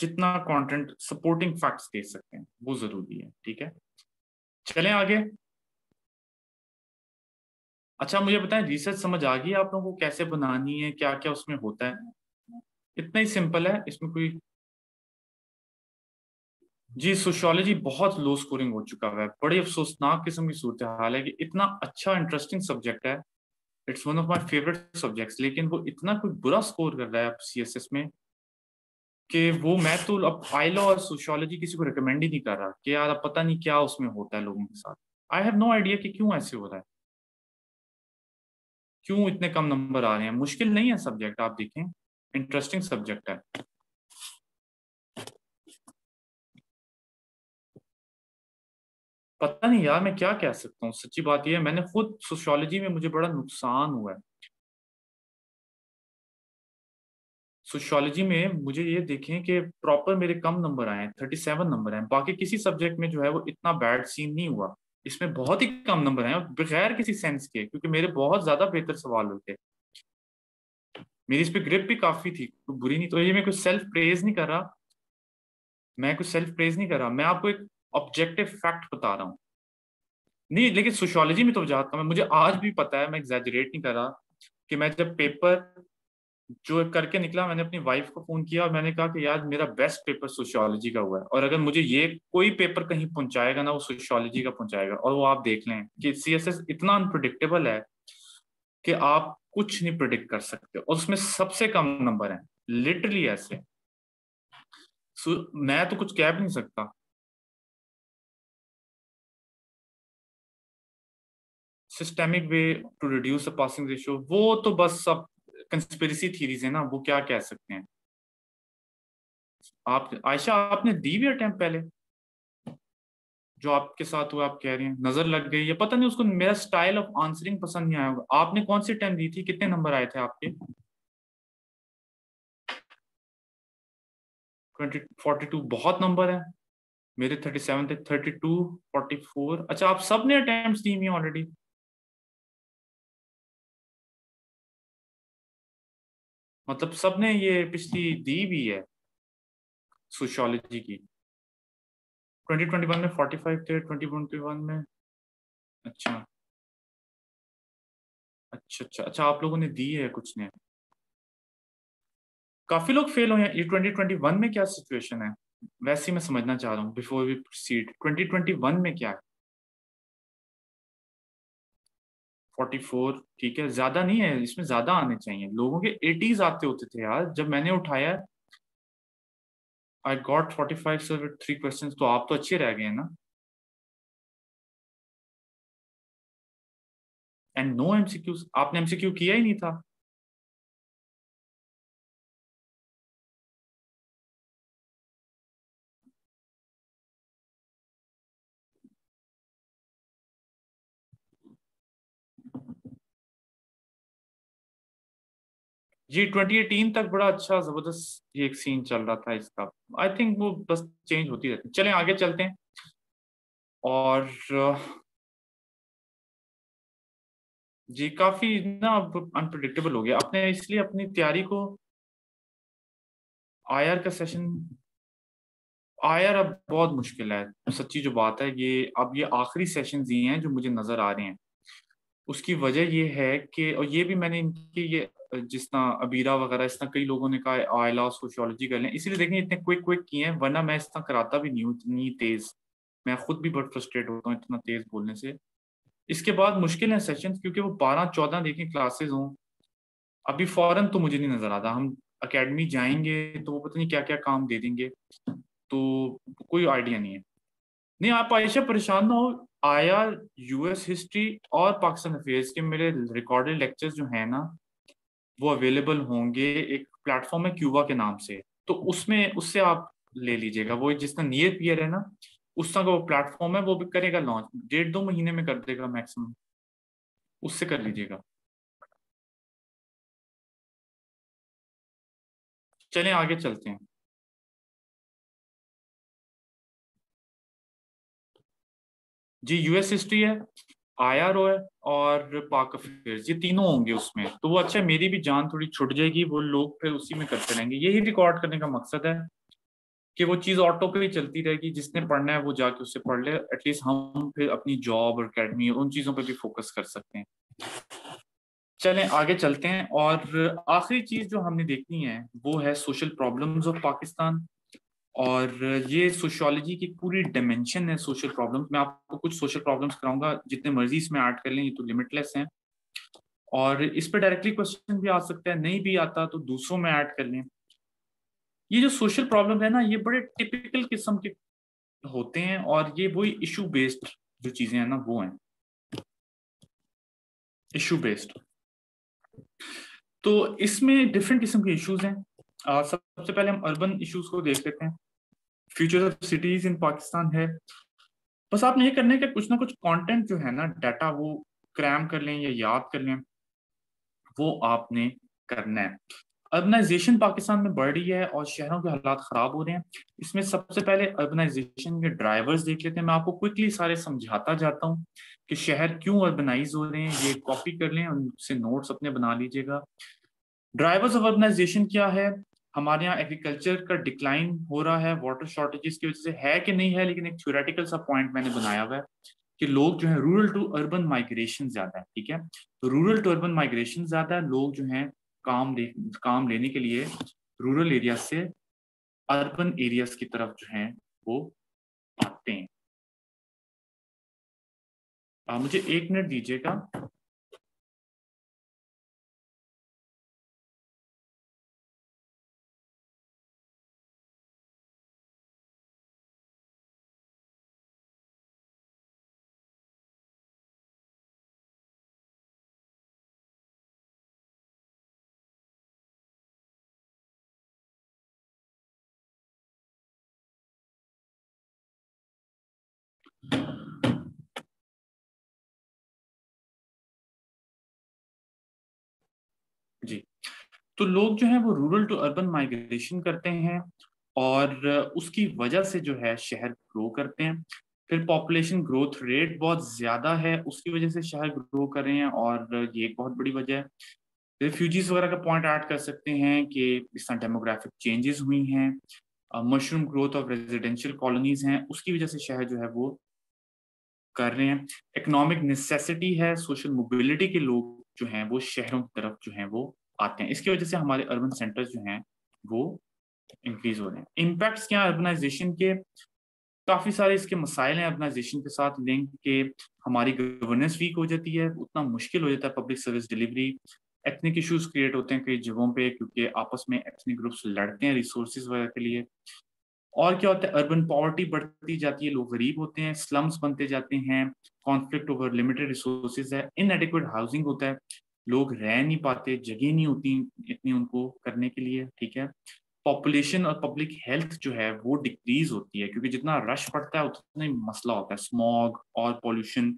जितना कंटेंट सपोर्टिंग फैक्ट्स दे सकते हैं वो ज़रूरी है। ठीक है, चलें आगे। अच्छा, मुझे बताएं, रिसर्च समझ आ गई आप लोगों को कैसे बनानी है, क्या क्या उसमें होता है? इतना ही सिंपल है, इसमें कोई। जी, सोशियोलॉजी बहुत लो स्कोरिंग हो चुका है, बड़ी अफसोसनाक किस्म की सूरत हाल है कि इतना अच्छा इंटरेस्टिंग सब्जेक्ट है, it's one of my favourite subjects, लेकिन वो इतना कोई बुरा स्कोर कर रहा है अब सीएसएस में कि वो, मैं तो अब आइलो और सोशियोलॉजी किसी को रिकमेंड ही नहीं कर रहा कि यार अब पता नहीं क्या उसमें होता है लोगों के साथ। आई हैव नो आइडिया कि क्यों ऐसे हो रहा है, क्यों इतने कम नंबर आ रहे हैं। मुश्किल नहीं है सब्जेक्ट, आप देखें, इंटरेस्टिंग सब्जेक्ट है। पता नहीं यार मैं क्या कह सकता हूँ, सच्ची बात यह है, मैंने खुद सोशियोलॉजी में मुझे बड़ा नुकसान हुआ है। सोशियोलॉजी में मुझे ये देखें कि प्रॉपर मेरे कम नंबर आए हैं, 37 नंबर आए। बाकी किसी सब्जेक्ट में जो है वो इतना बैड सीन नहीं हुआ, इसमें बहुत ही कम नंबर हैं बगैर किसी सेंस के, क्योंकि मेरे बहुत ज्यादा बेहतर सवाल होते। मेरी इस पे ग्रिप भी काफी थी, तो बुरी नहीं। तो ये मैं कुछ सेल्फ प्रेज नहीं कर रहा, मैं आपको एक ऑब्जेक्टिव फैक्ट बता रहा हूँ। नहीं, लेकिन सोशियोलॉजी में तो जानता हूँ, मुझे आज भी पता है, मैं एग्जैजरेट नहीं कर रहा, कि मैं जब पेपर जो करके निकला, मैंने अपनी वाइफ को फोन किया और मैंने कहा कि यार मेरा बेस्ट पेपर सोशियोलॉजी का हुआ है, और अगर मुझे ये कोई पेपर कहीं पहुंचाएगा ना, वो सोशियोलॉजी का पहुंचाएगा। और वो आप देख लें कि सीएसएस इतना अनप्रेडिक्टेबल है कि आप कुछ नहीं प्रेडिक्ट कर सकते, और उसमें सबसे कम नंबर है, लिटरली ऐसे। मैं तो कुछ कह भी नहीं सकता। Systemic way to reduce the passing ratio, वो तो बस सब कंस्पिरेसी थीरीज है ना, वो क्या कह सकते हैं आप। आयशा, आपने दी भी अटेम्प्ट पहले, जो आपके साथ हुआ, आप कह रहे हैं नजर लग गई है, पता नहीं उसको मेरा स्टाइल ऑफ आंसरिंग पसंद नहीं आया होगा। आपने कौन सी अटेम्प्ट दी थी, कितने नंबर आए थे आपके? 42। बहुत नंबर है, मेरे 37 थे, 32, 44। अच्छा, आप सब ने अटेम्प्ट्स दी हुई ऑलरेडी? मतलब सबने ये पिछली दी भी है सोशियोलॉजी की। 2021 में 45 थे, 2021 में। अच्छा, आप लोगों ने दी है, कुछ ने, काफी लोग फेल हुए हैं। ये 2021 में क्या सिचुएशन है, वैसे मैं समझना चाह रहा हूँ बिफोर वी प्रोसीड। 2021 में क्या है? 44, ठीक है, ज्यादा नहीं है, इसमें ज्यादा आने चाहिए। लोगों के 80s आते होते थे यार, जब मैंने उठाया I got 45 sir with 3 questions. तो आप तो अच्छे रह गए ना, एंड नो एमसीक्यूज। आपने एमसीक्यू किया ही नहीं था। जी 2018 तक बड़ा अच्छा जबरदस्त ये एक सीन चल रहा था इसका। आई थिंक वो बस चेंज होती रहती है। चलें आगे चलते हैं। और जी काफी ना अनप्रेडिक्टेबल हो गया आपने, इसलिए अपनी तैयारी को आईआर का सेशन, आईआर अब बहुत मुश्किल है सच्ची जो बात है। ये अब ये आखिरी सेशंस ही हैं जो मुझे नजर आ रहे हैं। उसकी वजह ये है कि, और ये भी मैंने इनकी ये जिस तरह अबीरा वगैरह इस तरह कई लोगों ने कहा आयला सोशियोलॉजी कर लें, इसीलिए देखिए इतने क्विक क्विक किए हैं, वरना मैं इस तरह कराता भी नहीं हूँ इतनी तेज। मैं खुद भी बहुत फ्रस्ट्रेट होता हूँ इतना तेज बोलने से। इसके बाद मुश्किल है सेशंस क्योंकि वो 12-14 देखें क्लासेज हों। अभी फौरन तो मुझे नहीं नजर आता, हम अकेडमी जाएंगे तो वो पता नहीं क्या क्या काम दे देंगे, तो कोई आइडिया नहीं है। नहीं आप आयशा परेशान ना हो, आईआर यूएस हिस्ट्री और पाकिस्तान अफेयर्स के मेरे रिकॉर्डेड लेक्चर्स जो हैं ना वो अवेलेबल होंगे। एक प्लेटफॉर्म है क्यूबा के नाम से, तो उसमें उससे आप ले लीजिएगा। वो जिसका नियर पियर है ना उसका वो प्लेटफॉर्म है, वो भी करेगा लॉन्च 1.5-2 महीने में कर देगा मैक्सिमम, उससे कर लीजिएगा। चलें आगे चलते हैं। जी यूएस हिस्ट्री है, आईआरओ है और पाक अफेयर्स, ये तीनों होंगे उसमें, तो वो अच्छा मेरी भी जान थोड़ी छुट जाएगी। वो लोग फिर उसी में करते रहेंगे। यही रिकॉर्ड करने का मकसद है कि वो चीज़ ऑटो पे ही चलती रहेगी। जिसने पढ़ना है वो जाके उससे पढ़ ले। एटलीस्ट हम फिर अपनी जॉब और अकेडमी उन चीज़ों पे भी फोकस कर सकते हैं। चलें आगे चलते हैं। और आखिरी चीज़ जो हमने देखनी है वो है सोशल प्रॉब्लम्स ऑफ पाकिस्तान। और ये सोशियोलॉजी की पूरी डायमेंशन है सोशल प्रॉब्लम्स। मैं आपको कुछ सोशल प्रॉब्लम्स कराऊंगा, जितने मर्जी इसमें ऐड कर लें, ये तो लिमिटलेस हैं। और इस पर डायरेक्टली क्वेश्चन भी आ सकता है, नहीं भी आता तो दूसरों में ऐड कर लें। ये जो सोशल प्रॉब्लम है ना ये बड़े टिपिकल किस्म के होते हैं और ये वही इशू बेस्ड जो चीज़ें हैं ना वो हैं इशू बेस्ड। तो इसमें डिफरेंट किस्म के इशूज़ हैं। सबसे पहले हम अर्बन इशूज़ को देख लेते हैं। Future of cities in Pakistan है। बस आपने ये करने का कुछ ना कुछ कंटेंट जो है ना डाटा वो क्रैम कर लें या याद कर लें, वो आपने करना है। अर्बनाइजेशन पाकिस्तान में बढ़ रही है और शहरों के हालात ख़राब हो रहे हैं। इसमें सबसे पहले अर्बनाइजेशन के ड्राइवर्स देख लेते हैं। मैं आपको क्विकली सारे समझाता जाता हूँ कि शहर क्यों अर्बनाइज हो रहे हैं। ये कॉपी कर लें, उनसे नोट्स अपने बना लीजिएगा। ड्राइवर्स ऑफ अर्बनाइजेशन क्या है? हमारे यहाँ एग्रीकल्चर का डिक्लाइन हो रहा है वाटर शॉर्टेजेस की वजह से, है कि नहीं है, लेकिन एक थ्योरेटिकल सा पॉइंट मैंने बनाया हुआ है कि लोग जो है रूरल टू अर्बन माइग्रेशन ज्यादा है। ठीक है, तो रूरल टू अर्बन माइग्रेशन ज्यादा है। लोग जो हैं काम लेने के लिए रूरल एरिया से अर्बन एरियाज की तरफ जो हैं वो आते हैं। मुझे 1 मिनट दीजिएगा। जी तो लोग जो है वो रूरल टू अर्बन माइग्रेशन करते हैं और उसकी वजह से जो है शहर ग्रो करते हैं। फिर पॉपुलेशन ग्रोथ रेट बहुत ज्यादा है, उसकी वजह से शहर ग्रो कर रहे हैं और ये एक बहुत बड़ी वजह है। रिफ्यूजीज वगैरह का पॉइंट ऐड कर सकते हैं कि इस तरह डेमोग्राफिक चेंजेस हुई हैं, mushroom growth of residential colonies हैं, उसकी वजह से शहर जो है वो कर रहे हैं। इकोनॉमिक नेसेसिटी है, सोशल मोबिलिटी के लोग जो हैं वो शहरों की तरफ जो हैं वो आते हैं। इसकी वजह से हमारे अर्बन सेंटर्स जो हैं वो इंक्रीज हो रहे हैं। इम्पैक्ट्स क्या अर्बनाइजेशन के? काफ़ी सारे इसके मसाइल हैं अर्बनाइजेशन के साथ लिंक के। हमारी गवर्नेंस वीक हो जाती है, उतना मुश्किल हो जाता है public service delivery. Ethnic issues create होते हैं कई जगहों पर क्योंकि आपस में एथनिक ग्रुप्स लड़ते हैं रिसोर्स वगैरह के लिए। और क्या होता है, अर्बन पॉवर्टी बढ़ती जाती है, लोग गरीब होते हैं, स्लम्स बनते जाते हैं, कॉन्फ्लिक्ट ओवर लिमिटेड रिसोर्सेज है, इनएडिक्वेट हाउसिंग होता है, लोग रह नहीं पाते, जगह नहीं होती इतनी उनको करने के लिए। ठीक है, पॉपुलेशन और पब्लिक हेल्थ जो है वो डिक्रीज होती है क्योंकि जितना रश पड़ता है उतना ही मसला होता है, स्मॉग और पॉल्यूशन।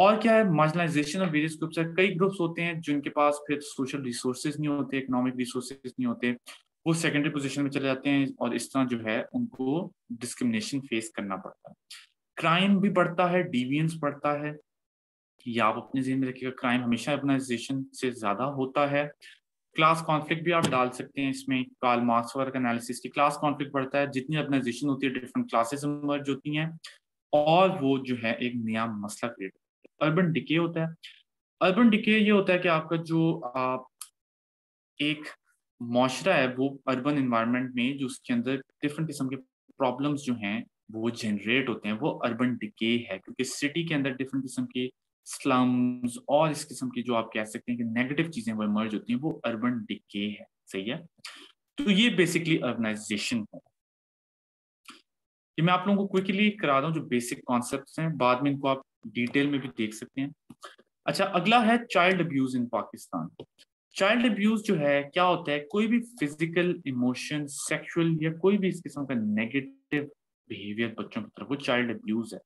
और क्या है मार्जिनलाइजेशन ऑफ वेरियस ग्रुप्स है। कई ग्रुप्स होते हैं जिनके पास फिर सोशल रिसोर्सेज नहीं होते, इकोनॉमिक रिसोर्सेज नहीं होते, वो सेकेंडरी पोजीशन में चले जाते हैं और इस तरह जो है उनको डिस्क्रिमिनेशन फेस करना पड़ता है। क्राइम भी बढ़ता है, डिवियंस बढ़ता है। या आप अपने जहन में रखिएगा क्राइम हमेशा ऑर्गेनाइजेशन से ज्यादा होता है। क्लास कॉन्फ्लिक्ट भी आप डाल सकते हैं इसमें, कार्ल मार्क्स वर्क एनालिसिस की क्लास कॉन्फ्लिक्ट बढ़ता है, जितनी ऑर्गेनाइजेशन होती है डिफरेंट क्लासेस इमर्ज होती हैं और वो जो है एक नया मसला क्रिएट। अर्बन डिके होता है, अर्बन डिके ये होता है कि आपका जो एक माशरा है वो अर्बन एनवायरनमेंट में जो उसके अंदर डिफरेंट किस्म के प्रॉब्लम्स जो हैं वो जनरेट होते हैं, वो अर्बन डिके है। क्योंकि सिटी के अंदर डिफरेंट किस्म के स्लम्स और इस किस्म की जो आप कह सकते हैं कि नेगेटिव चीजें वो इमर्ज होती हैं, वो अर्बन डिके है। सही है, तो ये बेसिकली अर्बनाइजेशन है। ये मैं आप लोगों को क्विकली करा दूं जो बेसिक कॉन्सेप्ट्स हैं, बाद में इनको आप डिटेल में भी देख सकते हैं। अच्छा, अगला है child abuse in Pakistan. Child abuse जो है क्या होता है, कोई भी फिजिकल, इमोशन, सेक्सुअल या कोई भी इस किस्म का नेगेटिव बिहेवियर बच्चों की तरफ, वो चाइल्ड अब्यूज है।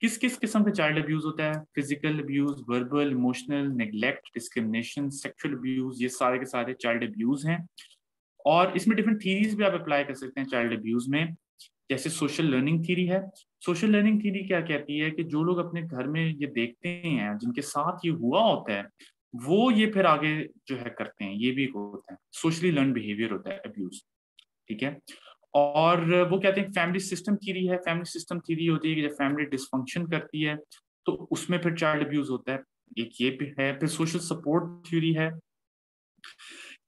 किस किस किस्म का चाइल्ड अब्यूज होता है? Physical abuse, verbal, emotional, neglect, discrimination, sexual abuse, ये सारे के सारे चाइल्ड अब्यूज हैं। और इसमें डिफरेंट थीरीज भी आप अप्लाई कर सकते हैं चाइल्ड अब्यूज में, जैसे सोशल लर्निंग थ्योरी है। सोशल लर्निंग थ्योरी क्या कहती है कि जो लोग अपने घर में ये देखते हैं, जिनके साथ ये हुआ होता है, वो ये फिर आगे जो है करते हैं, ये भी होता है सोशली लर्न बिहेवियर होता है अब्यूज। ठीक है, और वो कहते हैं फैमिली सिस्टम थ्योरी है। फैमिली सिस्टम थ्योरी होती है कि जब फैमिली डिसफंक्शन करती है तो उसमें फिर चाइल्ड अब्यूज होता है, एक ये भी है। फिर सोशल सपोर्ट थ्योरी है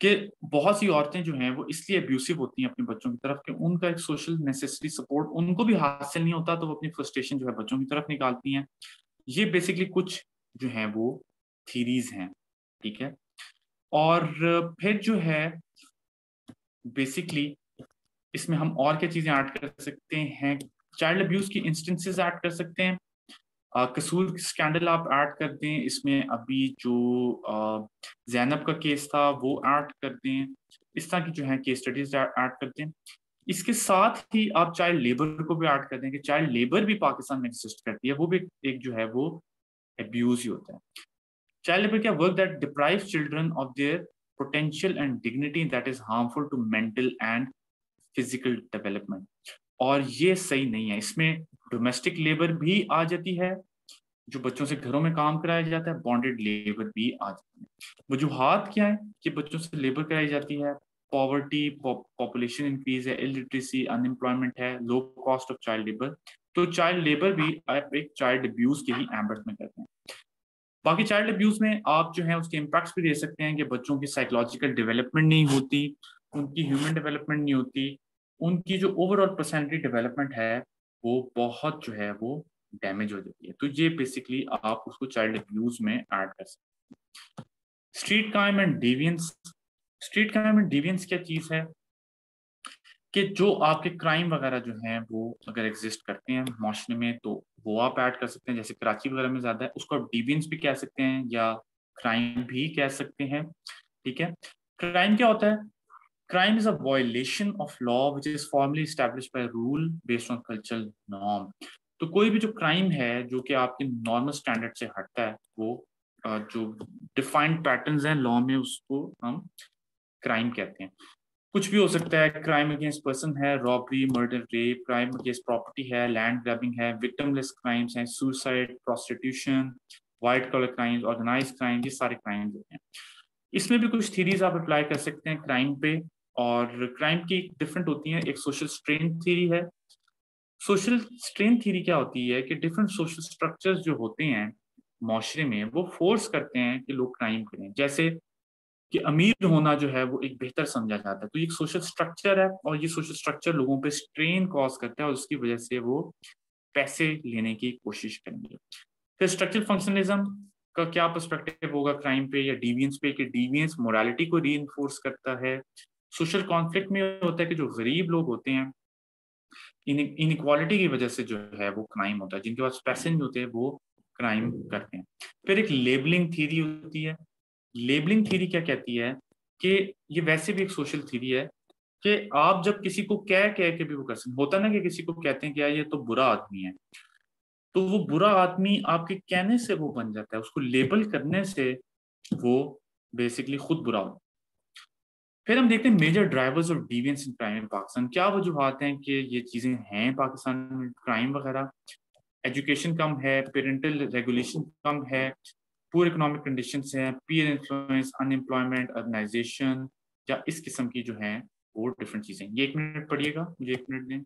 कि बहुत सी औरतें जो हैं वो इसलिए अब्यूसिव होती हैं अपने बच्चों की तरफ कि उनका एक सोशल नेसेसरी सपोर्ट उनको भी हासिल नहीं होता, तो वो अपनी फ्रस्ट्रेशन जो है बच्चों की तरफ निकालती हैं। ये बेसिकली कुछ जो हैं वो थीरीज हैं। ठीक है, और फिर जो है बेसिकली इसमें हम और क्या चीज़ें ऐड कर सकते हैं, चाइल्ड अब्यूज की इंस्टेंसेज ऐड कर सकते हैं, कसूर स्कैंडल आप ऐड कर दें इसमें, अभी जो जैनब का केस था वो ऐड कर दें, इस तरह की जो है केस स्टडीज ऐड कर दें। इसके साथ ही आप चाइल्ड लेबर को भी ऐड कर दें कि चाइल्ड लेबर भी पाकिस्तान में एग्जिस्ट करती है, वो भी एक जो है वो एब्यूज ही होता है। चाइल्ड लेबर क्या, work that deprives children of their potential and dignity that is harmful to mental and physical development, और ये सही नहीं है। इसमें डोमेस्टिक लेबर भी आ जाती है, जो बच्चों से घरों में काम कराया जाता है, बॉन्डेड लेबर भी आ जाती है। वजूहात क्या है कि बच्चों से लेबर कराई जाती है, पॉवर्टी, पॉपुलेशन इंक्रीज है, इलिटरेसी, अनएम्प्लॉयमेंट है, low cost of child labour, तो चाइल्ड लेबर भी आप एक चाइल्ड अब्यूज के ही एम्बर में करते हैं। बाकी चाइल्ड अब्यूज में आप जो है उसके इम्पैक्ट्स भी दे सकते हैं कि बच्चों की साइकोलॉजिकल डेवलपमेंट नहीं होती, उनकी ह्यूमन डेवलपमेंट नहीं होती, उनकी जो ओवरऑल पर्सनैलिटी डेवलपमेंट है वो बहुत जो है वो डैमेज हो जाती है। तो ये बेसिकली आप उसको चाइल्ड अब्यूज में ऐड कर सकते हैं। Street crime and deviance, street crime and deviance क्या चीज है कि जो आपके क्राइम वगैरह जो हैं वो अगर एग्जिस्ट करते हैं माशरे में तो वो आप ऐड कर सकते हैं, जैसे कराची वगैरह में ज्यादा है, उसको आप डिवियंस भी कह सकते हैं या क्राइम भी कह सकते हैं। ठीक है, क्राइम क्या होता है? Crime is a violation of law which is formally established by rule based on cultural norm. तो कोई भी जो crime है जो कि आपके नॉर्मल स्टैंडर्ड से हटता है, वो जो डिफाइंड पैटर्न्स हैं लॉ में उसको हम क्राइम कहते हैं। कुछ भी हो सकता है, क्राइम अगेंस्ट पर्सन है, robbery, murder, rape, crime against property है, लैंड ग्रैबिंग है, विक्टिमलेस क्राइम्स हैं, suicide, prostitution, white collar crimes, organised crime, ये सारे क्राइम्स होते हैं। इसमें भी कुछ थीरीज आप अप्लाई कर सकते हैं क्राइम पे, और क्राइम की डिफरेंट होती है, एक सोशल स्ट्रेन थ्योरी है। सोशल स्ट्रेन थ्योरी क्या होती है कि डिफरेंट सोशल स्ट्रक्चर्स जो होते हैं माशरे में वो फोर्स करते हैं कि लोग क्राइम करें, जैसे कि अमीर होना जो है वो एक बेहतर समझा जाता है, तो ये एक सोशल स्ट्रक्चर है और ये सोशल स्ट्रक्चर लोगों पे स्ट्रेन कॉज करता है और उसकी वजह से वो पैसे लेने की कोशिश करेंगे। फिर स्ट्रक्चरल फंक्शनलिज्म का क्या पर्सपेक्टिव होगा क्राइम पे या डिवियंस पे कि डिवियंस मोरालिटी को रीइंफोर्स करता है। सोशल कॉन्फ्लिक्ट में होता है कि जो गरीब लोग होते हैं इनइक्वालिटी की वजह से जो है वो क्राइम होता है, जिनके पास पैसे नहीं होते वो क्राइम करते हैं। फिर एक लेबलिंग थ्योरी होती है। लेबलिंग थ्योरी क्या कहती है कि ये वैसे भी एक सोशल थ्योरी है कि आप जब किसी को कह के भी वो कर सकते, होता ना कि किसी को कहते हैं कि यार ये तो बुरा आदमी है, तो वो बुरा आदमी आपके कहने से वो बन जाता है, उसको लेबल करने से वो बेसिकली खुद बुरा हो। फिर हम देखते हैं major drivers of deviance in crime in Pakistan, क्या वजूहत हैं कि ये चीज़ें हैं पाकिस्तान में, क्राइम वगैरह, एजुकेशन कम है, पेरेंटल रेगुलेशन कम है, पूर इकोनॉमिक कंडीशंस हैं, पीयर इन्फ्लुएंस, अनएम्प्लॉयमेंट, अर्बनाइजेशन, या इस किस्म की जो हैं वो डिफरेंट चीज़ें। ये एक मिनट पढ़िएगा, मुझे एक मिनट दें।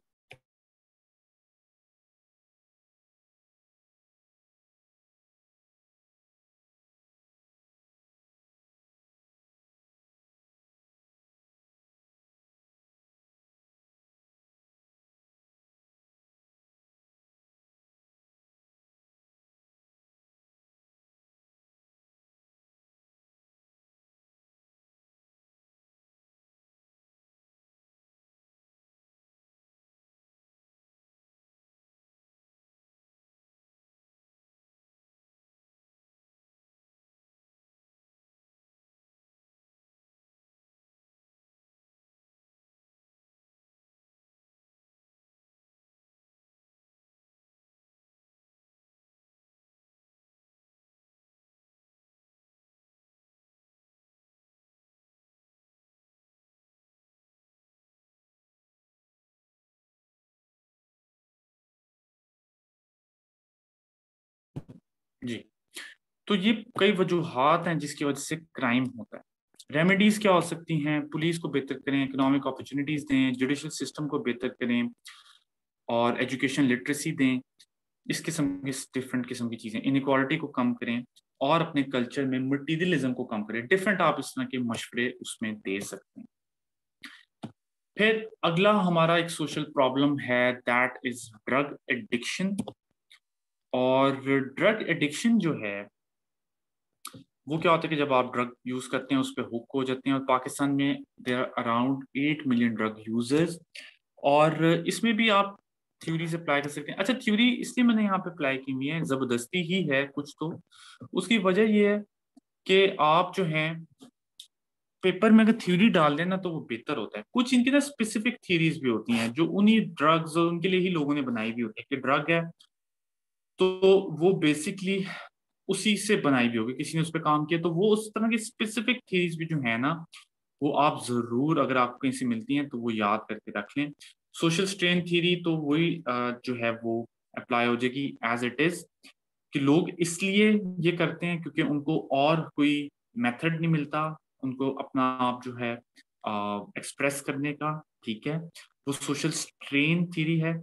जी, तो ये कई वजूहात हैं जिसकी वजह से क्राइम होता है। रेमेडीज क्या हो सकती हैं? पुलिस को बेहतर करें, इकोनॉमिक अपॉर्चुनिटीज दें, जुडिशल सिस्टम को बेहतर करें और एजुकेशन लिटरेसी दें, इस किस्म की डिफरेंट किस्म की चीज़ें। इनइक्वालिटी को कम करें और अपने कल्चर में मटीरियलिज्म को कम करें। डिफरेंट आप इस तरह के मशवरे उसमें दे सकते हैं। फिर अगला हमारा एक सोशल प्रॉब्लम है, दैट इज ड्रग एडिक्शन। और ड्रग एडिक्शन जो है वो क्या होता है कि जब आप ड्रग यूज करते हैं उस पर हुक हो जाते हैं, और पाकिस्तान में there around 8 million drug users, और इसमें भी आप थ्योरी से अप्लाई कर सकते हैं। अच्छा, थ्योरी इसलिए मैंने यहाँ पे अप्लाई की हुई है, जबरदस्ती ही है कुछ, तो उसकी वजह ये है कि आप जो हैं पेपर में अगर थ्योरी डाल देना तो वो बेहतर होता है। कुछ इनकी ना स्पेसिफिक थ्योरीज भी होती हैं जो उन्हीं ड्रग्स और उनके लिए ही लोगों ने बनाई भी होती है कि ड्रग है तो वो बेसिकली उसी से बनाई भी होगी, किसी ने उस पर काम किया, तो वो उस तरह की स्पेसिफिक थीरीज भी जो है ना वो आप ज़रूर, अगर आपको कहीं से मिलती हैं तो वो याद करके रख लें। सोशल स्ट्रेन थीरी तो वही जो है वो अप्लाई हो जाएगी एज इट इज़, कि लोग इसलिए ये करते हैं क्योंकि उनको और कोई मेथड नहीं मिलता उनको अपना आप जो है एक्सप्रेस करने का, ठीक है, वो सोशल स्ट्रेन थीरी है।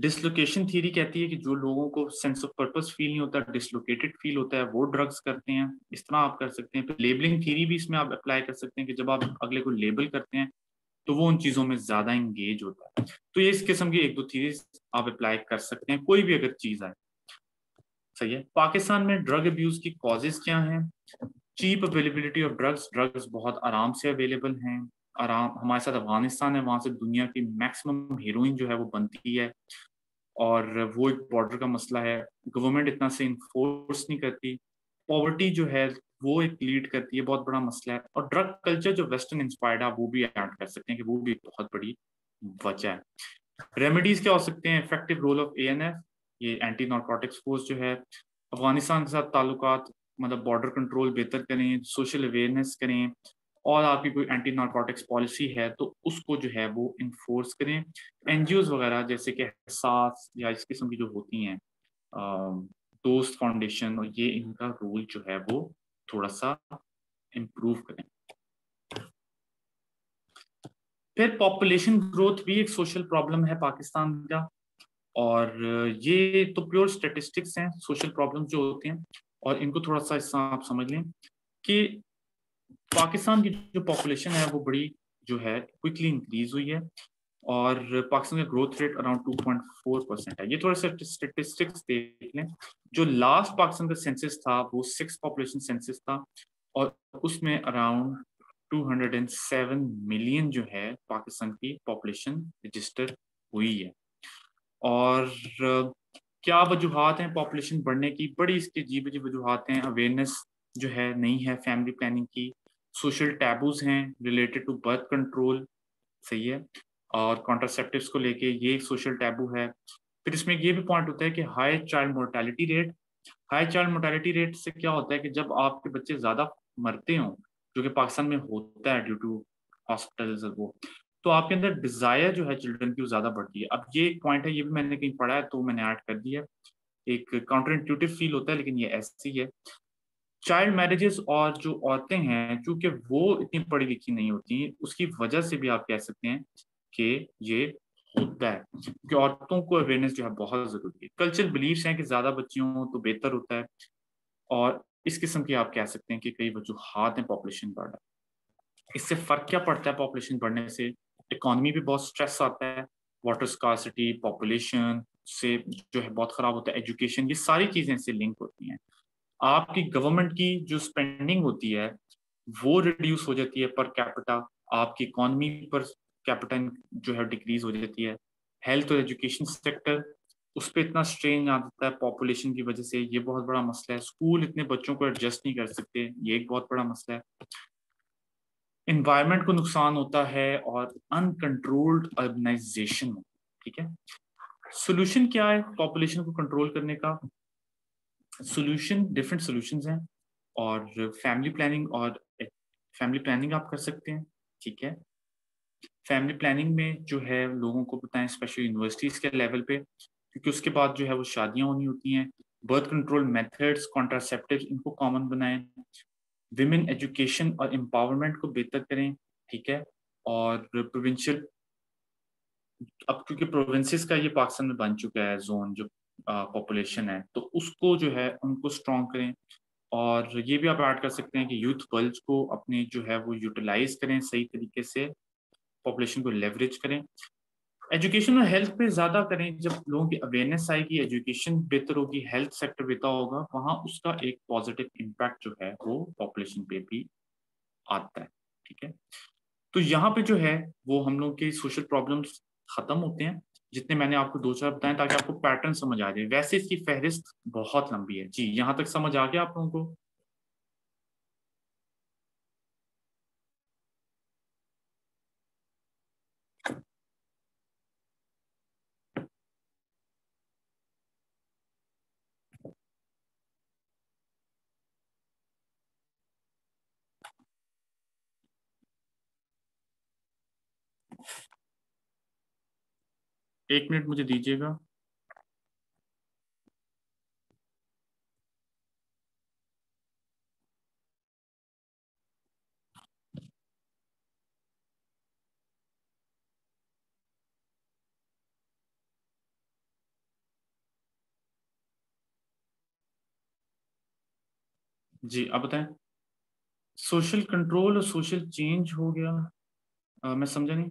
डिसलोकेशन थ्योरी कहती है कि जो लोगों को सेंस ऑफ पर्पस फील नहीं होता, डिसलोकेटेड फील होता है, वो ड्रग्स करते हैं, इस तरह आप कर सकते हैं। लेबलिंग थ्योरी भी इसमें आप अप्लाई कर सकते हैं कि जब आप अगले को लेबल करते हैं तो वो उन चीज़ों में ज़्यादा इंगेज होता है। तो ये इस किस्म की एक दो थ्योरीज आप अप्लाई कर सकते हैं, कोई भी अगर चीज़ आए, सही है। पाकिस्तान में ड्रग अब्यूज़ की कॉजेज क्या हैं? Cheap availability of drugs, drugs बहुत आराम से अवेलेबल हैं, आराम। हमारे साथ अफगानिस्तान है, वहाँ से दुनिया की मैक्सिमम हीरोइन जो है वो बनती है, और वो एक बॉर्डर का मसला है, गवर्नमेंट इतना से इन्फोर्स नहीं करती। पॉवर्टी जो है वो एक लीड करती है, बहुत बड़ा मसला है। और ड्रग कल्चर जो वेस्टर्न इंस्पायर्ड है वो भी ऐड कर सकते हैं कि वो भी बहुत बड़ी वजह है। रेमेडीज क्या हो सकते हैं? इफेक्टिव रोल ऑफ ANF, ये एंटी नारकोटिक्स फोर्स जो है, अफगानिस्तान के साथ ताल्लुकात मतलब बॉर्डर कंट्रोल बेहतर करें, सोशल अवेयरनेस करें, और आपकी कोई एंटी नारकोटिक्स पॉलिसी है तो उसको जो है वो इन्फोर्स करें। NGOs वगैरह जैसे कि साथ या इस किस्म की जो होती हैं, दोस्त फाउंडेशन, और ये इनका रोल जो है वो थोड़ा सा इम्प्रूव करें। फिर पॉपुलेशन ग्रोथ भी एक सोशल प्रॉब्लम है पाकिस्तान का, और ये तो प्योर स्टेटिस्टिक्स हैं सोशल प्रॉब्लम जो होते हैं, और इनको थोड़ा सा हिस्सा आप समझ लें कि पाकिस्तान की जो पॉपुलेशन है वो बड़ी जो है क्विकली इंक्रीज हुई है, और पाकिस्तान का ग्रोथ रेट अराउंड 2.4% है। ये थोड़ा सा स्टेटिस्टिक्स देख लें। जो लास्ट पाकिस्तान का सेंसस था वो 6 पॉपुलेशन सेंसस था, और उसमें अराउंड 207 मिलियन जो है पाकिस्तान की पॉपुलेशन रजिस्टर हुई है। और क्या वजूहत हैं पॉपुलेशन बढ़ने की? बड़ी इसकी अजीब अजीब वजूहत हैं। अवेयरनेस जो है नहीं है फैमिली प्लानिंग की, सोशल टैबूज हैं रिलेटेड टू बर्थ कंट्रोल, सही है, और कॉन्ट्रासेप्टिव्स को लेके ये एक सोशल टैबू है। फिर इसमें ये भी पॉइंट होता है कि हाई चाइल्ड मोर्टेलिटी रेट से क्या होता है कि जब आपके बच्चे ज्यादा मरते हों, जो कि पाकिस्तान में होता है ड्यू टू हॉस्पिटल, वो तो आपके अंदर डिजायर जो है चिल्ड्रन की वो ज्यादा बढ़ती है। अब ये एक पॉइंट है, ये भी मैंने कहीं पढ़ा है तो मैंने ऐड कर दिया, एक काउंटर इंट्यूटिव फील होता है लेकिन ये ऐसी है। चाइल्ड मैरिजेस और जो औरतें हैं चूंकि वो इतनी पढ़ी लिखी नहीं होती, उसकी वजह से भी आप कह सकते हैं कि ये होता है, क्योंकि औरतों को अवेयरनेस जो है बहुत जरूरी है। कल्चरल बिलीफ्स हैं कि ज्यादा बच्चियों तो बेहतर होता है और इस किस्म के आप कह सकते हैं कि कई वजूहत हैं पॉपुलेशन बढ़ा। इससे फर्क क्या पड़ता है? पॉपुलेशन बढ़ने से इकॉनमी पे बहुत स्ट्रेस आता है, वाटर स्कार्सिटी पॉपुलेशन से जो है बहुत खराब होता है, एजुकेशन, ये सारी चीजें इससे लिंक होती हैं। आपकी गवर्नमेंट की जो स्पेंडिंग होती है वो रिड्यूस हो जाती है पर कैपिटा, आपकी इकॉनमी पर कैपिटा जो है डिक्रीज हो जाती है। हेल्थ और एजुकेशन सेक्टर उस पर इतना स्ट्रेन आ जाता है पॉपुलेशन की वजह से, ये बहुत बड़ा मसला है। स्कूल इतने बच्चों को एडजस्ट नहीं कर सकते, ये एक बहुत बड़ा मसला है। इन्वायरमेंट को नुकसान होता है और अनकंट्रोल्ड अर्बनाइजेशन। ठीक है, सोल्यूशन क्या है पॉपुलेशन को कंट्रोल करने का? सोल्यूशन डिफरेंट सोल्यूशंस हैं और फैमिली प्लानिंग आप कर सकते हैं। ठीक है, फैमिली प्लानिंग में जो है लोगों को बताएं, स्पेशली यूनिवर्सिटीज के लेवल पे, क्योंकि उसके बाद जो है वो शादियां होनी होती हैं। बर्थ कंट्रोल मेथड्स, कॉन्ट्रासेप्टिव, इनको कॉमन बनाएं। विमेन एजुकेशन और एम्पावरमेंट को बेहतर करें। ठीक है, और प्रोविंशियल, अब क्योंकि प्रोविंसेस का ये पाकिस्तान में बन चुका है जोन जो पॉपुलेशन है, तो उसको जो है उनको स्ट्रॉन्ग करें। और ये भी आप ऐड कर सकते हैं कि यूथ बल्ज को अपने जो है वो यूटिलाइज करें सही तरीके से, पॉपुलेशन को लेवरेज करें। एजुकेशन और हेल्थ पे ज़्यादा करें, जब लोगों की अवेयरनेस आएगी, एजुकेशन बेहतर होगी, हेल्थ सेक्टर बेहतर होगा, वहाँ उसका एक पॉजिटिव इम्पैक्ट जो है वो पॉपुलेशन पे भी आता है। ठीक है, तो यहाँ पे जो है वो हम लोग के सोशल प्रॉब्लम्स खत्म होते हैं, जितने मैंने आपको दो चार बताएं ताकि आपको पैटर्न समझ आ जाए। वैसे इसकी फहरिस्त बहुत लंबी है जी, यहाँ तक समझ आ गया आप लोगों को? एक मिनट मुझे दीजिएगा। जी आप बताएं। सोशल कंट्रोल और सोशल चेंज हो गया, मैं समझा नहीं।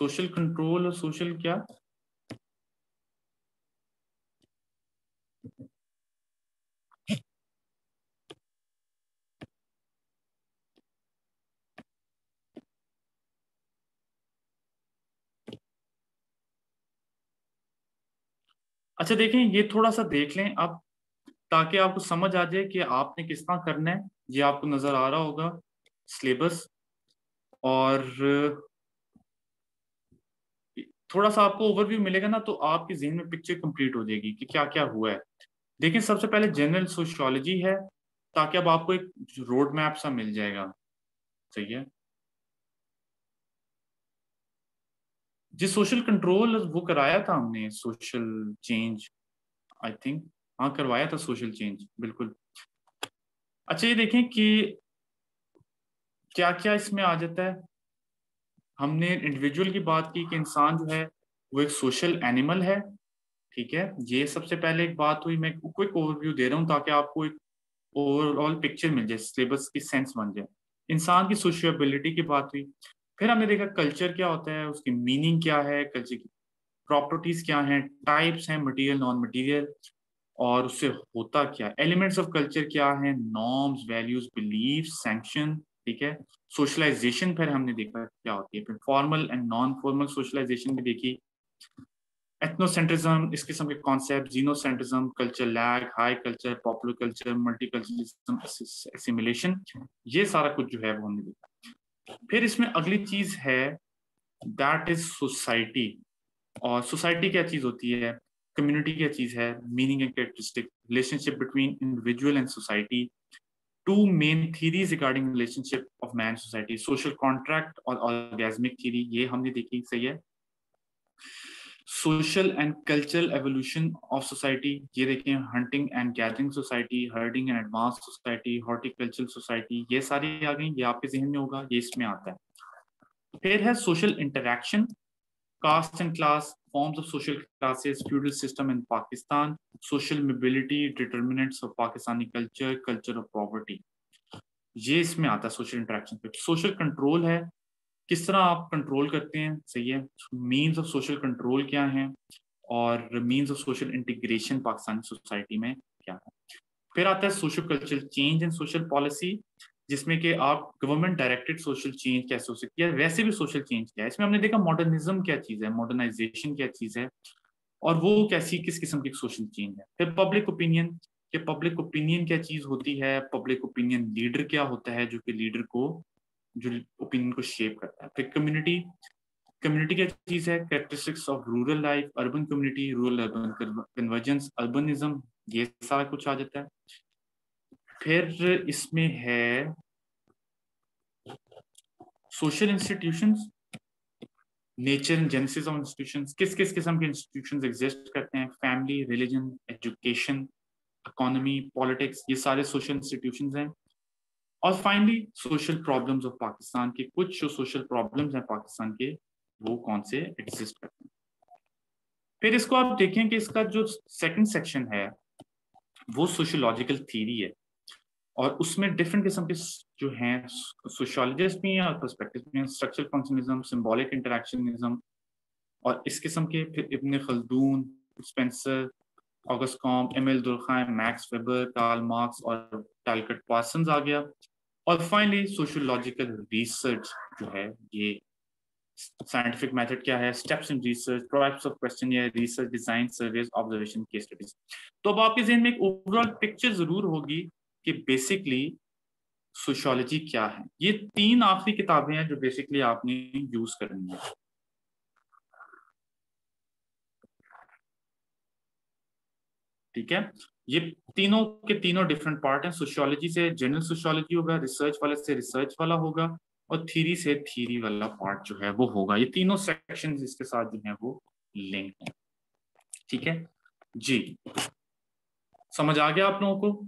सोशल कंट्रोल और सोशल क्या? अच्छा देखें, ये थोड़ा सा देख लें आप ताकि आपको समझ आ जाए कि आपने किस तरह करना है। ये आपको नजर आ रहा होगा सिलेबस, और थोड़ा सा आपको ओवरव्यू मिलेगा ना तो आपके जहन में पिक्चर कंप्लीट हो जाएगी कि क्या क्या हुआ है। देखिए सबसे पहले जनरल सोशियोलॉजी है, ताकि अब आपको एक रोड मैप सा मिल जाएगा। सही है जी। सोशल कंट्रोल वो कराया था हमने, सोशल चेंज आई थिंक, हाँ करवाया था सोशल चेंज, बिल्कुल। अच्छा ये देखें कि क्या क्या इसमें आ जाता है। हमने इंडिविजुअल की बात की कि इंसान जो है वो एक सोशल एनिमल है। ठीक है, ये सबसे पहले एक बात हुई। मैं क्विक ओवरव्यू दे रहा हूँ ताकि आपको एक ओवरऑल पिक्चर मिल जाए, सिलेबस की सेंस बन जाए। इंसान की सोशियबिलिटी की बात हुई, फिर हमने देखा कल्चर क्या होता है, उसकी मीनिंग क्या है, कल्चर की प्रॉपर्टीज क्या हैं, टाइप्स हैं, मटीरियल नॉन मटीरियल, और उससे होता क्या, एलिमेंट्स ऑफ कल्चर क्या हैं, नॉर्म्स, वैल्यूज, बिलीफ, सैंक्शन। ठीक है, सोशलाइजेशन फिर हमने देखा क्या होती है, फिर formal and non formal socialisation भी देखी, एथनोसेंट्रिज्म, इस किस्म के concept, xenocentrism, culture lag, high culture, popular culture, multiculturalism, assimilation, ये सारा कुछ जो है वो हमने देखा। फिर इसमें अगली चीज है दैट इज सोसाइटी। और सोसाइटी क्या चीज होती है, कम्युनिटी क्या चीज है, meaning and characteristic, relationship between individual and society, two main theories regarding relationship of man society, social contract और ऑर्गेज्मिक थीरी, ये हमने देखी। सही है, social and cultural evolution of society, ये देखें hunting and gathering society, herding and advance society, horticultural society, ये सारी आ गई, ये आपके जहन में होगा, ये इसमें आता है। फिर है social interaction, caste and class, forms of social classes, feudal system in Pakistan, social mobility, determinants of Pakistani culture, culture of property, ये इसमें आता है सोशल इंटरेक्शन पे। सोशल कंट्रोल है, किस तरह आप कंट्रोल करते हैं, सही है, मीन्स ऑफ सोशल कंट्रोल क्या हैं, और means of social integration Pakistani society में क्या है। फिर आता है social cultural change and social policy, जिसमें कि आप गवर्नमेंट डायरेक्टेड सोशल चेंज कैसे हो सकती है, वैसे भी सोशल चेंज क्या है। इसमें हमने देखा मॉडर्निज्म क्या चीज़ है, मॉडर्नाइजेशन क्या चीज़ है, और वो कैसी किस किस्म की सोशल चेंज है। फिर पब्लिक ओपिनियन, कि पब्लिक ओपिनियन क्या चीज़ होती है, पब्लिक ओपिनियन लीडर क्या होता है, जो कि लीडर को, जो ओपिनियन को शेप करता है। फिर कम्युनिटी, कम्युनिटी क्या चीज है, characteristics of rural life, urban community, rural urban convergence, urbanism, ये सारा कुछ आ जाता है। फिर इसमें है social institutions, nature and genesis of institutions, किस किस किस्म के इंस्टीट्यूशंस एग्जिस्ट करते हैं, family, religion, education, economy, politics, ये सारे सोशल इंस्टीट्यूशंस हैं। और finally social problems of Pakistan, के कुछ जो सोशल प्रॉब्लम्स हैं पाकिस्तान के, वो कौन से एग्जिस्ट करते हैं। फिर इसको आप देखें कि इसका जो सेकंड सेक्शन है वो सोशियोलॉजिकल थ्योरी है, और उसमें डिफरेंट किस्म के जो हैं सोशियोलॉजिस्ट भी हैं और पर्सपेक्टिव में, स्ट्रक्चरल फंक्शनलिज्म, सिम्बॉलिक इंटरेक्शनिज्म और इस किस्म के, फिर Ibn Khaldun, Spencer, August Comte, Emile Durkheim, Max Weber, Karl Marx और टालकट पार्सन्स आ गया। और फाइनली सोशियोलॉजिकल रिसर्च जो है, ये साइंटिफिक मेथड क्या है, steps in research, types of questionnaire, research design, surveys, observation, case studies. तो अब आपके जहन में एक ओवरऑल पिक्चर जरूर होगी कि बेसिकली सोशियोलॉजी क्या है। ये तीन आखिरी किताबें हैं जो बेसिकली आपने यूज करनी है। ठीक है, ये तीनों के तीनों डिफरेंट पार्ट हैं। सोशियोलॉजी से जनरल सोशियोलॉजी होगा, रिसर्च वाले से रिसर्च वाला होगा, और थ्योरी से थ्योरी वाला पार्ट जो है वो होगा। ये तीनों सेक्शंस इसके साथ जो है वो लिंक हैं। ठीक है जी, समझ आ गया आप लोगों को?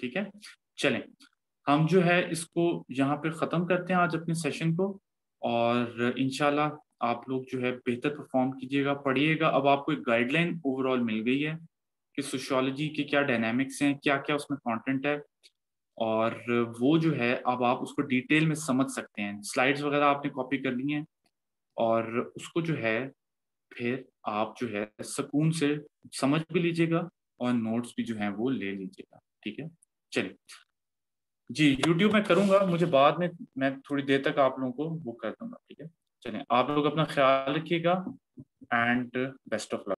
ठीक है, चलें हम जो है इसको यहाँ पे ख़त्म करते हैं आज अपने सेशन को, और इंशाल्लाह आप लोग जो है बेहतर परफॉर्म कीजिएगा, पढ़िएगा। अब आपको एक गाइडलाइन ओवरऑल मिल गई है कि सोशियोलॉजी के क्या डायनामिक्स हैं, क्या क्या उसमें कंटेंट है, और वो जो है अब आप उसको डिटेल में समझ सकते हैं। स्लाइड्स वगैरह आपने कॉपी कर ली हैं, और उसको जो है फिर आप जो है सुकून से समझ भी लीजिएगा और नोट्स भी जो हैं वो ले लीजिएगा। ठीक है, चलिए जी, YouTube में करूंगा, मुझे बाद में, मैं थोड़ी देर तक आप लोगों को वो कर दूंगा। ठीक है, चलिए आप लोग अपना ख्याल रखिएगा, एंड बेस्ट ऑफ लक।